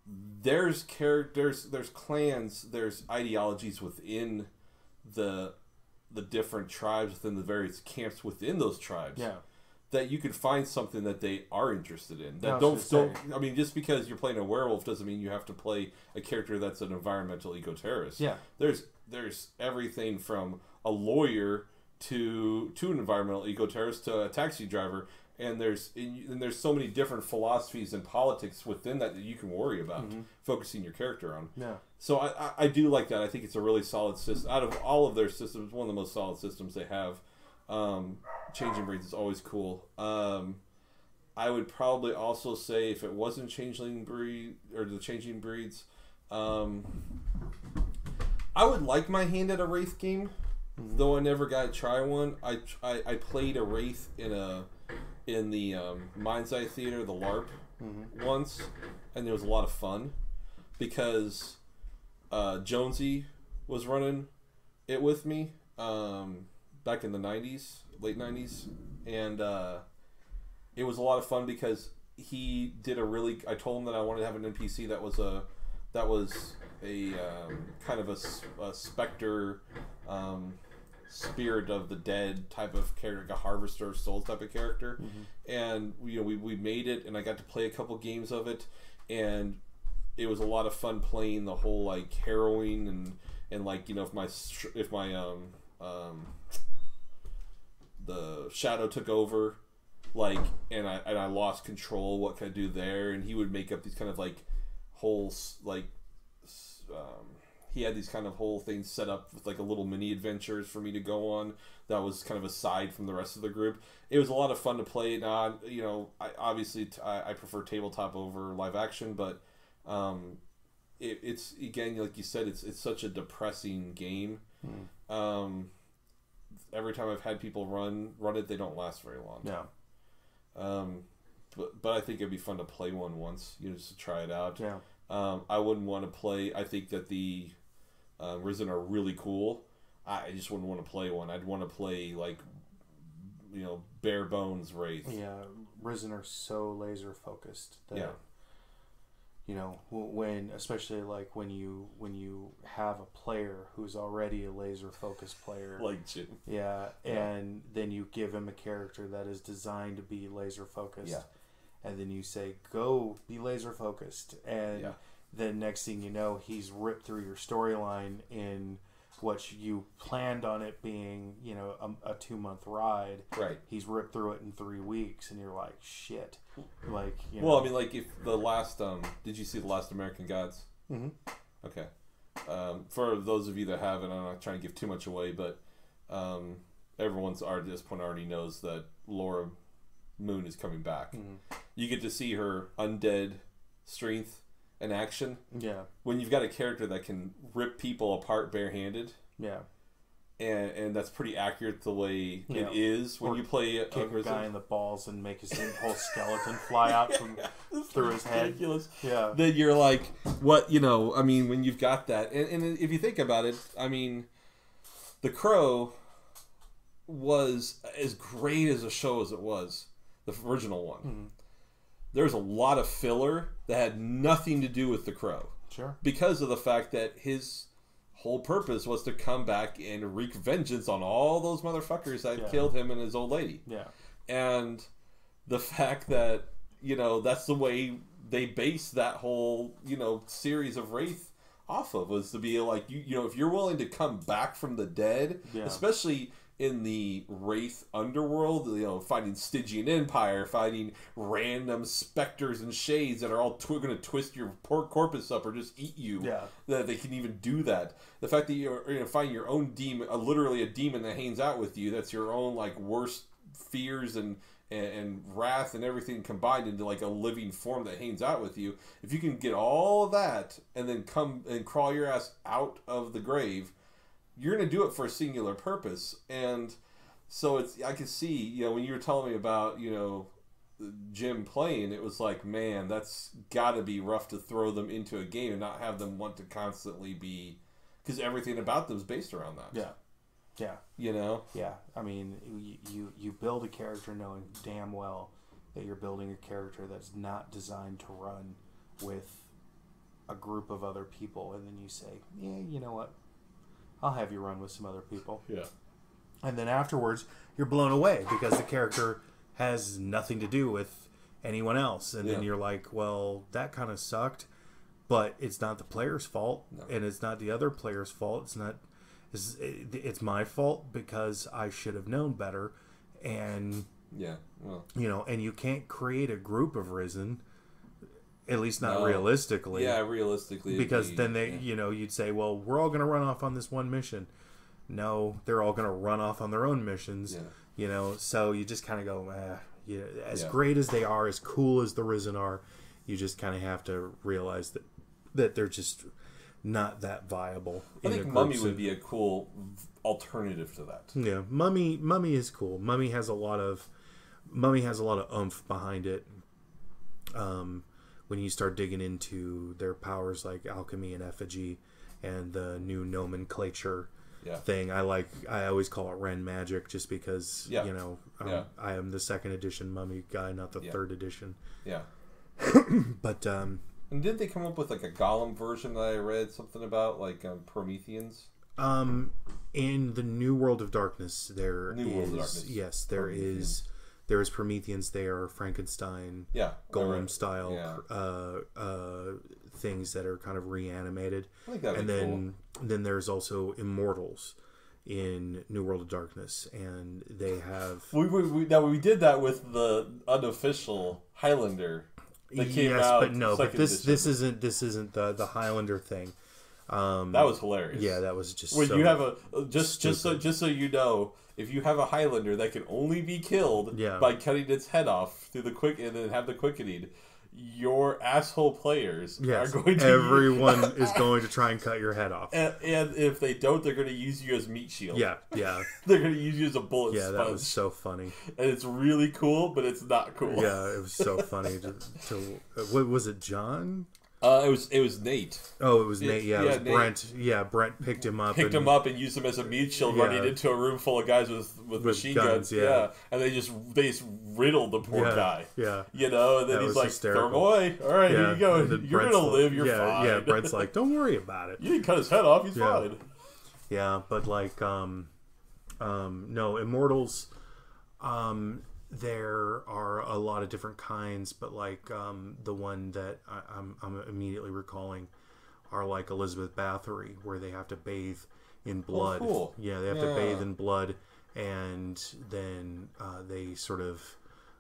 There's characters, there's clans, there's ideologies within the, the different tribes, within the various camps within those tribes. Yeah. That you could find something that they are interested in. That don't don't. I mean, just because you're playing a werewolf doesn't mean you have to play a character that's an environmental eco-terrorist. Yeah, there's there's everything from a lawyer to to an environmental eco-terrorist to a taxi driver, and there's and there's so many different philosophies and politics within that that you can worry about mm-hmm. focusing your character on. Yeah. So I I do like that. I think it's a really solid system. Out of all of their systems, one of the most solid systems they have. Um, Changing Breeds is always cool. Um, I would probably also say if it wasn't Changeling Breed or the Changing Breeds, um, I would like my hand at a Wraith game, mm-hmm. though I never got to try one. I, I I played a Wraith in a in the um, Mind's Eye Theater, the LARP, mm-hmm. once, and it was a lot of fun because uh, Jonesy was running it with me um, back in the nineties, late nineties, and. Uh, It was a lot of fun because he did a really. I told him that I wanted to have an N P C that was a, that was a um, kind of a, a specter, um, spirit of the dead type of character, like a harvester of souls type of character, mm-hmm. and you know we we made it, and I got to play a couple games of it, and it was a lot of fun playing the whole like harrowing and and like you know if my if my um um the shadow took over. Like and I and I lost control. What could I do there? And he would make up these kind of like whole like um, he had these kind of whole things set up with like a little mini adventures for me to go on. That was kind of aside from the rest of the group. It was a lot of fun to play. Now you know I obviously t I, I prefer tabletop over live action, but um, it, it's again like you said, it's it's such a depressing game. Mm. Um, every time I've had people run run it, they don't last very long. Yeah. Um, but, but I think it'd be fun to play one once, you know, just to try it out. Yeah. Um, I wouldn't want to play, I think that the, uh, Risen are really cool. I, I just wouldn't want to play one. I'd want to play, like, you know, bare bones Wraith. Yeah, Risen are so laser focused that, yeah. you know, when, especially like when you, when you have a player who's already a laser focused player. Like Jim. Yeah. And yeah. then you give him a character that is designed to be laser focused. Yeah. And then you say, go be laser focused. And yeah. then next thing you know, he's ripped through your storyline in what you planned on it being, you know, a, a two month ride. Right. He's ripped through it in three weeks and you're like, shit. Like, you know. Well, I mean, like if the last, um, did you see The Last American Gods? Mm-hmm. Okay. Um, for those of you that haven't, I'm not trying to give too much away, but, um, everyone's at this point already knows that Laura Moon is coming back. Mm-hmm. You get to see her undead strength and action. Yeah. When you've got a character that can rip people apart barehanded. Yeah. And, and that's pretty accurate the way yeah. it is when or you play a kick a guy in the balls and make his whole skeleton fly out from yeah, through his ridiculous. head. Yeah. Then you're like, what, you know, I mean, when you've got that. And, and if you think about it, I mean, The Crow was as great as a show as it was, the original one. Mm-hmm. There's a lot of filler that had nothing to do with The Crow. Sure. Because of the fact that his whole purpose was to come back and wreak vengeance on all those motherfuckers that yeah. killed him and his old lady. Yeah. And the fact that, you know, that's the way they base that whole, you know, series of Wraith off of was to be like, you, you know, if you're willing to come back from the dead, yeah. especially in the Wraith underworld, you know, finding Stygian Empire, finding random specters and shades that are all tw going to twist your poor corpus up or just eat you. Yeah. That they can even do that. The fact that you're you know, finding your own demon, uh, literally a demon that hangs out with you, that's your own like worst fears and, and, and wrath and everything combined into like a living form that hangs out with you. If you can get all of that and then come and crawl your ass out of the grave, you're going to do it for a singular purpose. And so it's, I could see, you know, when you were telling me about, you know, Jim playing, it was like, man, that's gotta be rough to throw them into a game and not have them want to constantly be, because everything about them is based around that. Yeah. Yeah. You know? Yeah. I mean, you, you build a character knowing damn well that you're building a character that's not designed to run with a group of other people. And then you say, yeah, you know what? I'll have you run with some other people. Yeah. And then afterwards, you're blown away because the character has nothing to do with anyone else. And yeah. then you're like, well, that kind of sucked, but it's not the player's fault. No. And it's not the other player's fault. It's not, it's, it's my fault because I should have known better. And, yeah, well, you know, and you can't create a group of Risen. At least not no. realistically. Yeah, realistically. Because be, then they, yeah. you know, you'd say, well, we're all going to run off on this one mission. No, they're all going to run off on their own missions, yeah. you know. So you just kind of go, eh, you, as yeah. great as they are, as cool as the Risen are, you just kind of have to realize that that they're just not that viable. I think Mummy would be a cool alternative to that. Yeah, Mummy, Mummy is cool. Mummy has a lot of, Mummy has a lot of oomph behind it. Um, when you start digging into their powers like alchemy and effigy, and the new nomenclature. Yeah. Thing I like, I always call it Ren magic, just because yeah. you know um, yeah. I am the second edition Mummy guy, not the yeah. third edition. Yeah, but um, and did they come up with like a Gollum version that I read something about, like um, Prometheans? Um, in the New World of Darkness, there new is World of Darkness. yes, there Promethean. is there is Prometheans. They are Frankenstein, yeah, Gollum style yeah. uh, uh, things that are kind of reanimated. I think and then. Cool. Then there's also immortals in New World of Darkness, and they have we, we, we now we did that with the unofficial Highlander that came yes, out. Yes, but no, but this edition. this isn't this isn't the the Highlander thing. Um, that was hilarious. Yeah, that was just when so you have a just stupid. just so just so you know, if you have a Highlander that can only be killed yeah. by cutting its head off through the quick and then have the quickening. Your asshole players yes, are going to. Everyone is going to try and cut your head off, and, and if they don't, they're going to use you as meat shield. Yeah, yeah. They're going to use you as a bullet. Yeah, sponge. That was so funny, and it's really cool, but it's not cool. Yeah, it was so funny. to, to what was it, John? Uh, it was it was Nate. Oh, it was Nate. Yeah, yeah, it was Nate. Brent. Yeah, Brent picked him up, picked and, him up, and used him as a meat shield, yeah. running into a room full of guys with with, with machine guns. guns yeah. yeah, and they just they just riddled the poor yeah, guy. Yeah, you know, and then that he's like, "Thermoy, all right, yeah. here you go. You're Brent's gonna live. You're yeah, fine." Yeah, Brent's like, "Don't worry about it. You didn't cut his head off. He's yeah. fine." Yeah, but like, um, um, no, immortals. Um. There are a lot of different kinds, but like um, the one that I, I'm, I'm immediately recalling are like Elizabeth Bathory, where they have to bathe in blood. Oh, cool. Yeah, they have yeah. to bathe in blood, and then uh, they sort of,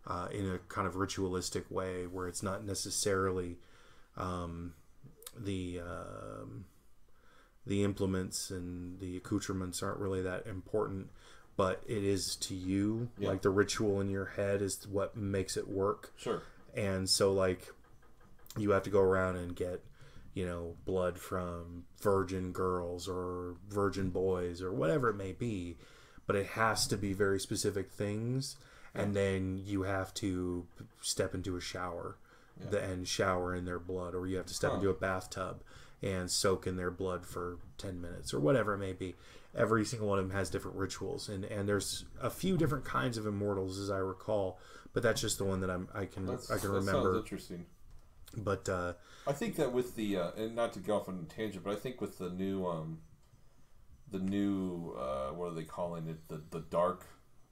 uh, in a kind of ritualistic way, where it's not necessarily um, the uh, the implements and the accoutrements aren't really that important. But it is to you, yeah. like the ritual in your head is what makes it work. Sure. And so, like, you have to go around and get, you know, blood from virgin girls or virgin boys or whatever it may be. But it has to be very specific things. Yeah. And then you have to step into a shower yeah. and shower in their blood. Or you have to step huh. into a bathtub and soak in their blood for ten minutes or whatever it may be. Every single one of them has different rituals, and and there's a few different kinds of immortals, as I recall, but that's just the one that I'm I can that's, I can that remember. Sounds interesting. But uh, I think that with the uh, and not to go off on a tangent, but I think with the new um, the new uh, what are they calling it the the dark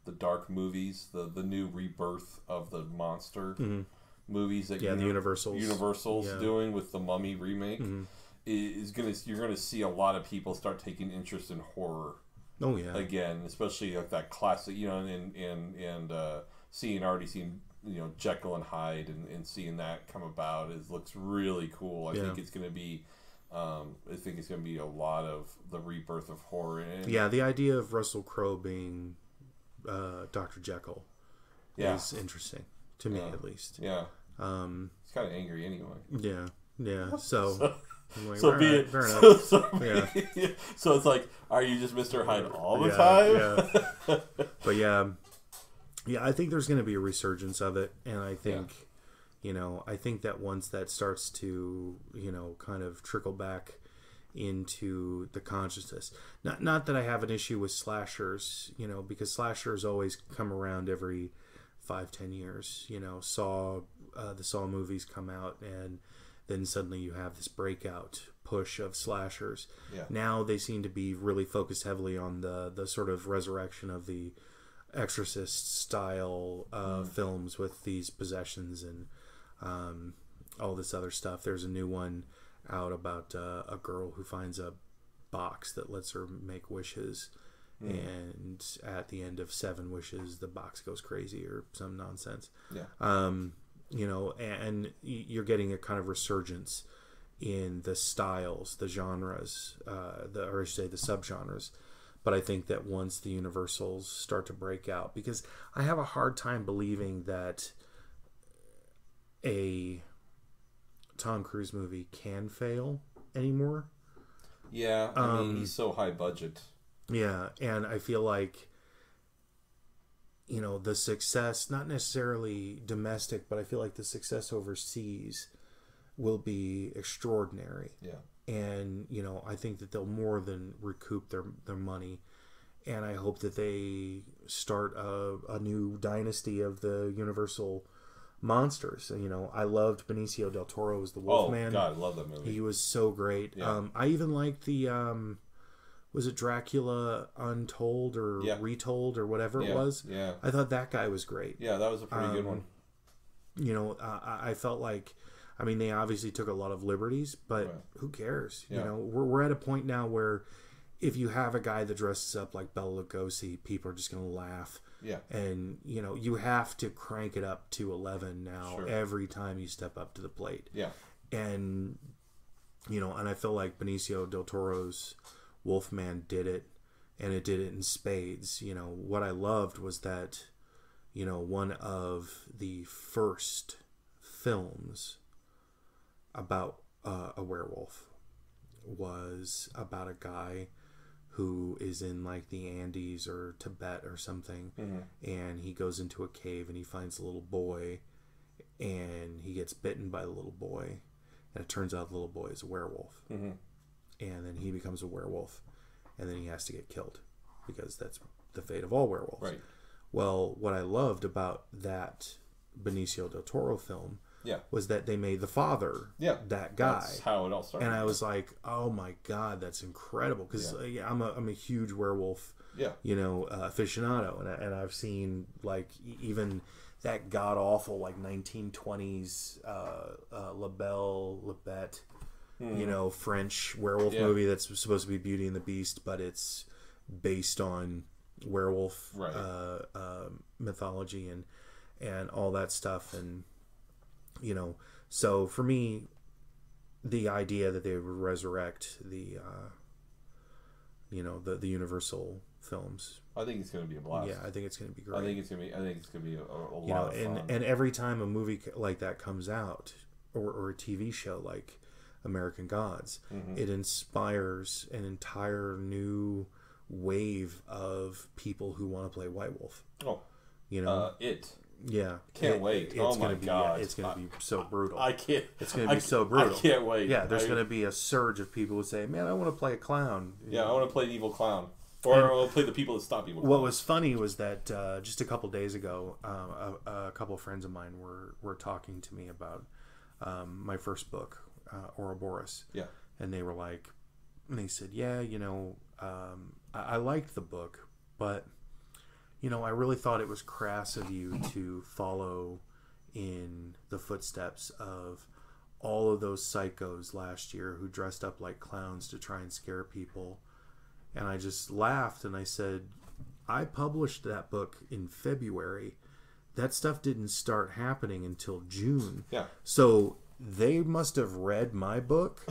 the dark movies the the new rebirth of the monster mm-hmm. movies that yeah the Universal's Universal's yeah. doing with the Mummy remake. Mm-hmm. Is gonna you're gonna see a lot of people start taking interest in horror. Oh yeah. Again, especially like that classic, you know, and and and uh, seeing already seeing you know Jekyll and Hyde and, and seeing that come about is looks really cool. I yeah. think it's gonna be, um, I think it's gonna be a lot of the rebirth of horror. And, yeah, the idea of Russell Crowe being uh, Doctor Jekyll yeah. is interesting to me yeah. at least. Yeah. Um, he's kind of angry anyway. Yeah. Yeah. So. Like, so, be, right, so, so, yeah. be, so it's like, are you just Mister Hyde all the yeah, time? Yeah. But yeah, yeah, I think there's going to be a resurgence of it, and I think, yeah. you know, I think that once that starts to, you know, kind of trickle back into the consciousness, not not that I have an issue with slashers, you know, because slashers always come around every five, ten years. You know, Saw, uh, the Saw movies come out and. Then suddenly you have this breakout push of slashers. Yeah. Now they seem to be really focused heavily on the the sort of resurrection of the Exorcist style uh, mm. films with these possessions and um, all this other stuff. There's a new one out about uh, a girl who finds a box that lets her make wishes. Mm. And at the end of seven wishes, the box goes crazy or some nonsense. Yeah. Um, You know, and you're getting a kind of resurgence in the styles, the genres, uh, the, or I should say the subgenres. But I think that once the universals start to break out, because I have a hard time believing that a Tom Cruise movie can fail anymore. Yeah, I um, mean, he's so high budget. Yeah, and I feel like, you know, the success, not necessarily domestic, but I feel like the success overseas will be extraordinary. Yeah. And, you know, I think that they'll more than recoup their, their money. And I hope that they start a, a new dynasty of the Universal monsters. You know, I loved Benicio del Toro as the Wolfman. Oh, God, I love that movie. He was so great. Yeah. Um, I even liked the, um, was it Dracula Untold or yeah. Retold or whatever yeah. it was? Yeah. I thought that guy was great. Yeah, that was a pretty um, good one. You know, I, I felt like... I mean, they obviously took a lot of liberties, but right. who cares? Yeah. You know, we're we're at a point now where if you have a guy that dresses up like Bela Lugosi, people are just going to laugh. Yeah. And, you know, you have to crank it up to eleven now sure. every time you step up to the plate. Yeah. And, you know, and I feel like Benicio del Toro's Wolfman did it, and it did it in spades. You know, what I loved was that, you know, one of the first films about uh, a werewolf was about a guy who is in like the Andes or Tibet or something mm-hmm. and he goes into a cave and he finds a little boy and he gets bitten by the little boy, and it turns out the little boy is a werewolf mm-hmm. and then he becomes a werewolf, and then he has to get killed because that's the fate of all werewolves. Right. Well, what I loved about that Benicio del Toro film Yeah. was that they made the father yeah. that guy. That's how it all started. And I was like, oh my God, that's incredible. Because yeah. uh, yeah, I'm, a, I'm a huge werewolf yeah. you know, uh, aficionado. And, I, and I've seen like even that god-awful like nineteen twenties uh, uh, La Belle, La Bête, mm. you know, French werewolf yeah. movie that's supposed to be Beauty and the Beast, but it's based on werewolf right. uh, uh, mythology and, and all that stuff. And you know, so for me, the idea that they would resurrect the, uh, you know, the the Universal films. I think it's going to be a blast. Yeah, I think it's going to be great. I think it's going to be. I think it's going to be a, a lot you know, of and, fun. And every time a movie like that comes out, or or a T V show like American Gods, mm-hmm. it inspires an entire new wave of people who want to play White Wolf. Oh, you know uh, it. Yeah, can't it, wait! It's oh my be, God, yeah, it's gonna I, be so brutal. I can't. It's gonna be I, so brutal. I can't wait. Yeah, there's I, gonna be a surge of people who say, "Man, I want to play a clown." You yeah, know? I want to play an evil clown, or and I want to play the people that stop evil. What clowns. Was funny was that uh, just a couple days ago, um, a, a couple of friends of mine were were talking to me about um, my first book, uh, Ouroboros. Yeah, and they were like, and they said, "Yeah, you know, um, I, I liked the book, but." You know, I really thought it was crass of you to follow in the footsteps of all of those psychos last year who dressed up like clowns to try and scare people. And I just laughed and I said, I published that book in February. That stuff didn't start happening until June. Yeah. So they must have read my book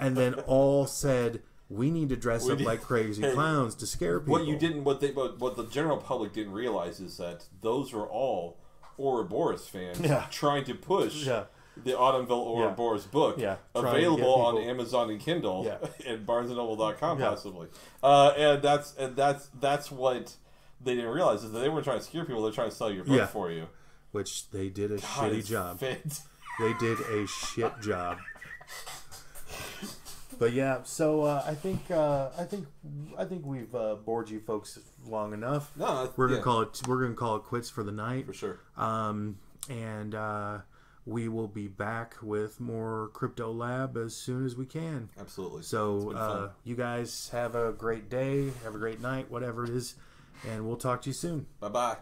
and then all said... We need to dress we up did, like crazy clowns to scare people. What you didn't, what they, what, what the general public didn't realize is that those were all Ouroboros fans yeah. trying to push yeah. the Autumnville Ouroboros yeah. book, yeah. available on Amazon and Kindle yeah. and Barnes and Noble dot com yeah. possibly. Uh, and that's and that's that's what they didn't realize is that they weren't trying to scare people; they're trying to sell your book yeah. for you, which they did a God, shitty job. Fit. They did a shit job. But yeah, so uh, I think uh, I think I think we've uh, bored you folks long enough. No, we're gonna yeah. call it. We're gonna call it quits for the night for sure. Um, and uh, we will be back with more Crypto Lab as soon as we can. Absolutely. So uh, you guys have a great day, have a great night, whatever it is, and we'll talk to you soon. Bye bye.